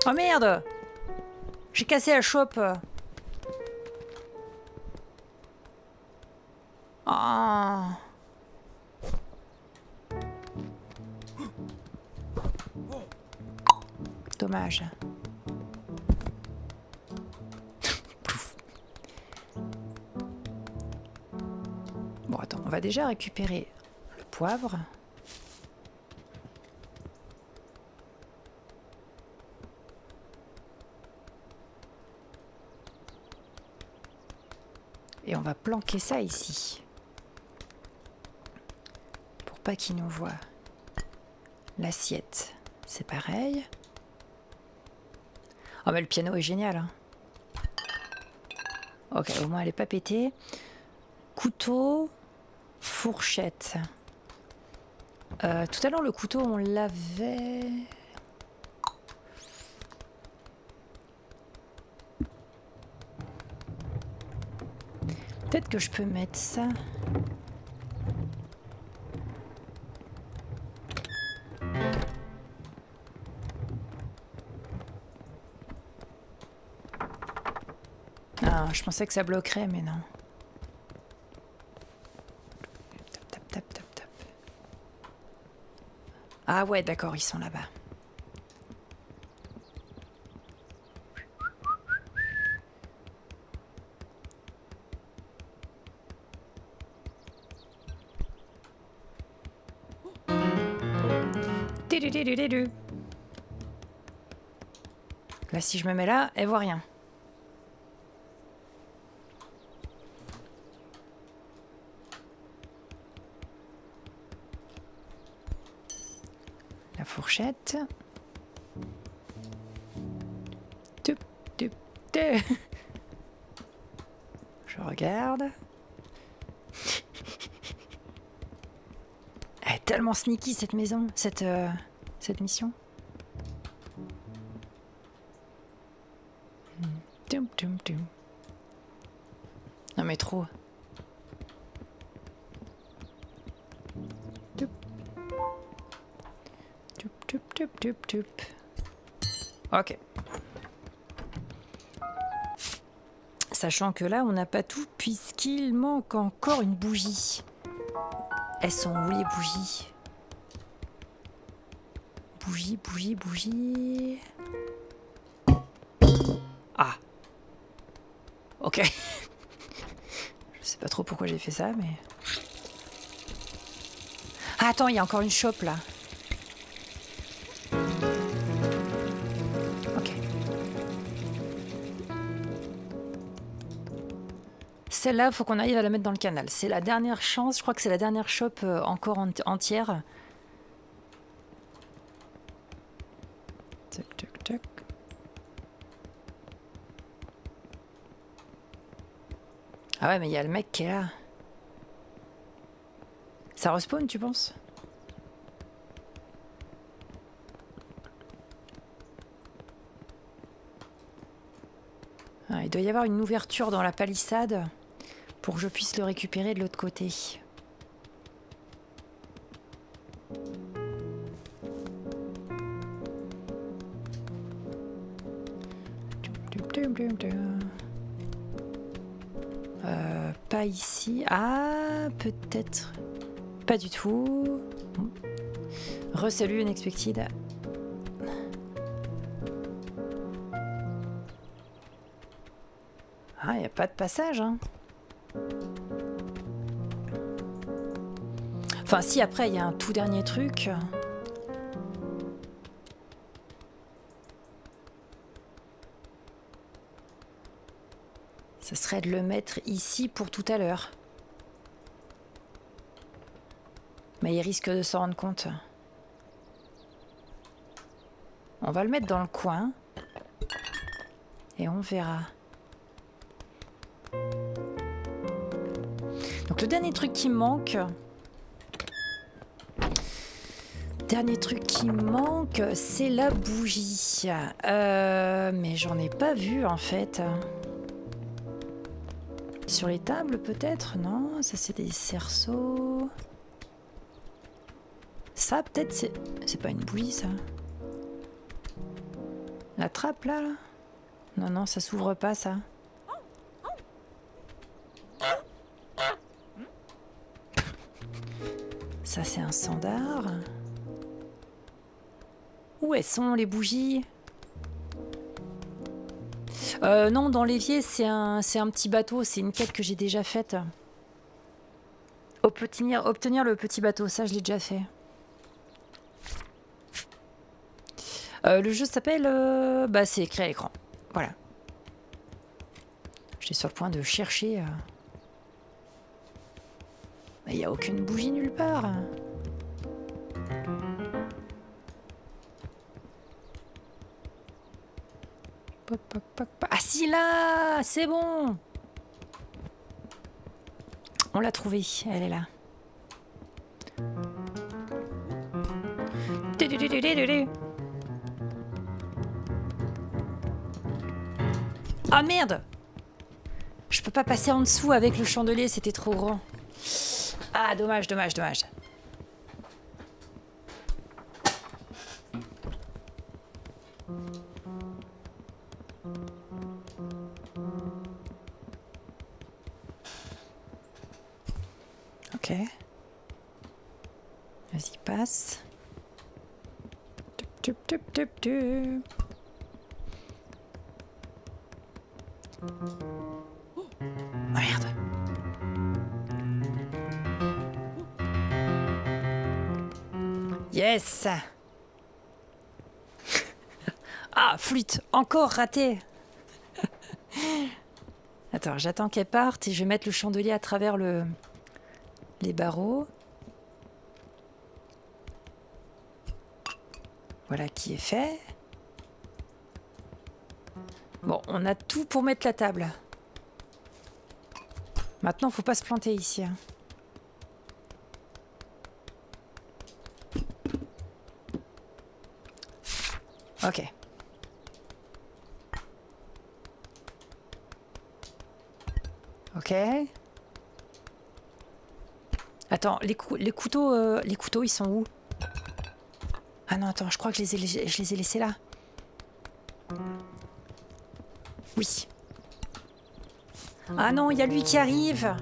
Oh merde! J'ai cassé la chope. Ah. Dommage. Bon, attends, on va déjà récupérer le poivre. Et on va planquer ça ici. Pour pas qu'il nous voie. L'assiette, c'est pareil. Oh mais le piano est génial. Hein. Ok, au moins elle est pas pétée. Couteau, fourchette. Tout à l'heure le couteau on l'avait... Peut-être que je peux mettre ça. Ah, je pensais que ça bloquerait, mais non. Top, top, top, top, top. Ah ouais, d'accord, ils sont là-bas. Là, si je me mets là, elle voit rien. La fourchette. Je regarde. Elle est tellement sneaky cette maison, cette mission. Non mais trop. Ok. Sachant que là on n'a pas tout puisqu'il manque encore une bougie. Elles sont où les bougies? Bougie, bougie, bougie... Ah. Ok. Je sais pas trop pourquoi j'ai fait ça, mais... Ah, attends, il y a encore une chope, là. Ok. Celle-là, faut qu'on arrive à la mettre dans le canal. C'est la dernière chance, je crois que c'est la dernière chope encore entière. Ah ouais, mais il y a le mec qui est là. Ça respawn, tu penses? Ah, il doit y avoir une ouverture dans la palissade pour que je puisse le récupérer de l'autre côté. Pas ici. Ah, peut-être. Pas du tout. Resalut unexpected. Ah, il n'y a pas de passage. Hein. Enfin, si, après, il y a un tout dernier truc. Ce serait de le mettre ici pour tout à l'heure. Mais il risque de s'en rendre compte. On va le mettre dans le coin. Et on verra. Donc le dernier truc qui manque... Dernier truc qui manque, c'est la bougie. Mais j'en ai pas vu en fait. Sur les tables peut-être? Non, ça c'est des cerceaux. Ça peut-être c'est... C'est pas une bougie ça. La trappe là, là? Non, non, ça s'ouvre pas ça. Ça, c'est un standard. Où elles sont, les bougies? Non, dans l'évier, c'est un petit bateau. C'est une quête que j'ai déjà faite. Obtenir le petit bateau, ça, je l'ai déjà fait. Le jeu s'appelle... bah, c'est écrit à l'écran. Voilà. J'étais sur le point de chercher... Il n'y a aucune bougie nulle part. Ah si, là, c'est bon. On l'a trouvée, elle est là. Ah merde, je peux pas passer en dessous avec le chandelier, c'était trop grand. Ah, dommage, dommage, dommage. Ok. Vas-y, passe. Tup, tup, tup, tup, tup. Oh merde. Yes. Ah, flûte, encore raté. Attends, j'attends qu'elle parte et je vais mettre le chandelier à travers les barreaux. Voilà qui est fait. Bon, on a tout pour mettre la table. Maintenant, faut pas se planter ici. Hein. Ok. Ok. Attends, les couteaux, ils sont où? Ah non, attends, je crois que je les ai laissés là. Oui. Ah non, il y a lui qui arrive.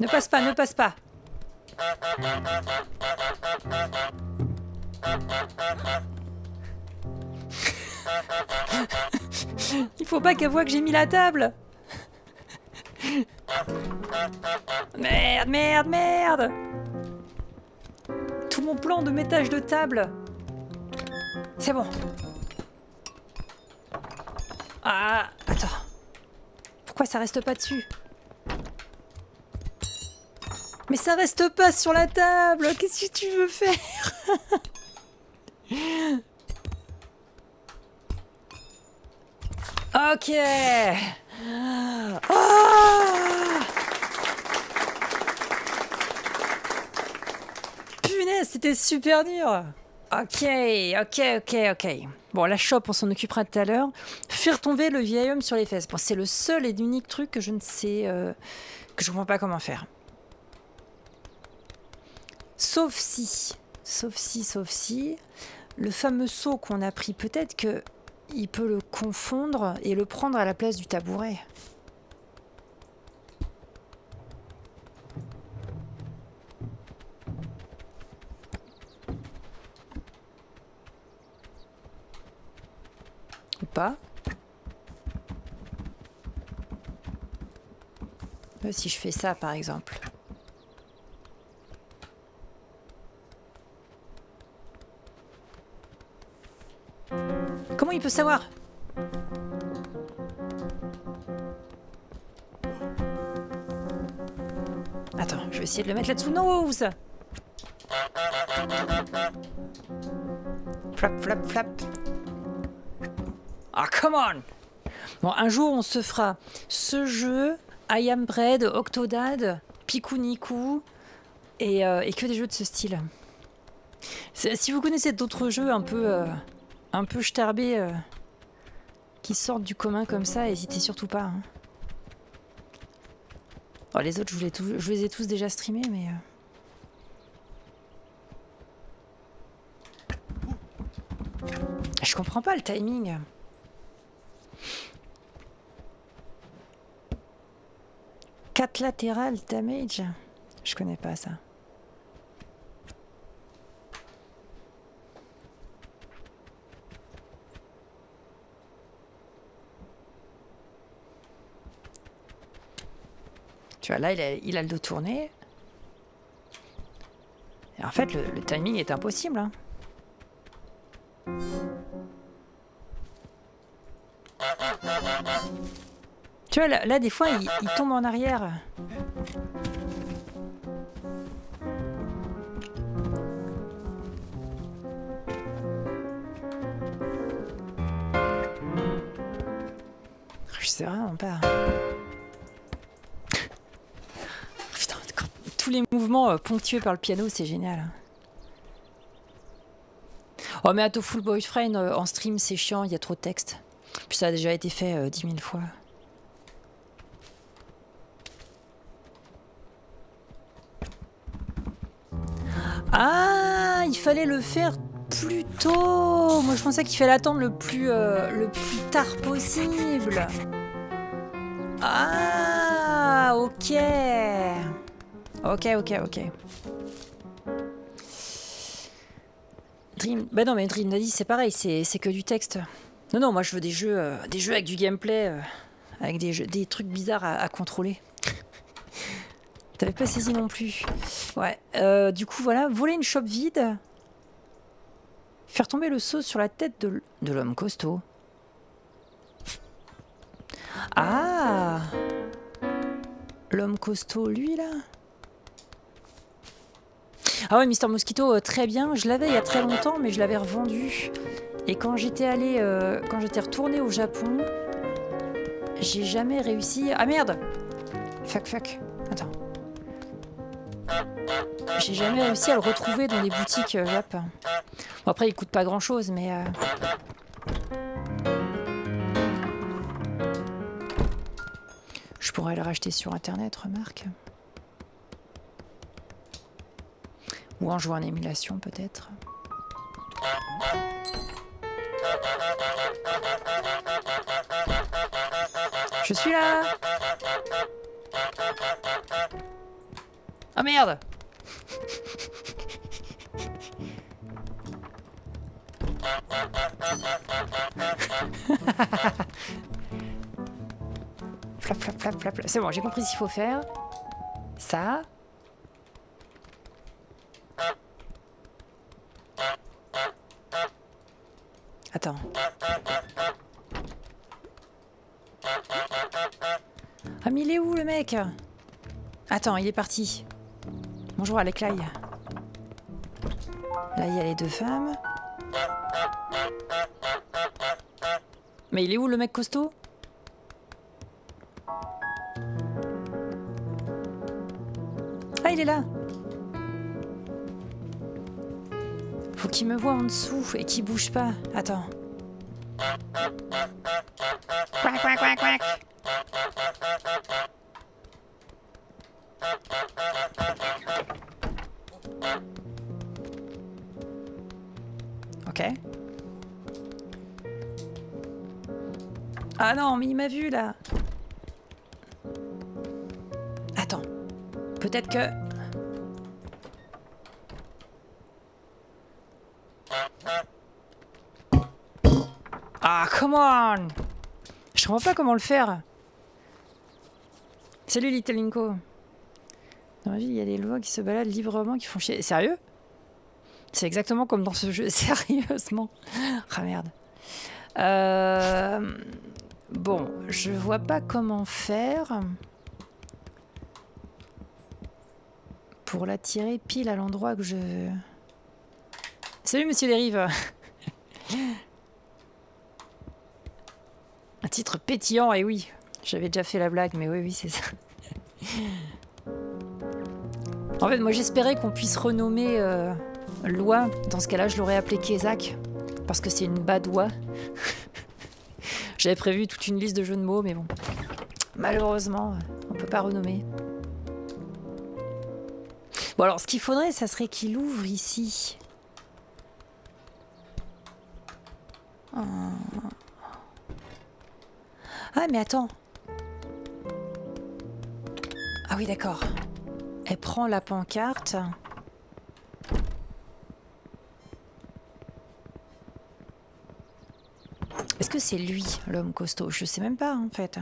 Ne passe pas, ne passe pas. Il faut pas qu'elle voie que j'ai mis la table. Merde, merde, merde. Tout mon plan de métage de table. C'est bon. Ah, attends. Pourquoi ça reste pas dessus ? Mais ça reste pas sur la table. Qu'est-ce que tu veux faire? Ok. Oh punaise, c'était super dur. Ok, ok, ok, ok. Bon, la chope, on s'en occupera tout à l'heure. Faire tomber le vieil homme sur les fesses. Bon, c'est le seul et unique truc que je ne sais... que je comprends pas comment faire. Sauf si, le fameux seau qu'on a pris, peut-être qu'il peut le confondre et le prendre à la place du tabouret. Ou pas. Si je fais ça, par exemple. Comment il peut savoir? Attends, je vais essayer de le mettre là-dessous. Nose. Flap, flap, flap. Ah, oh, come on. Bon, un jour, on se fera ce jeu, I Am Bread, Octodad, Piku Niku, et que des jeux de ce style. Si vous connaissez d'autres jeux un peu starbés qui sortent du commun comme ça, n'hésitez surtout pas. Hein. Oh, les autres, je les ai tous déjà streamés, mais... Je comprends pas le timing. Collateral damage. Je connais pas ça. Tu vois, là, il a le dos tourné. Et en fait, le timing est impossible. Hein. Tu vois, là, des fois, il tombe en arrière. Je sais vraiment pas. Les mouvements ponctués par le piano, c'est génial. Oh mais à tout full boyfriend en stream, c'est chiant, il y a trop de texte. Puis ça a déjà été fait 10 000 fois. Ah, il fallait le faire plus tôt. Moi je pensais qu'il fallait attendre le plus tard possible. Ah, ok. Ok. Dream... Bah non, mais Dream Daddy, c'est pareil, c'est que du texte. Non, non, moi je veux des jeux avec du gameplay, avec des trucs bizarres à contrôler. T'avais pas saisi non plus. Ouais, du coup, voilà, voler une chope vide, faire tomber le seau sur la tête de l'homme costaud. Ah, l'homme costaud, lui, là. Ah ouais, Mr. Mosquito, très bien. Je l'avais il y a très longtemps, mais je l'avais revendu. Et quand j'étais allée, quand j'étais retournée au Japon, j'ai jamais réussi... Ah merde! Fuck. Attends. J'ai jamais réussi à le retrouver dans les boutiques Jap. Bon, après, il coûte pas grand-chose, mais... Je pourrais le racheter sur Internet, remarque. Ou en jouant en émulation, peut-être. Je suis là! Ah merde! Flap, flap, flap, flap. C'est bon, j'ai compris ce qu'il faut faire. Ça. Attends. Ah mais il est où le mec? Attends, il est parti. Bonjour à l'éclair. Là il y a les deux femmes. Mais il est où le mec costaud? Ah il est là. Faut qu'il me voit en dessous et qu'il bouge pas. Attends. Quack, quack, quack, quack. Ok. Ah non, mais il m'a vu là. Attends. Peut-être que... Ah, come on! Je comprends pas comment le faire. Salut Little Linko. Dans ma vie, il y a des lois qui se baladent librement, qui font chier. Sérieux? C'est exactement comme dans ce jeu, sérieusement. Ah merde. Bon, je vois pas comment faire pour l'attirer pile à l'endroit que je veux. Salut Monsieur Dérive. Un titre pétillant, et oui, j'avais déjà fait la blague, mais oui, c'est ça. En fait, moi j'espérais qu'on puisse renommer Loi, dans ce cas-là je l'aurais appelé Kézak, parce que c'est une badoie. J'avais prévu toute une liste de jeux de mots, mais bon, malheureusement, on peut pas renommer. Bon alors, ce qu'il faudrait, ça serait qu'il ouvre ici. Ah mais attends. Ah oui, d'accord. Elle prend la pancarte. Est-ce que c'est lui, l'homme costaud? Je sais même pas, en fait.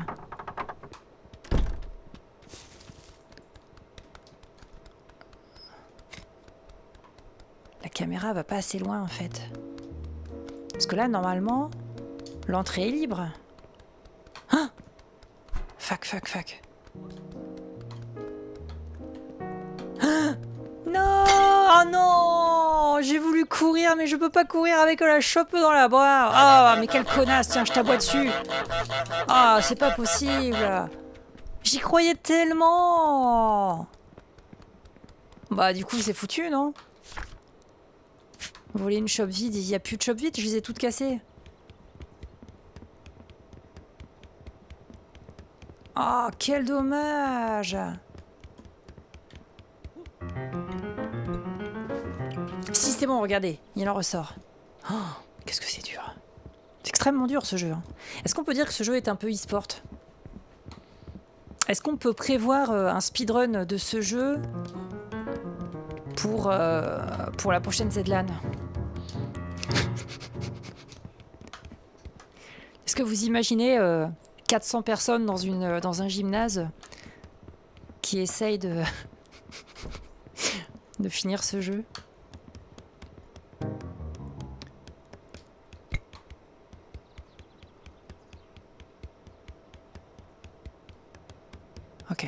La caméra va pas assez loin, en fait. Parce que là, normalement, l'entrée est libre. Hein? Fuck. Ah non! Oh non! J'ai voulu courir, mais je peux pas courir avec la chope dans la barre. Ah, oh, mais quelle connasse! Tiens, je t'aboie dessus. Ah, oh, c'est pas possible. J'y croyais tellement. Bah, du coup, c'est foutu, non? Voler une chope vide, il n'y a plus de chope vide, je les ai toutes cassées. Oh, quel dommage! Si, c'est bon, regardez, il en ressort. Oh, qu'est-ce que c'est dur. C'est extrêmement dur, ce jeu. Est-ce qu'on peut dire que ce jeu est un peu e-sport? Est-ce qu'on peut prévoir un speedrun de ce jeu pour la prochaine Zedlan? Est-ce que vous imaginez 400 personnes dans un gymnase qui essayent de, de finir ce jeu? Ok.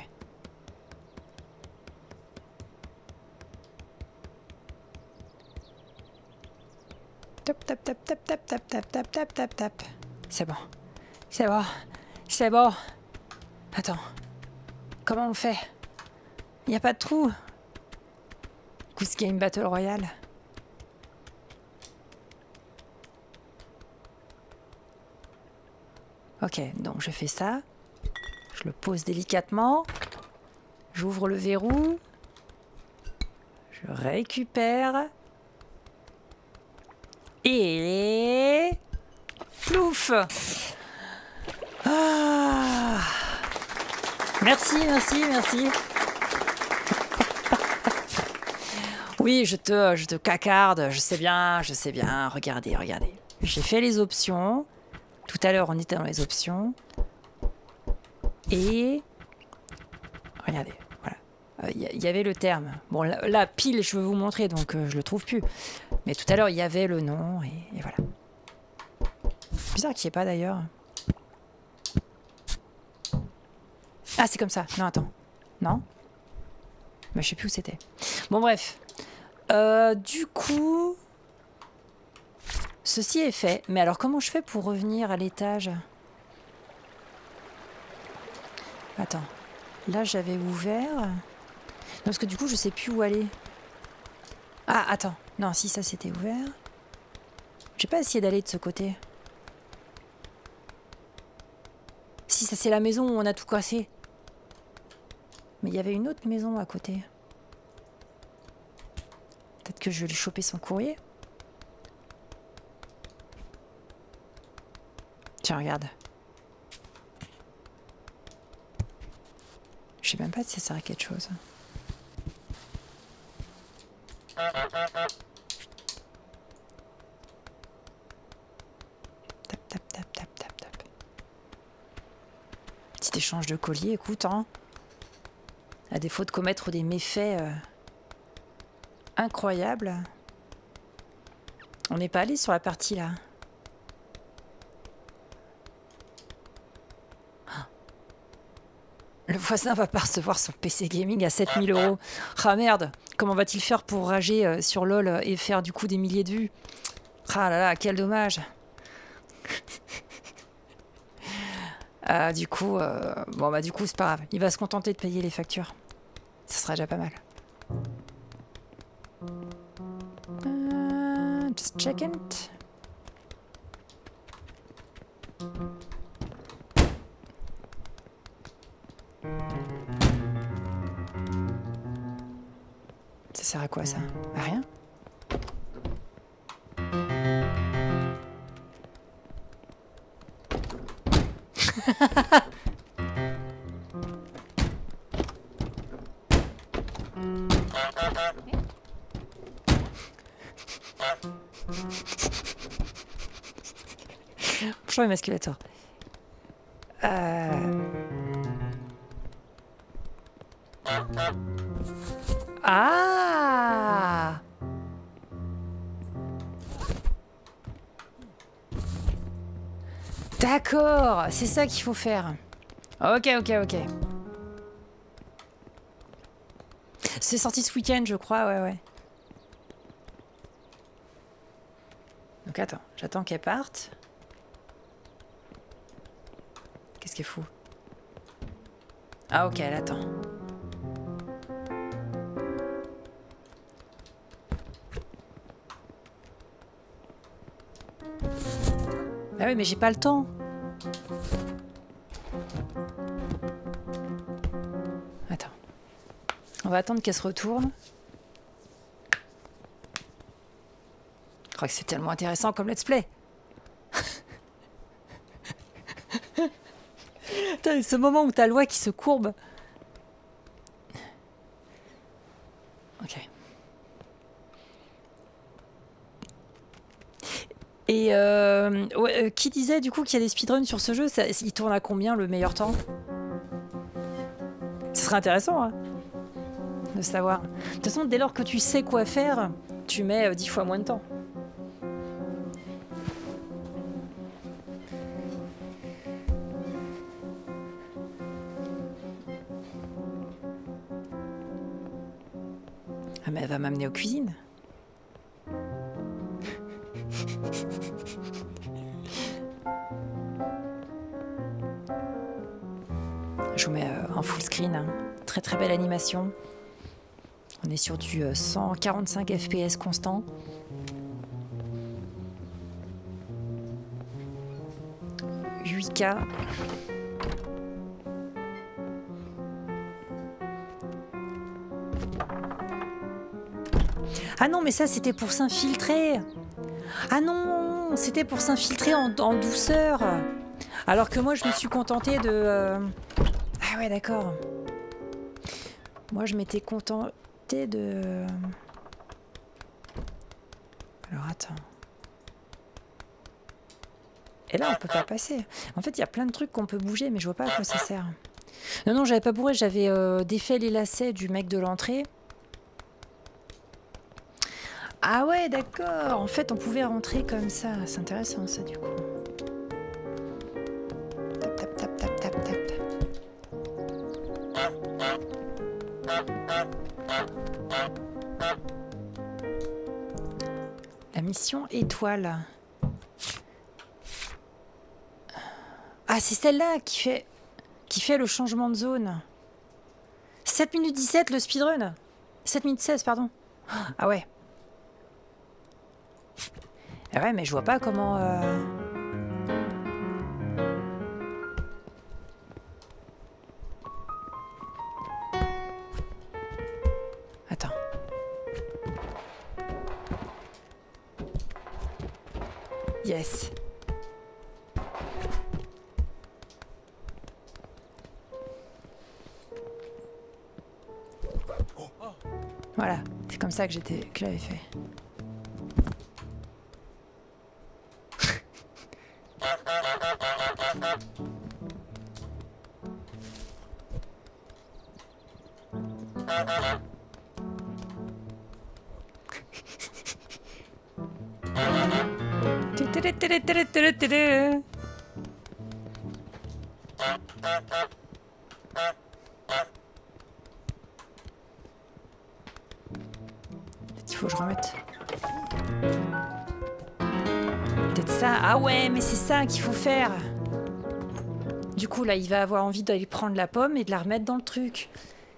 Tap tap tap tap tap tap tap tap tap tap tap. C'est bon. C'est bon. C'est bon. Attends. Comment on fait? Il y a pas de trou. Goose Game Battle Royale. Ok, donc je fais ça. Je le pose délicatement. J'ouvre le verrou. Je récupère. Et... plouf! Ah. Merci. Oui, je te cacarde, je sais bien. Regardez. J'ai fait les options. Tout à l'heure, on était dans les options. Et... regardez, voilà. Il y avait le terme. Bon, là, pile, je veux vous montrer, donc je le trouve plus. Mais tout à l'heure, il y avait le nom, et voilà. C'est bizarre qu'il n'y ait pas, d'ailleurs. Ah, c'est comme ça. Non, attends. Non? Bah, je sais plus où c'était. Bon, bref. Du coup... ceci est fait. Mais alors, comment je fais pour revenir à l'étage? Attends. Là, j'avais ouvert... non, parce que du coup, je sais plus où aller. Ah, attends. Non, si ça, c'était ouvert. J'ai pas essayé d'aller de ce côté. Si, ça, c'est la maison où on a tout cassé. Mais il y avait une autre maison à côté. Peut-être que je vais lui choper son courrier. Tiens, regarde. Je sais même pas si ça sert à quelque chose. Tap. Petit échange de collier, écoute, hein. À défaut de commettre des méfaits incroyables. On n'est pas allé sur la partie là. Le voisin va pas recevoir son PC gaming à 7 000 €. Ah merde, comment va-t-il faire pour rager sur LOL et faire du coup des milliers de vues? Ah là là, quel dommage. Du coup c'est pas grave. Il va se contenter de payer les factures. Ça sera déjà pas mal. Just check it. Ça sert à quoi ça? À rien. Bonjour émasculator. Ah! D'accord, c'est ça qu'il faut faire. Ok, ok, ok. C'est sorti ce week-end, je crois, ouais, ouais. Donc attends, j'attends qu'elle parte. Qu'est-ce qu'elle fout? Ah ok, elle attend. Ah oui, mais j'ai pas le temps. Attends. On va attendre qu'elle se retourne. Je crois que c'est tellement intéressant comme let's play. Putain, ce moment où t'as l'oie qui se courbe. Ok. Et ouais, qui disait du coup qu'il y a des speedruns sur ce jeu, ça, il tourne à combien le meilleur temps? Ce serait intéressant hein, de savoir. De toute façon, dès lors que tu sais quoi faire, tu mets 10 fois moins de temps. Ah mais elle va m'amener aux cuisines. Je vous mets en full screen, hein. Très très belle animation. On est sur du 145 FPS constant. « 8K ». Ah non, mais ça c'était pour s'infiltrer. Ah non, c'était pour s'infiltrer en douceur. Alors que moi je me suis contentée de... Ah ouais, d'accord. Moi, je m'étais contentée de... Alors, attends. Et là, on peut pas passer. En fait, il y a plein de trucs qu'on peut bouger, mais je vois pas à quoi ça sert. Non, non, j'avais pas bourré. J'avais défait les lacets du mec de l'entrée. Ah ouais, d'accord. En fait, on pouvait rentrer comme ça. C'est intéressant, ça, du coup. La mission étoile. Ah, c'est celle-là qui fait le changement de zone. 7 minutes 17 le speedrun. 7 minutes 16, pardon. Ah ouais. Ah ouais, mais je vois pas comment... Yes. Voilà, c'est comme ça que j'avais fait. Il faut que je remette. Peut-être ça. Ah ouais, mais c'est ça qu'il faut faire. Du coup, là, il va avoir envie d'aller prendre la pomme et de la remettre dans le truc.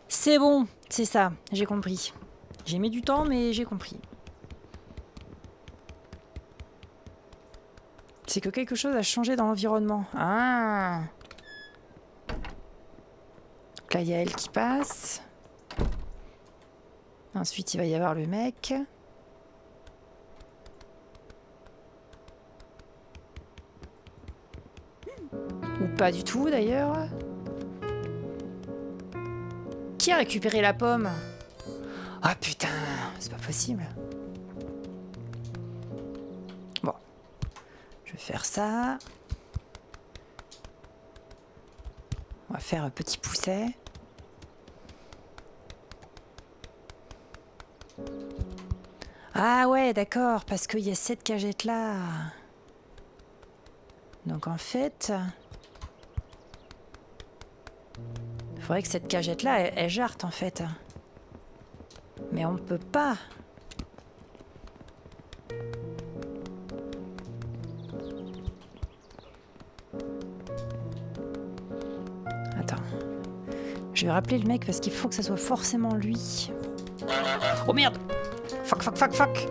C'est bon, c'est ça. J'ai compris. J'ai mis du temps, mais j'ai compris. C'est que quelque chose a changé dans l'environnement. Ah. Donc là, il y a elle qui passe. Ensuite, il va y avoir le mec. Ou pas du tout, d'ailleurs. Qui a récupéré la pomme? Ah putain, c'est pas possible. Bon. Je vais faire ça. On va faire un petit pousset. Ah ouais, d'accord, parce qu'il y a cette cagette là. Donc en fait... il faudrait que cette cagette là, elle jarte en fait. Mais on ne peut pas. Attends. Je vais rappeler le mec parce qu'il faut que ça soit forcément lui. Oh merde! Fuck, fuck, fuck, fuck!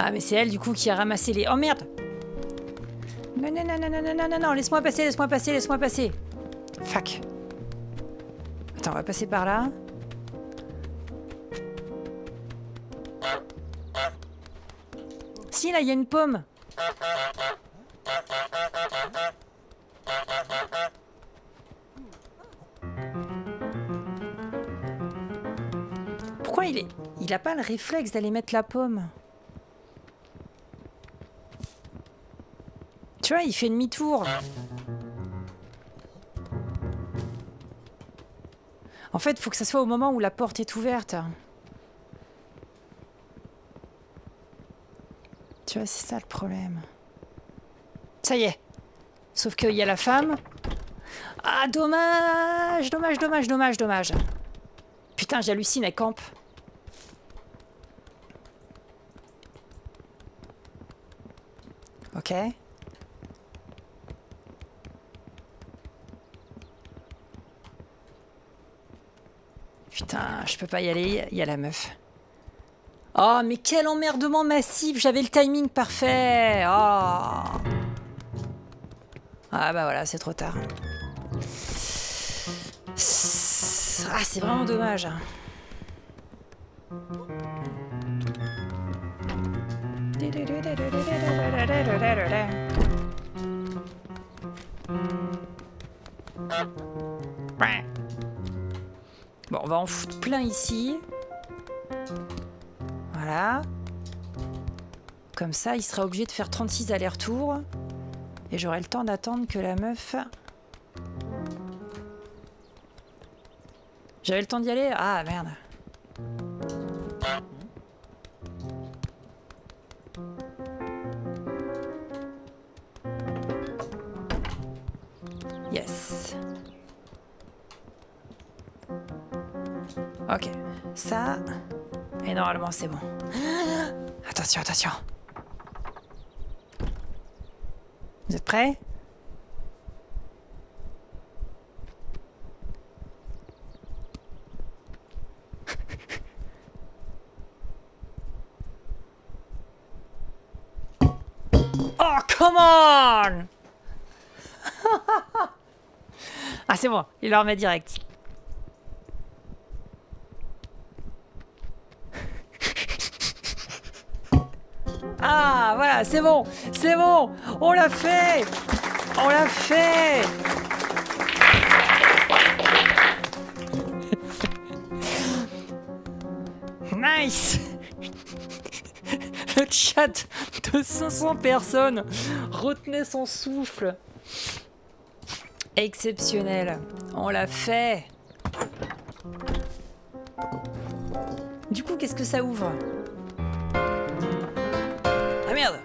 Ah, mais c'est elle du coup qui a ramassé les. Oh merde! Non, non, non, non, non, non, non, non, laisse-moi passer, laisse-moi passer, laisse-moi passer! Fuck! Attends, on va passer par là. Si, là, il y a une pomme. Pourquoi il a pas le réflexe d'aller mettre la pomme? Tu vois, il fait demi-tour. En fait, il faut que ça soit au moment où la porte est ouverte. Tu vois, c'est ça le problème. Ça y est. Sauf qu'il y a la femme. Ah, dommage, dommage, dommage, dommage, dommage. Putain, j'hallucine, elle campe. Ok. Putain, je peux pas y aller, il y a la meuf. Oh, mais quel emmerdement massif, j'avais le timing parfait. Oh. Ah bah voilà, c'est trop tard. Ah, c'est vraiment dommage. Ouais. Bon, on va en foutre plein ici. Voilà. Comme ça, il sera obligé de faire 36 allers-retours. Et j'aurai le temps d'attendre que la meuf... J'avais le temps d'y aller? Ah, merde. Yes. Ok, ça... Et normalement c'est bon. Attention, attention. Vous êtes prêts? Oh, come on. Ah, c'est bon, il le remet direct. Ah, voilà, c'est bon, c'est bon. On l'a fait. On l'a fait. Nice. Le chat de 500 personnes retenait son souffle. Exceptionnel. On l'a fait. Du coup, qu'est-ce que ça ouvre ? Merde.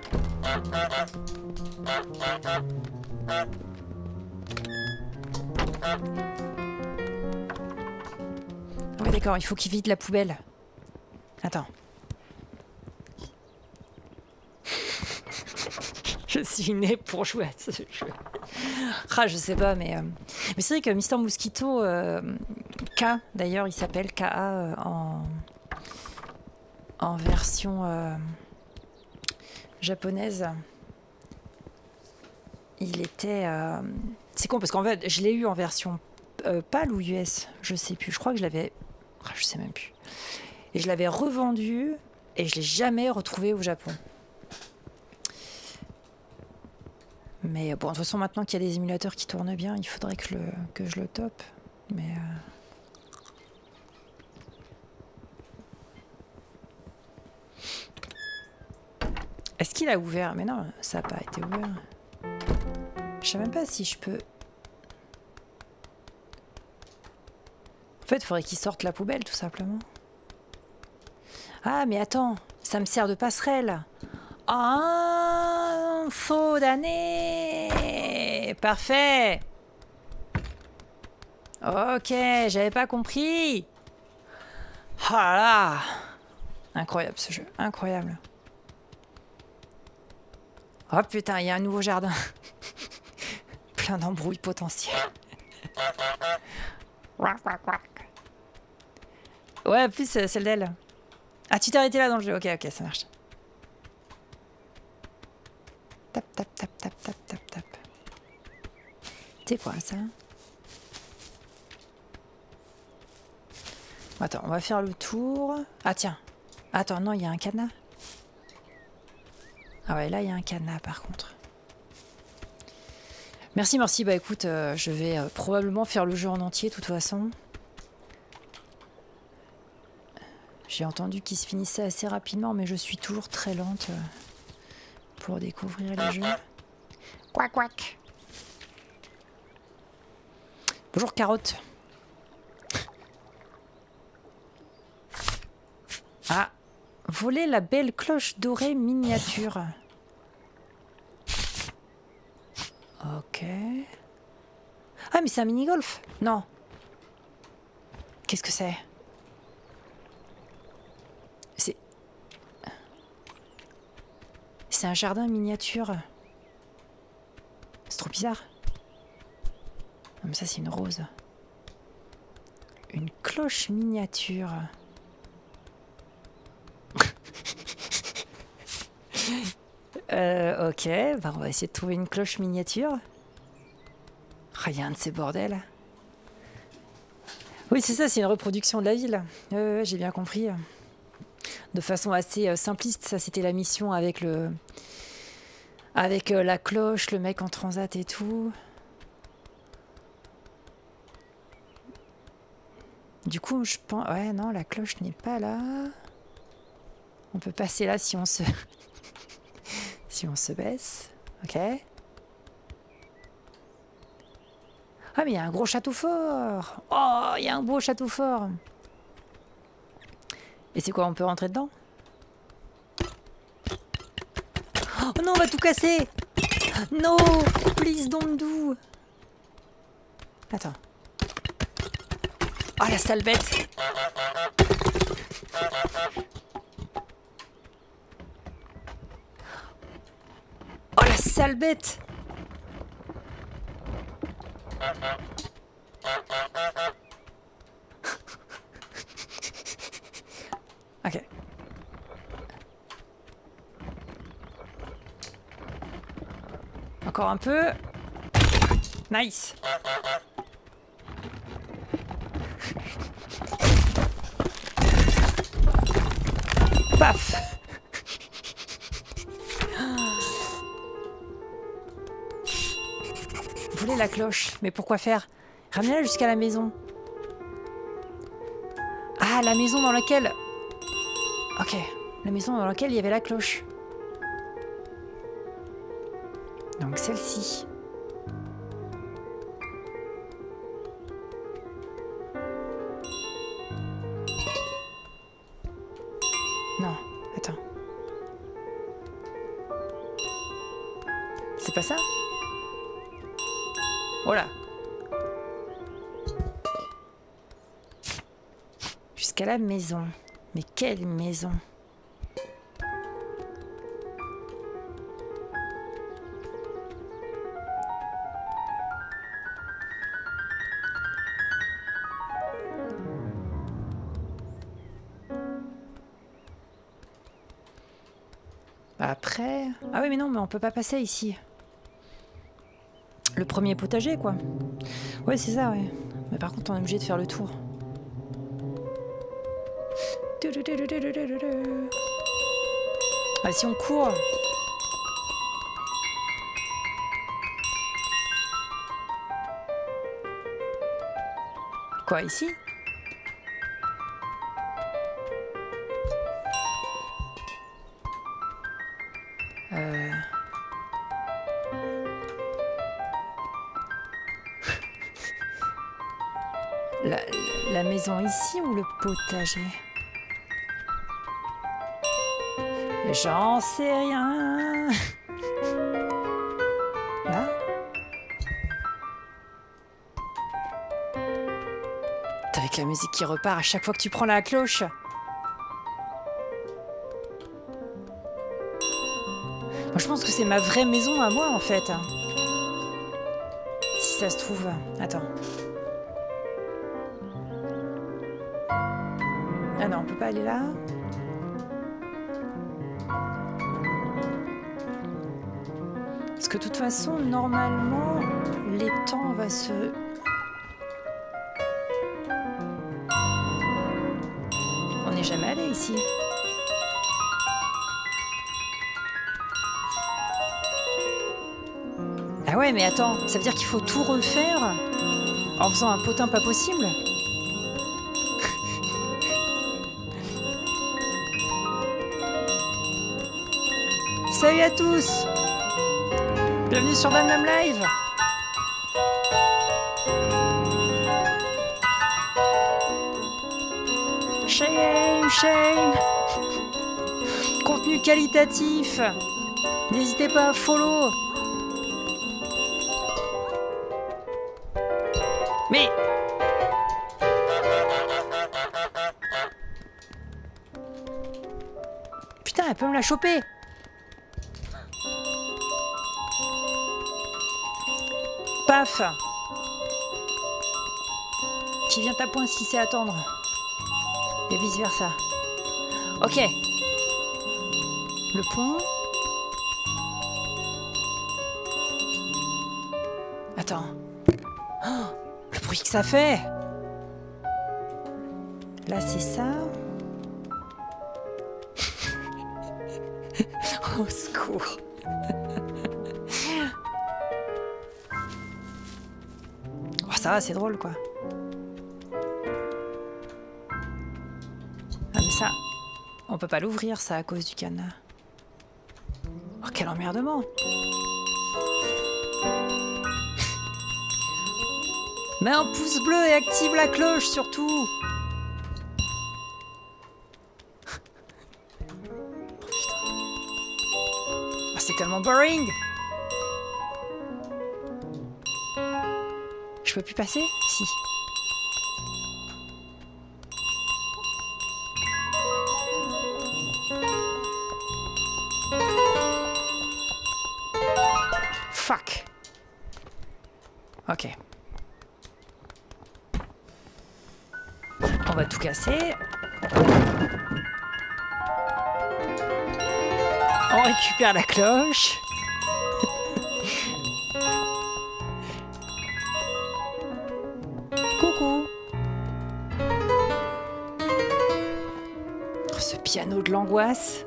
Ouais, d'accord, il faut qu'il vide la poubelle. Attends. Je suis née pour jouer à ce jeu. Ah, je sais pas, mais c'est vrai que Mr. Mosquito, K, d'ailleurs, il s'appelle K.A. En version... japonaise. Il était... C'est con parce qu'en fait, je l'ai eu en version PAL ou US. Je sais plus. Je crois que je l'avais Je sais même plus. Et je l'avais revendu et je l'ai jamais retrouvé au Japon. Mais bon, de toute façon, maintenant qu'il y a des émulateurs qui tournent bien, il faudrait que, je le top. Mais... Est-ce qu'il a ouvert? Mais non, ça n'a pas été ouvert. Je sais même pas si je peux... En fait, il faudrait qu'il sorte la poubelle, tout simplement. Ah, mais attends, ça me sert de passerelle. Ah, faux d'année. Parfait. Ok, j'avais pas compris. Ah là là. Incroyable ce jeu, incroyable. Oh putain, il y a un nouveau jardin. Plein d'embrouilles potentielles. Ouais, plus celle d'elle. Ah, tu t'es arrêté là dans le jeu. Ok, ok, ça marche. Tap, tap, tap, tap, tap, tap, tap. C'est quoi ça? Attends, on va faire le tour. Ah tiens. Attends, non, il y a un cadenas. Ah ouais, là, il y a un cadenas par contre. Merci, merci. Bah écoute, je vais probablement faire le jeu en entier de toute façon. J'ai entendu qu'il se finissait assez rapidement, mais je suis toujours très lente pour découvrir les jeux. Quac, quac. Bonjour, carotte. Ah, voler la belle cloche dorée miniature. Ok. Ah, mais c'est un mini-golf. Non. Qu'est-ce que c'est? C'est un jardin miniature. C'est trop bizarre. Non mais ça c'est une rose. Une cloche miniature. Ok, bah on va essayer de trouver une cloche miniature. Oh, y a un de ces bordels. Oui c'est ça, c'est une reproduction de la ville. J'ai bien compris. De façon assez simpliste, ça c'était la mission avec le... Avec la cloche, le mec en transat et tout. Du coup, je pense... Ouais, non, la cloche n'est pas là. On peut passer là si on se... si on se baisse. Ok. Ah, mais il y a un gros château fort. Oh, il y a un beau château fort. Et c'est quoi, on peut rentrer dedans? Oh non, on va tout casser! No! Please don't do! Attends. Oh la sale bête! Oh la sale bête! Ok. Encore un peu. Nice. Paf. Voler la cloche. Mais pourquoi faire? Ramenez-la jusqu'à la maison. Ah, la maison dans laquelle... Ok, la maison dans laquelle il y avait la cloche. Donc celle-ci. Non, attends. C'est pas ça? Voilà. Jusqu'à la maison. Mais quelle maison! Après... Ah oui mais non, mais on peut pas passer ici. Le premier potager quoi. Ouais c'est ça ouais. Mais par contre on est obligé de faire le tour. Ah, si on court. Quoi, ici? La maison ici ou le potager? J'en sais rien. Là? T'as avec la musique qui repart à chaque fois que tu prends la cloche. Moi, je pense que c'est ma vraie maison à moi en fait. Si ça se trouve... Attends. Ah non, on peut pas aller là. Parce que de toute façon, normalement, l'étang va se... On n'est jamais allé ici. Ah ouais, mais attends, ça veut dire qu'il faut tout refaire en faisant un potin pas possible ? Salut à tous! Bienvenue sur Damnam Live! Shame, shame! Contenu qualitatif! N'hésitez pas à follow! Mais... Putain, elle peut me la choper! Paf! Qui vient à point ce qu'il sait attendre. Et vice versa. Ok. Le pont. Attends. Oh, le bruit que ça fait! Là, c'est ça. Au secours! Ça va, c'est drôle, quoi. Ah, mais ça... On peut pas l'ouvrir, ça, à cause du cadenas. Oh, quel emmerdement! Mets un pouce bleu et active la cloche, surtout! Oh, putain. Oh, c'est tellement boring! Je peux plus passer? Si. Fuck. Ok. On va tout casser. On récupère la cloche. De l'angoisse.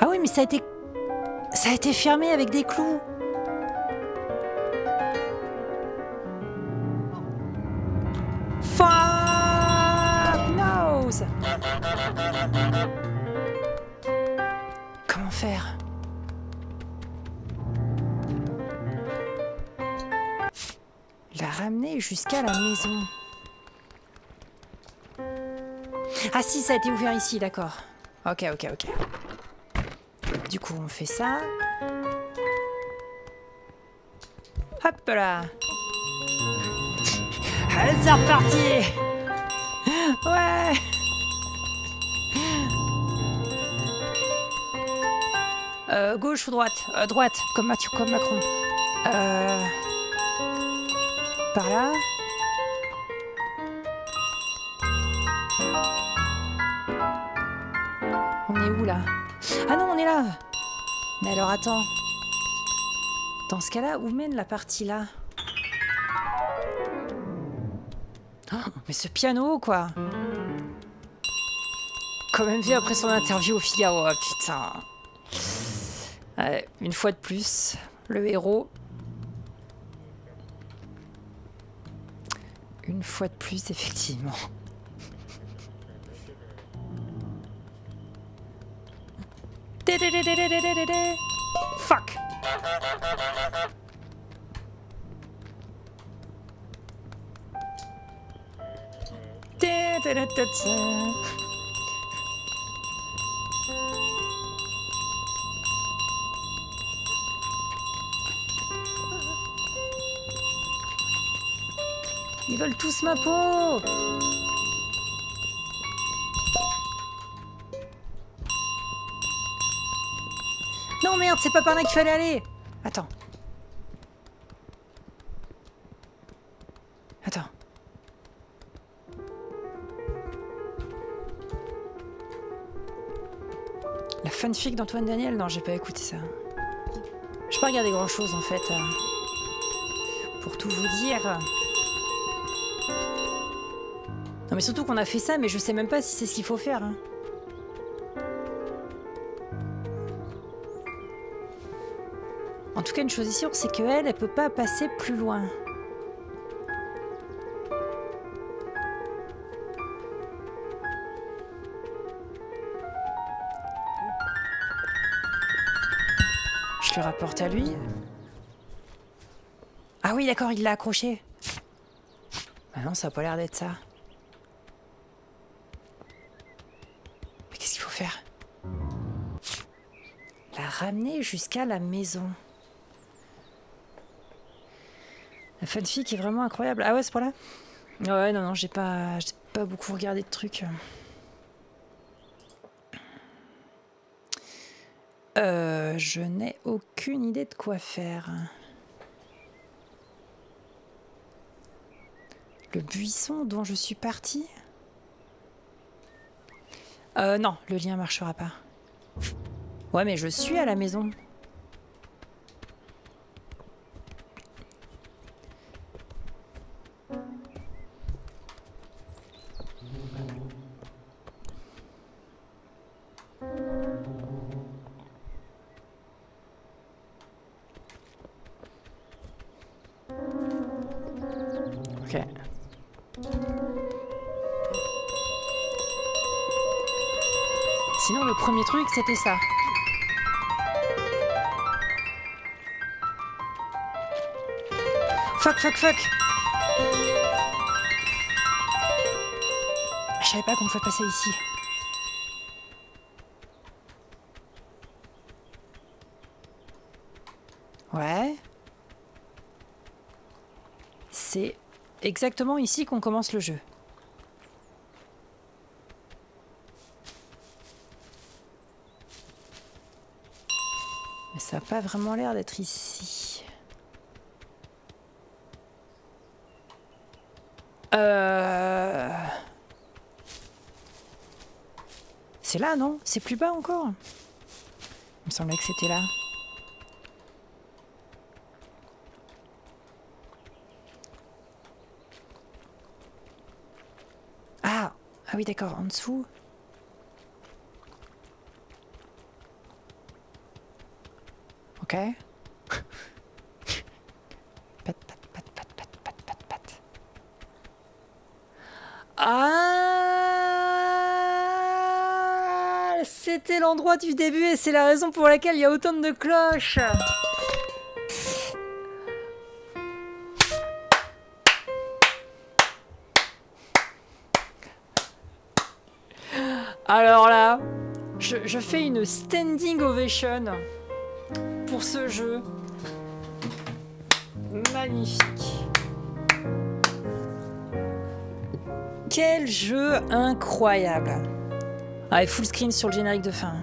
Ah oui, mais ça a été fermé avec des clous. Fuck knows. Comment faire? La ramener jusqu'à la maison. Ah si, ça a été ouvert ici, d'accord. Ok, ok, ok. Du coup, on fait ça. Hop là. Allez, c'est reparti. Ouais. Gauche ou droite? Droite, comme Mathieu, comme Macron. Par là. Ah non, on est là. Mais alors attends. Dans ce cas-là, où mène la partie là? Oh, mais ce piano, quoi. Quand même vu après son interview au Figaro, putain. Ouais, une fois de plus, le héros. Une fois de plus, effectivement. Fuck. Ils veulent tous ma peau. Non merde, c'est pas par là qu'il fallait aller. Attends. Attends. La fanfic d'Antoine Daniel? Non, j'ai pas écouté ça. J'ai pas regardé grand chose en fait. Pour tout vous dire. Non mais surtout qu'on a fait ça, mais je sais même pas si c'est ce qu'il faut faire. Hein. En tout cas, une chose est sûre, c'est qu'elle, elle peut pas passer plus loin. Je le rapporte à lui. Ah oui, d'accord, il l'a accroché. Bah non, ça a pas l'air d'être ça. Mais qu'est-ce qu'il faut faire? La ramener jusqu'à la maison. La fanfic est vraiment incroyable. Ah ouais, c'est pour là? Ouais, non, non, j'ai pas beaucoup regardé de trucs. Je n'ai aucune idée de quoi faire. Le buisson dont je suis partie? Non, le lien marchera pas. Ouais, mais je suis à la maison. C'était ça. Fuck, fuck, fuck. Je savais pas qu'on me fait passer ici. Ouais. C'est exactement ici qu'on commence le jeu. Ça n'a pas vraiment l'air d'être ici. C'est là, non? C'est plus bas encore? Il me semblait que c'était là. Ah! Ah oui, d'accord, en dessous. Ok. Pat, pat, pat, pat, pat, pat, pat, pat. Ah, c'était l'endroit du début et c'est la raison pour laquelle il y a autant de cloches. Alors là, je fais une standing ovation. Pour ce jeu magnifique. Quel jeu incroyable. Allez, full screen sur le générique de fin.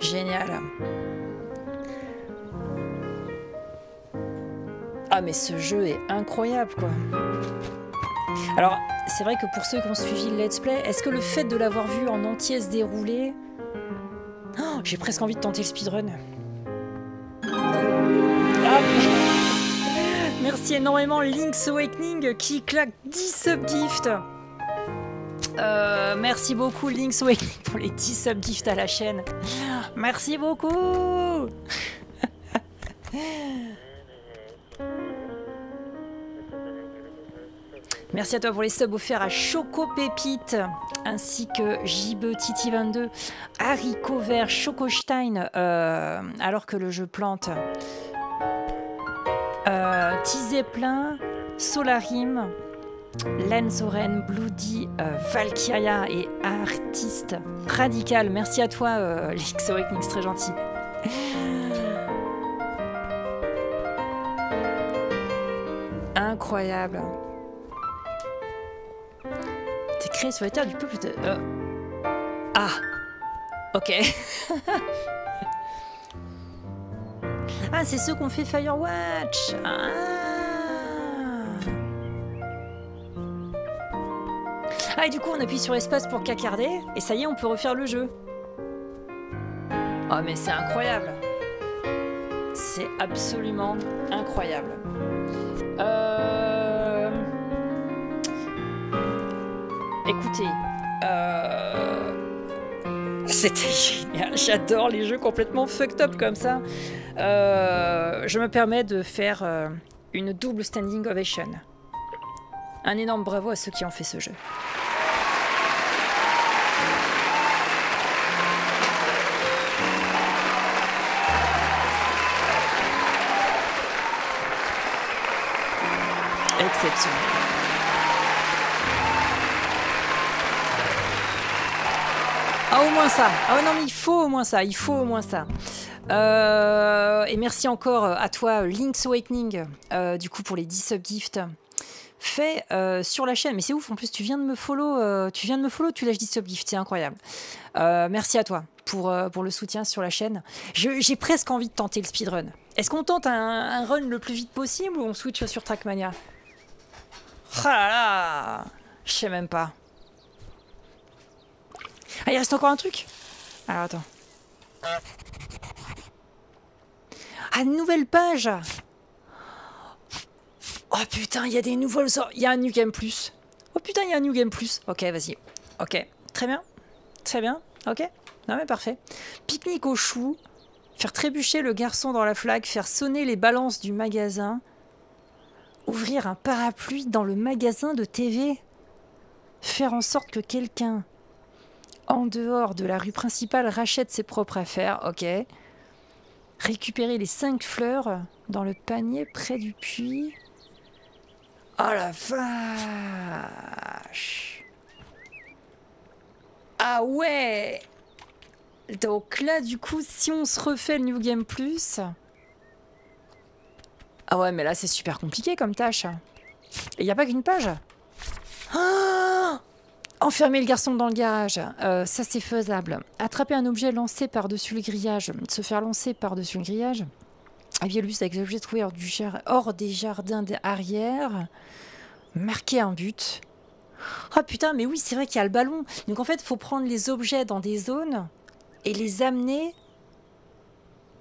Génial. Ah mais ce jeu est incroyable quoi. Alors c'est vrai que pour ceux qui ont suivi le let's play, est-ce que le fait de l'avoir vu en entier se dérouler... J'ai presque envie de tenter le speedrun. Ah, remercie énormément Link's Awakening qui claque 10 subgifts. Merci beaucoup Link's Awakening pour les 10 subgifts à la chaîne. Merci beaucoup. Merci à toi pour les subs offerts à Choco Pépite, ainsi que Jibe Titi 22, Haricot Vert, Chocostein, alors que le jeu plante, Tizé Plein, Solarim, Lenzoren, Bloody, Valkyria et Artiste Radical. Merci à toi, Link's Awakening, c'est très gentil. Incroyable. T'es créé sur les terres du peuple de... Ah, ok. Ah, c'est ceux qu'on fait Firewatch. Ah. Ah, et du coup, on appuie sur espace pour cacarder, et ça y est, on peut refaire le jeu. Oh, mais c'est incroyable. C'est absolument incroyable. Écoutez, c'était génial, j'adore les jeux complètement fucked up comme ça. Je me permets de faire une double standing ovation. Un énorme bravo à ceux qui ont fait ce jeu. Exceptionnel. Ah, au moins ça. Ah non, mais il faut au moins ça. Il faut au moins ça. Et merci encore à toi, Link's Awakening, du coup, pour les 10 subgifts faits sur la chaîne. Mais c'est ouf, en plus, tu viens de me follow, tu lâches 10 subgifts, c'est incroyable. Merci à toi pour le soutien sur la chaîne. J'ai presque envie de tenter le speedrun. Est-ce qu'on tente un run le plus vite possible ou on switch sur Trackmania? Ah là là, je sais même pas. Ah, il reste encore un truc? Alors, attends. Ah, nouvelle page! Oh putain, il y a des nouveaux... Il y a un New Game Plus. Oh putain, il y a un New Game Plus. Ok, vas-y. Ok, très bien. Très bien, ok. Non mais parfait. Pique-nique au chou. Faire trébucher le garçon dans la flaque. Faire sonner les balances du magasin. Ouvrir un parapluie dans le magasin de TV. Faire en sorte que quelqu'un... en dehors de la rue principale rachète ses propres affaires, ok. Récupérer les 5 fleurs dans le panier près du puits. Oh la vache! Ah ouais! Donc là du coup, si on se refait le New Game Plus... Ah ouais, mais là c'est super compliqué comme tâche. Et y a pas qu'une page. Oh! Enfermer le garçon dans le garage, ça c'est faisable. Attraper un objet lancé par-dessus le grillage, se faire lancer par-dessus le grillage. Avialus avec l'objet trouvé hors des jardins arrière. Marquer un but. Ah putain, mais oui, c'est vrai qu'il y a le ballon. Donc en fait, il faut prendre les objets dans des zones et les amener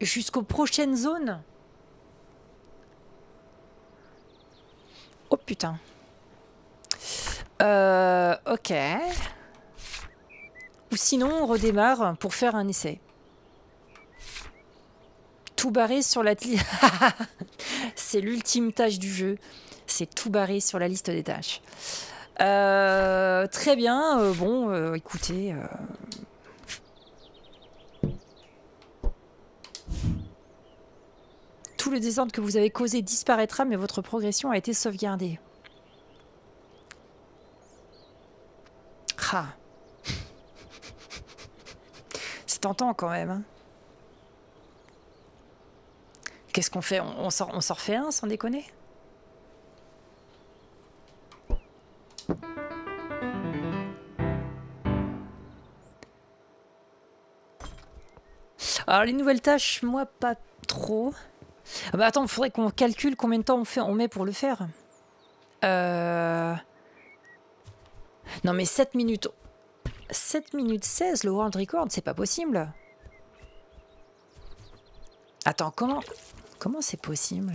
jusqu'aux prochaines zones. Oh putain. Ok. Ou sinon, on redémarre pour faire un essai. Tout barrer sur la... C'est l'ultime tâche du jeu. C'est tout barrer sur la liste des tâches. Très bien. Bon, écoutez... Tout le désordre que vous avez causé disparaîtra, mais votre progression a été sauvegardée. Ah. C'est tentant quand même. Hein. Qu'est-ce qu'on fait? On s'en refait un sans déconner? Alors les nouvelles tâches, moi pas trop. Ah bah attends, il faudrait qu'on calcule combien de temps on met pour le faire. Non mais 7 minutes... 7 minutes 16, le world record, c'est pas possible. Attends, comment c'est possible?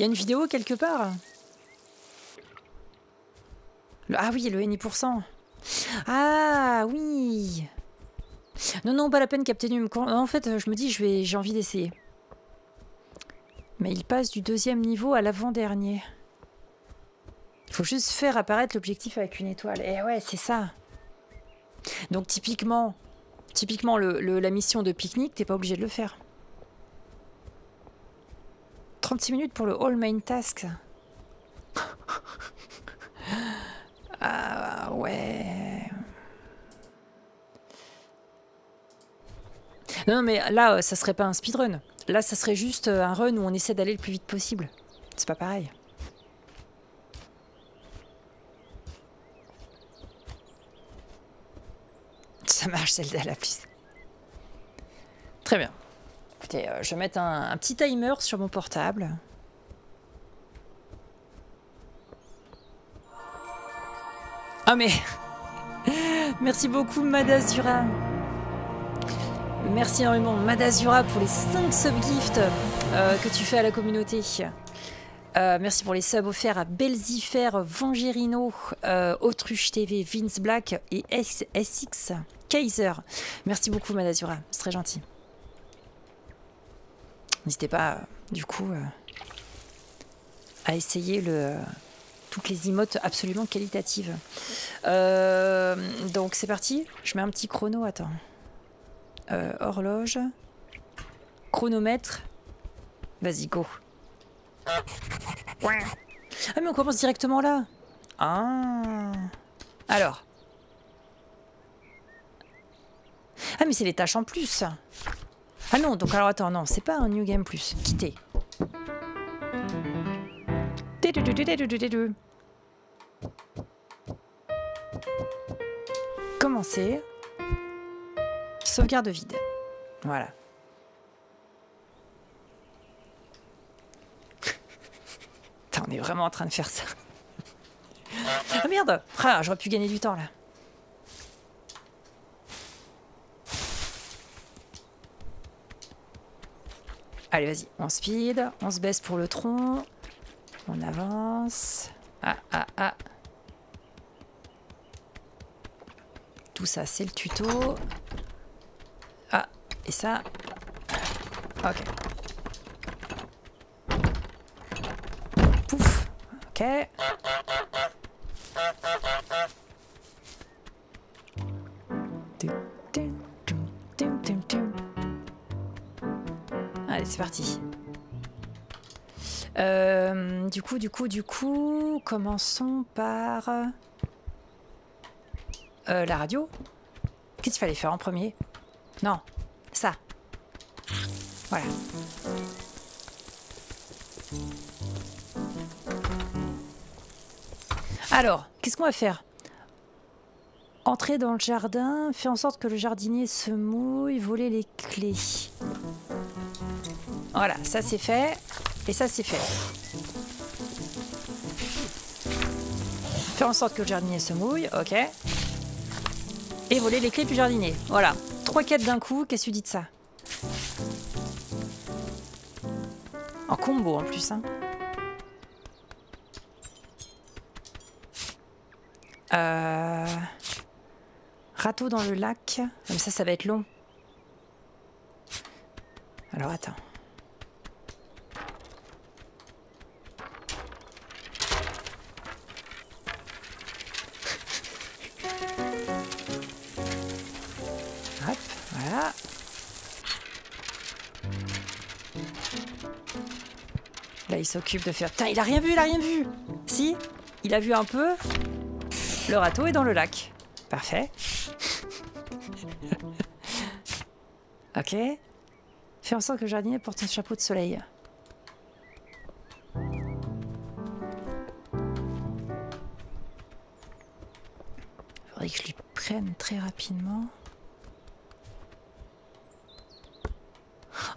Il y a une vidéo quelque part? Ah oui, le N%. Ah oui. Non, non, pas la peine, Captain. En fait, je me dis, j'ai envie d'essayer. Mais il passe du deuxième niveau à l'avant-dernier. Il faut juste faire apparaître l'objectif avec une étoile. Et ouais, c'est ça. Donc typiquement la mission de pique-nique, t'es pas obligé de le faire. 36 minutes pour le All Main Task. Ah ouais. Non mais là, ça serait pas un speedrun. Là, ça serait juste un run où on essaie d'aller le plus vite possible. C'est pas pareil. Ça marche, Zelda, la piste. Très bien. Écoutez, je vais mettre un petit timer sur mon portable. Ah mais... Merci beaucoup, Madazura. Merci énormément, Madazura, pour les 5 sub-gifts que tu fais à la communauté. Merci pour les subs offerts à Belzifer, Vangerino, Autruche TV, Vince Black et SX Kaiser. Merci beaucoup, Madazura, c'est très gentil. N'hésitez pas, du coup, à essayer toutes les emotes absolument qualitatives. Donc, c'est parti. Je mets un petit chrono, attends. Horloge. Chronomètre. Vas-y, go. Ah mais on commence directement là. Ah. Alors. Ah mais c'est les tâches en plus. Ah non, donc alors attends, non, c'est pas un New Game Plus. Quittez. Commencez. Sauvegarde vide. Voilà. Putain, on est vraiment en train de faire ça. Ah merde, ah, j'aurais pu gagner du temps là. Allez, vas-y, on speed, on se baisse pour le tronc, on avance. Ah, ah, ah. Tout ça, c'est le tuto. Ah, et ça. Ok. Pouf. Ok. Allez, c'est parti. Du coup, commençons par la radio. Qu'est-ce qu'il fallait faire en premier? Non, ça. Voilà. Alors, qu'est-ce qu'on va faire? Entrer dans le jardin, faire en sorte que le jardinier se mouille, voler les clés. Voilà, ça c'est fait. Et ça c'est fait. Faire en sorte que le jardinier se mouille, ok. Et voler les clés du jardinier. Voilà. 3 quêtes d'un coup, qu'est-ce que tu dis de ça? En combo en plus, hein. Râteau dans le lac. Comme ça, ça va être long. Alors attends. Il s'occupe de faire... Putain, il a rien vu, il a rien vu. Si, il a vu un peu. Le râteau est dans le lac. Parfait. Ok. Fais en sorte que le jardinier porte un chapeau de soleil. Faudrait que je lui prenne très rapidement.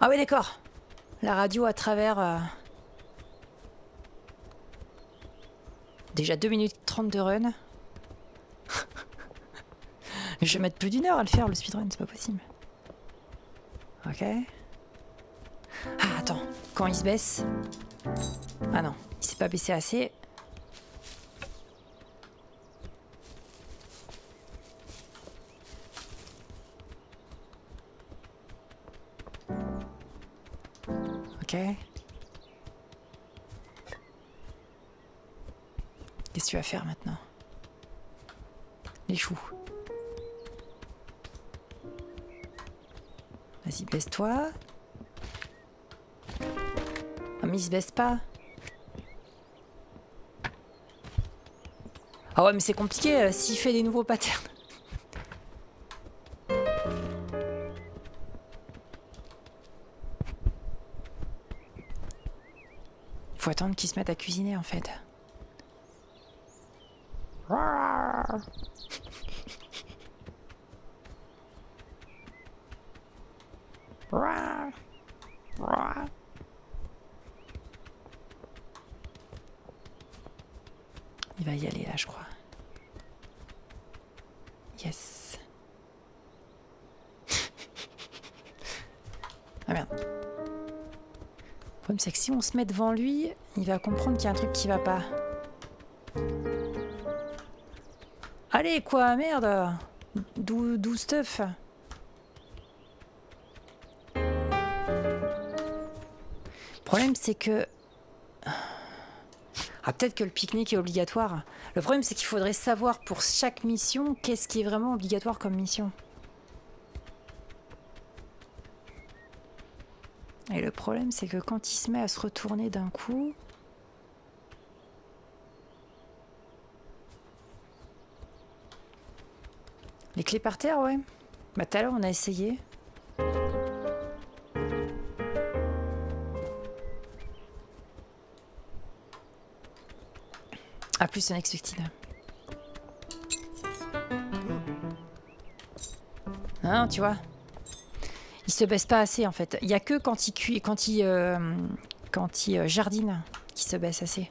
Ah oui, d'accord. La radio à travers... Déjà 2 minutes 30 de run. Je vais mettre plus d'1 heure à le faire, le speedrun, c'est pas possible. Ok. Ah, attends, quand il se baisse, Ah non, il s'est pas baissé assez. Ok. Qu'est-ce que tu vas faire maintenant? Les choux. Vas-y, baisse-toi. Ah mais il se baisse pas. Ah ouais mais c'est compliqué s'il fait des nouveaux patterns. Faut attendre qu'ils se mettent à cuisiner en fait. Il va y aller là je crois. Yes. Ah merde. Le problème c'est que si on se met devant lui, il va comprendre qu'il y a un truc qui va pas. Allez quoi, merde. Doux stuff. Le problème c'est que... Ah peut-être que le pique-nique est obligatoire. Le problème c'est qu'il faudrait savoir pour chaque mission qu'est-ce qui est vraiment obligatoire comme mission. Et le problème c'est que quand il se met à se retourner d'un coup... Les clés par terre, ouais. Bah tout à l'heure on a essayé. Ah, plus unexpected. Non, tu vois. Il se baisse pas assez en fait. Il y a que quand il cuit, quand il jardine, qu'il se baisse assez.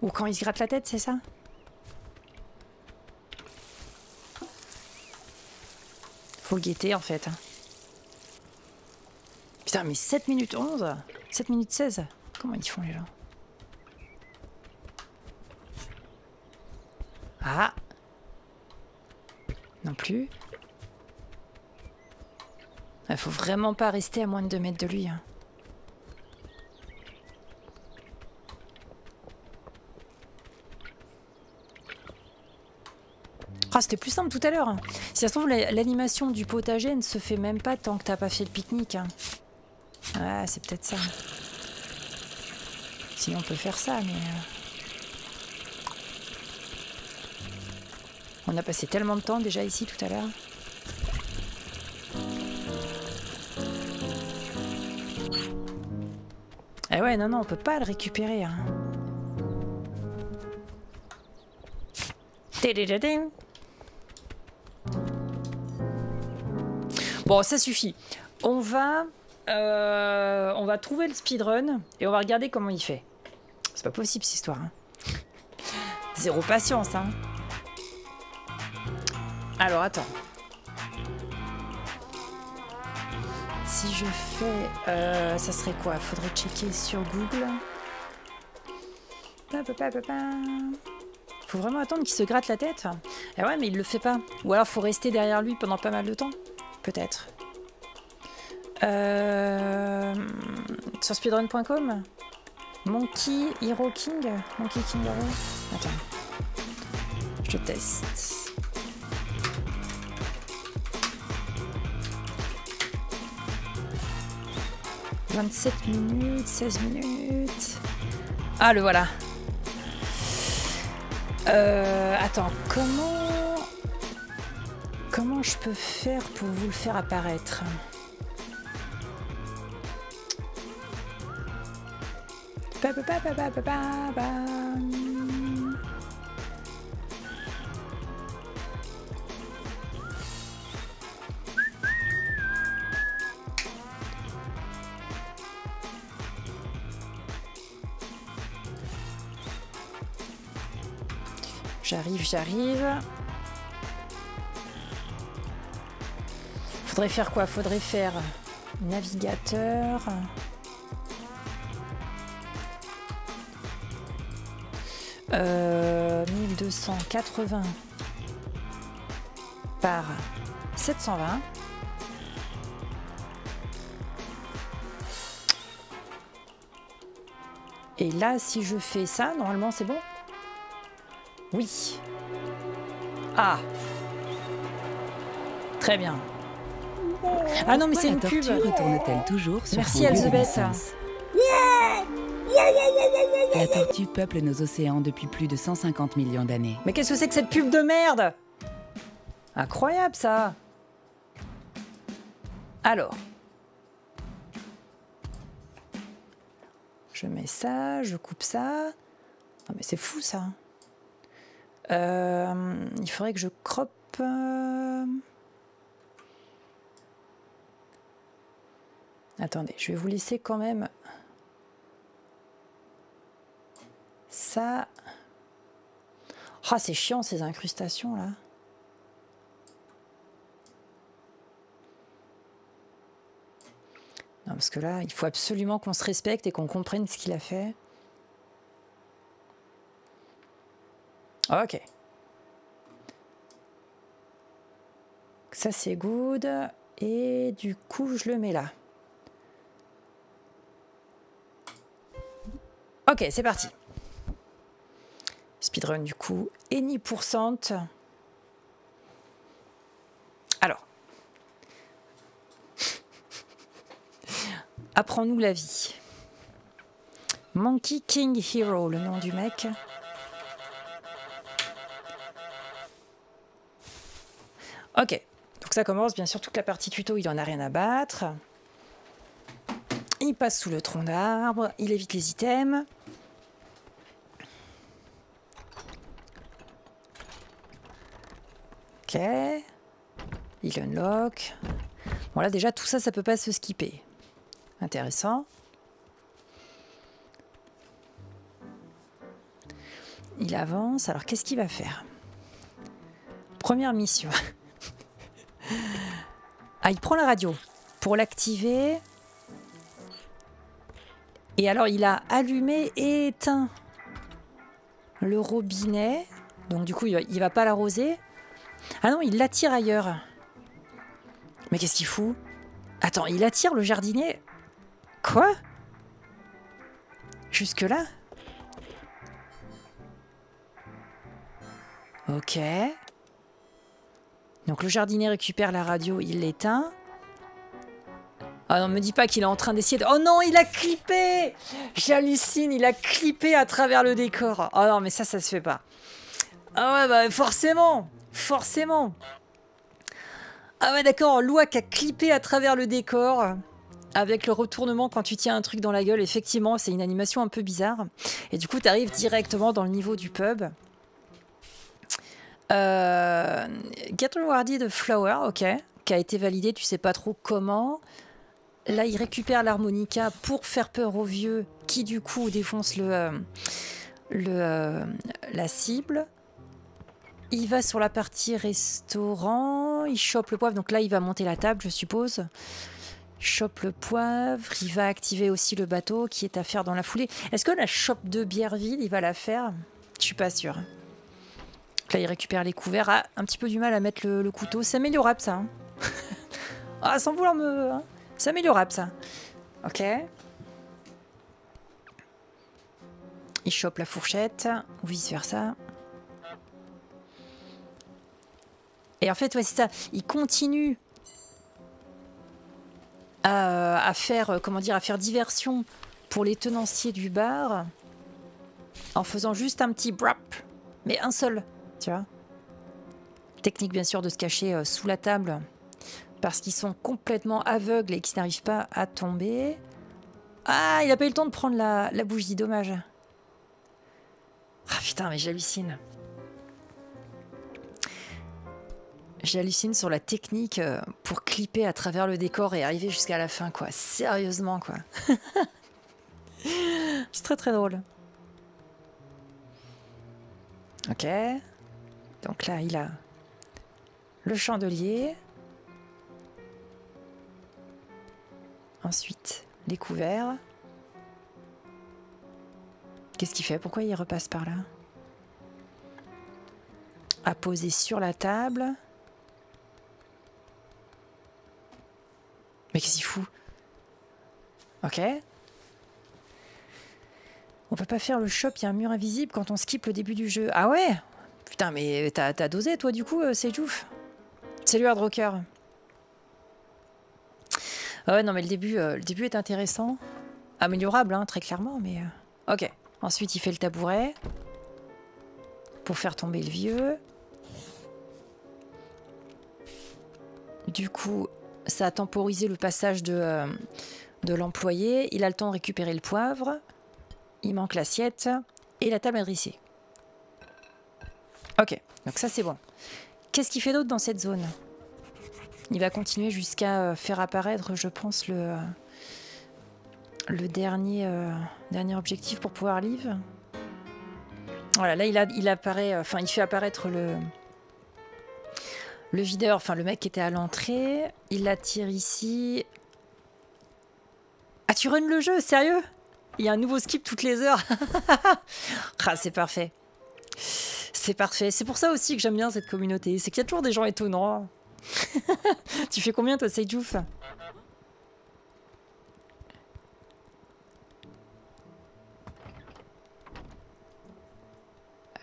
Ou quand il se gratte la tête, c'est ça? Faut le guetter en fait. Putain, mais 7 minutes 11 7 minutes 16 comment ils font les gens? Ah! Non plus. Il faut vraiment pas rester à moins de 2 mètres de lui. Hein. Ah, c'était plus simple tout à l'heure. Si ça se trouve, l'animation du potager ne se fait même pas tant que t'as pas fait le pique-nique. Hein. Ah, c'est peut-être ça. Sinon on peut faire ça, mais... On a passé tellement de temps déjà ici tout à l'heure. Eh ouais, non, non, on peut pas le récupérer. Hein. Bon, ça suffit. On va trouver le speedrun et on va regarder comment il fait. C'est pas possible cette histoire. Hein. Zéro patience. Hein. Alors attends. Si je fais... ça serait quoi? Faudrait checker sur Google. Faut vraiment attendre qu'il se gratte la tête. Eh ouais mais il le fait pas. Ou alors faut rester derrière lui pendant pas mal de temps. Peut-être. Sur speedrun.com, Monkey Hero King, Monkey King Hero. Attends, je teste. « 27 minutes, 16 minutes... » Ah, le voilà. Attends, Comment je peux faire pour vous le faire apparaître ? J'arrive. Faudrait faire quoi? Faudrait faire navigateur. « 1280 par 720 ». Et là, si je fais ça, normalement, c'est bon? Oui. Ah. Très bien. Ah non, mais c'est une pub. Merci, Elzebeth. La tortue peuple nos océans depuis plus de 150 millions d'années. Mais qu'est-ce que c'est que cette pub de merde? Incroyable, ça. Alors. Je mets ça, je coupe ça. Non, mais c'est fou, ça. Il faudrait que je crop... Attendez, je vais vous laisser quand même... Ça... Ah, oh, c'est chiant ces incrustations là. Non, parce que là, il faut absolument qu'on se respecte et qu'on comprenne ce qu'il a fait. Ok. Ça c'est good. Et du coup, je le mets là. Ok, c'est parti. Speedrun du coup, et ni pourcente. Alors. Apprends-nous la vie. Monkey King Hero, le nom du mec. Ok, donc ça commence, bien sûr, toute la partie tuto, il en a rien à battre. Il passe sous le tronc d'arbre, il évite les items. Ok, il unlock. Bon là déjà tout ça, ça peut pas se skipper. Intéressant. Il avance, alors qu'est-ce qu'il va faire? Première mission. Ah, il prend la radio pour l'activer. Et alors il a allumé et éteint le robinet. Donc du coup il va pas l'arroser. Ah non, il l'attire ailleurs. Mais qu'est-ce qu'il fout? Attends, il attire le jardinier? Quoi? Jusque-là? Ok. Donc le jardinier récupère la radio, il l'éteint. Ah non, me dis pas qu'il est en train d'essayer de... Oh non, il a clippé! J'hallucine, il a clippé à travers le décor. Oh non, mais ça, ça se fait pas. Ah ouais, bah forcément! Forcément. Ah ouais d'accord, Louac a clippé à travers le décor avec le retournement quand tu tiens un truc dans la gueule. Effectivement, c'est une animation un peu bizarre. Et du coup, tu arrives directement dans le niveau du pub. Get rewarded a flower, ok, qui a été validé, tu sais pas trop comment. Là, il récupère l'harmonica pour faire peur aux vieux qui du coup défonce la cible. Il va sur la partie restaurant, il chope le poivre, donc là il va monter la table je suppose. Chope le poivre, il va activer aussi le bateau qui est à faire dans la foulée. Est-ce que la chope de bière vide, il va la faire? Je suis pas sûre. Donc là il récupère les couverts, ah, un petit peu du mal à mettre le couteau, c'est améliorable ça. Hein. Ah sans vouloir me... C'est améliorable ça. Ok. Il chope la fourchette, ou vice versa. Et en fait, ouais, c'est ça. Il continue à faire, comment dire, à faire diversion pour les tenanciers du bar en faisant juste un petit brap, mais un seul, tu vois. Technique, bien sûr, de se cacher sous la table parce qu'ils sont complètement aveugles et qu'ils n'arrivent pas à tomber. Ah, il n'a pas eu le temps de prendre la bougie, dommage. Ah putain, mais j'hallucine. J'hallucine sur la technique pour clipper à travers le décor et arriver jusqu'à la fin, quoi. Sérieusement, quoi. C'est très très drôle. Ok. Donc là, il a le chandelier. Ensuite, les couverts. Qu'est-ce qu'il fait? Pourquoi il repasse par là? À poser sur la table. Mais qu'est-ce qu'il fout? Ok. On peut pas faire le shop, il y a un mur invisible quand on skip le début du jeu. Ah ouais? Putain, mais t'as dosé toi du coup, c'est jouf. Salut Hard Rocker. Ah ouais, non mais le début est intéressant. Améliorable, hein, très clairement, mais... Ok. Ensuite, il fait le tabouret. Pour faire tomber le vieux. Du coup, ça a temporisé le passage de l'employé. Il a le temps de récupérer le poivre. Il manque l'assiette. Et la table est dressée. Ok, donc ça c'est bon. Qu'est-ce qu'il fait d'autre dans cette zone? Il va continuer jusqu'à faire apparaître, je pense, le dernier objectif pour pouvoir live. Voilà, là il fait apparaître le videur, enfin le mec qui était à l'entrée. Il l'attire ici. Ah, tu runs le jeu, sérieux? Il y a un nouveau skip toutes les heures. Ah, c'est parfait. C'est parfait. C'est pour ça aussi que j'aime bien cette communauté. C'est qu'il y a toujours des gens étonnants. Tu fais combien toi, Seijouf?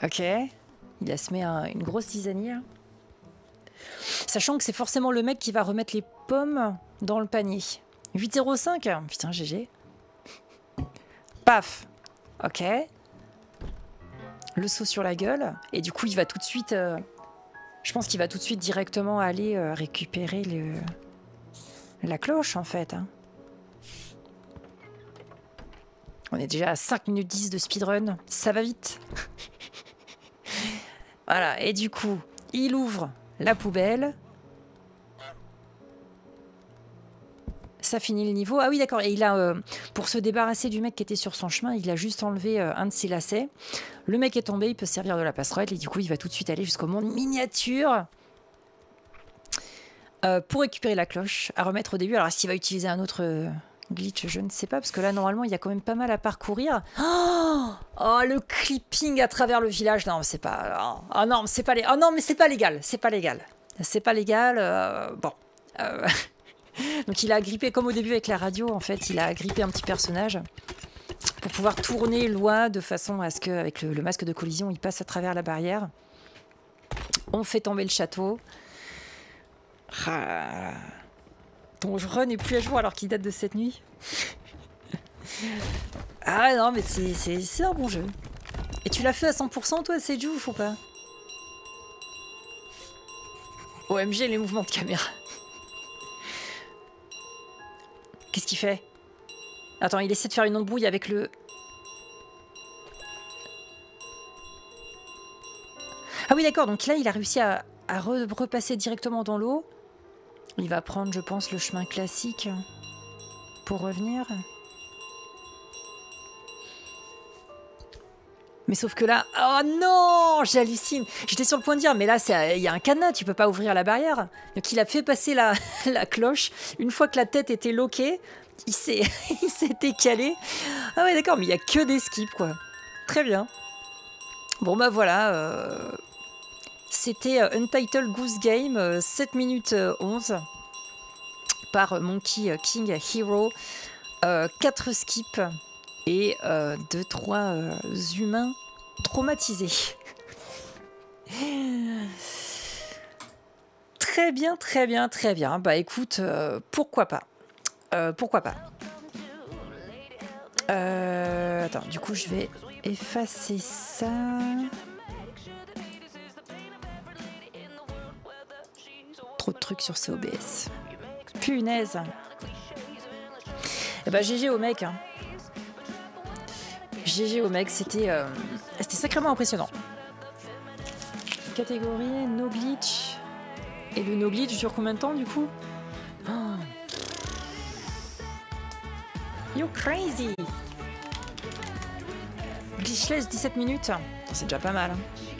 Ok. Il a semé une grosse tisanie. Sachant que c'est forcément le mec qui va remettre les pommes dans le panier. 8,05. Putain, GG. Paf. Ok. Le saut sur la gueule. Et du coup, il va tout de suite... je pense qu'il va tout de suite directement aller récupérer la cloche, en fait. Hein. On est déjà à 5 minutes 10 de speedrun. Ça va vite. Voilà. Et du coup, il ouvre la poubelle. Ça finit le niveau. Ah oui, d'accord. Et il a, pour se débarrasser du mec qui était sur son chemin, il a juste enlevé un de ses lacets. Le mec est tombé, il peut servir de la passerelle et du coup, il va tout de suite aller jusqu'au monde miniature pour récupérer la cloche à remettre au début. Alors, s'il va utiliser un autre glitch, je ne sais pas, parce que là, normalement, il y a quand même pas mal à parcourir. Oh, le clipping à travers le village. Non, c'est pas... Oh non, c'est pas, oh, non, mais c'est pas légal. C'est pas légal. C'est pas légal. Bon... Donc il a agrippé, comme au début avec la radio, en fait, il a agrippé un petit personnage pour pouvoir tourner l'oie de façon à ce qu'avec le masque de collision, il passe à travers la barrière. On fait tomber le château. Ton run n'est plus à jour alors qu'il date de cette nuit. Ah non, mais c'est un bon jeu. Et tu l'as fait à 100% toi, c'est Jouf ou pas? OMG, les mouvements de caméra. Qu'est-ce qu'il fait? Attends, il essaie de faire une embrouille avec le... Ah oui, d'accord, donc là, il a réussi à repasser directement dans l'eau. Il va prendre, je pense, le chemin classique pour revenir. Mais sauf que là... Oh non! J'hallucine! J'étais sur le point de dire, mais là, il y a un cadenas, tu peux pas ouvrir la barrière. Donc il a fait passer la cloche. Une fois que la tête était loquée, il s'est décalé. Ah ouais, d'accord, mais il y a que des skips, quoi. Très bien. Bon, bah voilà. C'était Untitled Goose Game, 7 minutes 11, par Monkey King Hero. 4 skips. Et 2-3 humains traumatisés. Très bien, très bien, très bien. Bah écoute, pourquoi pas. Pourquoi pas. Attends, du coup je vais effacer ça. Trop de trucs sur ce OBS. Punaise. Et bah GG au mec, hein. GG au mec, c'était sacrément impressionnant. Catégorie, no glitch. Et le no glitch dure combien de temps du coup? Oh. You're crazy. Glitchless 17 minutes. C'est déjà pas mal. Hein.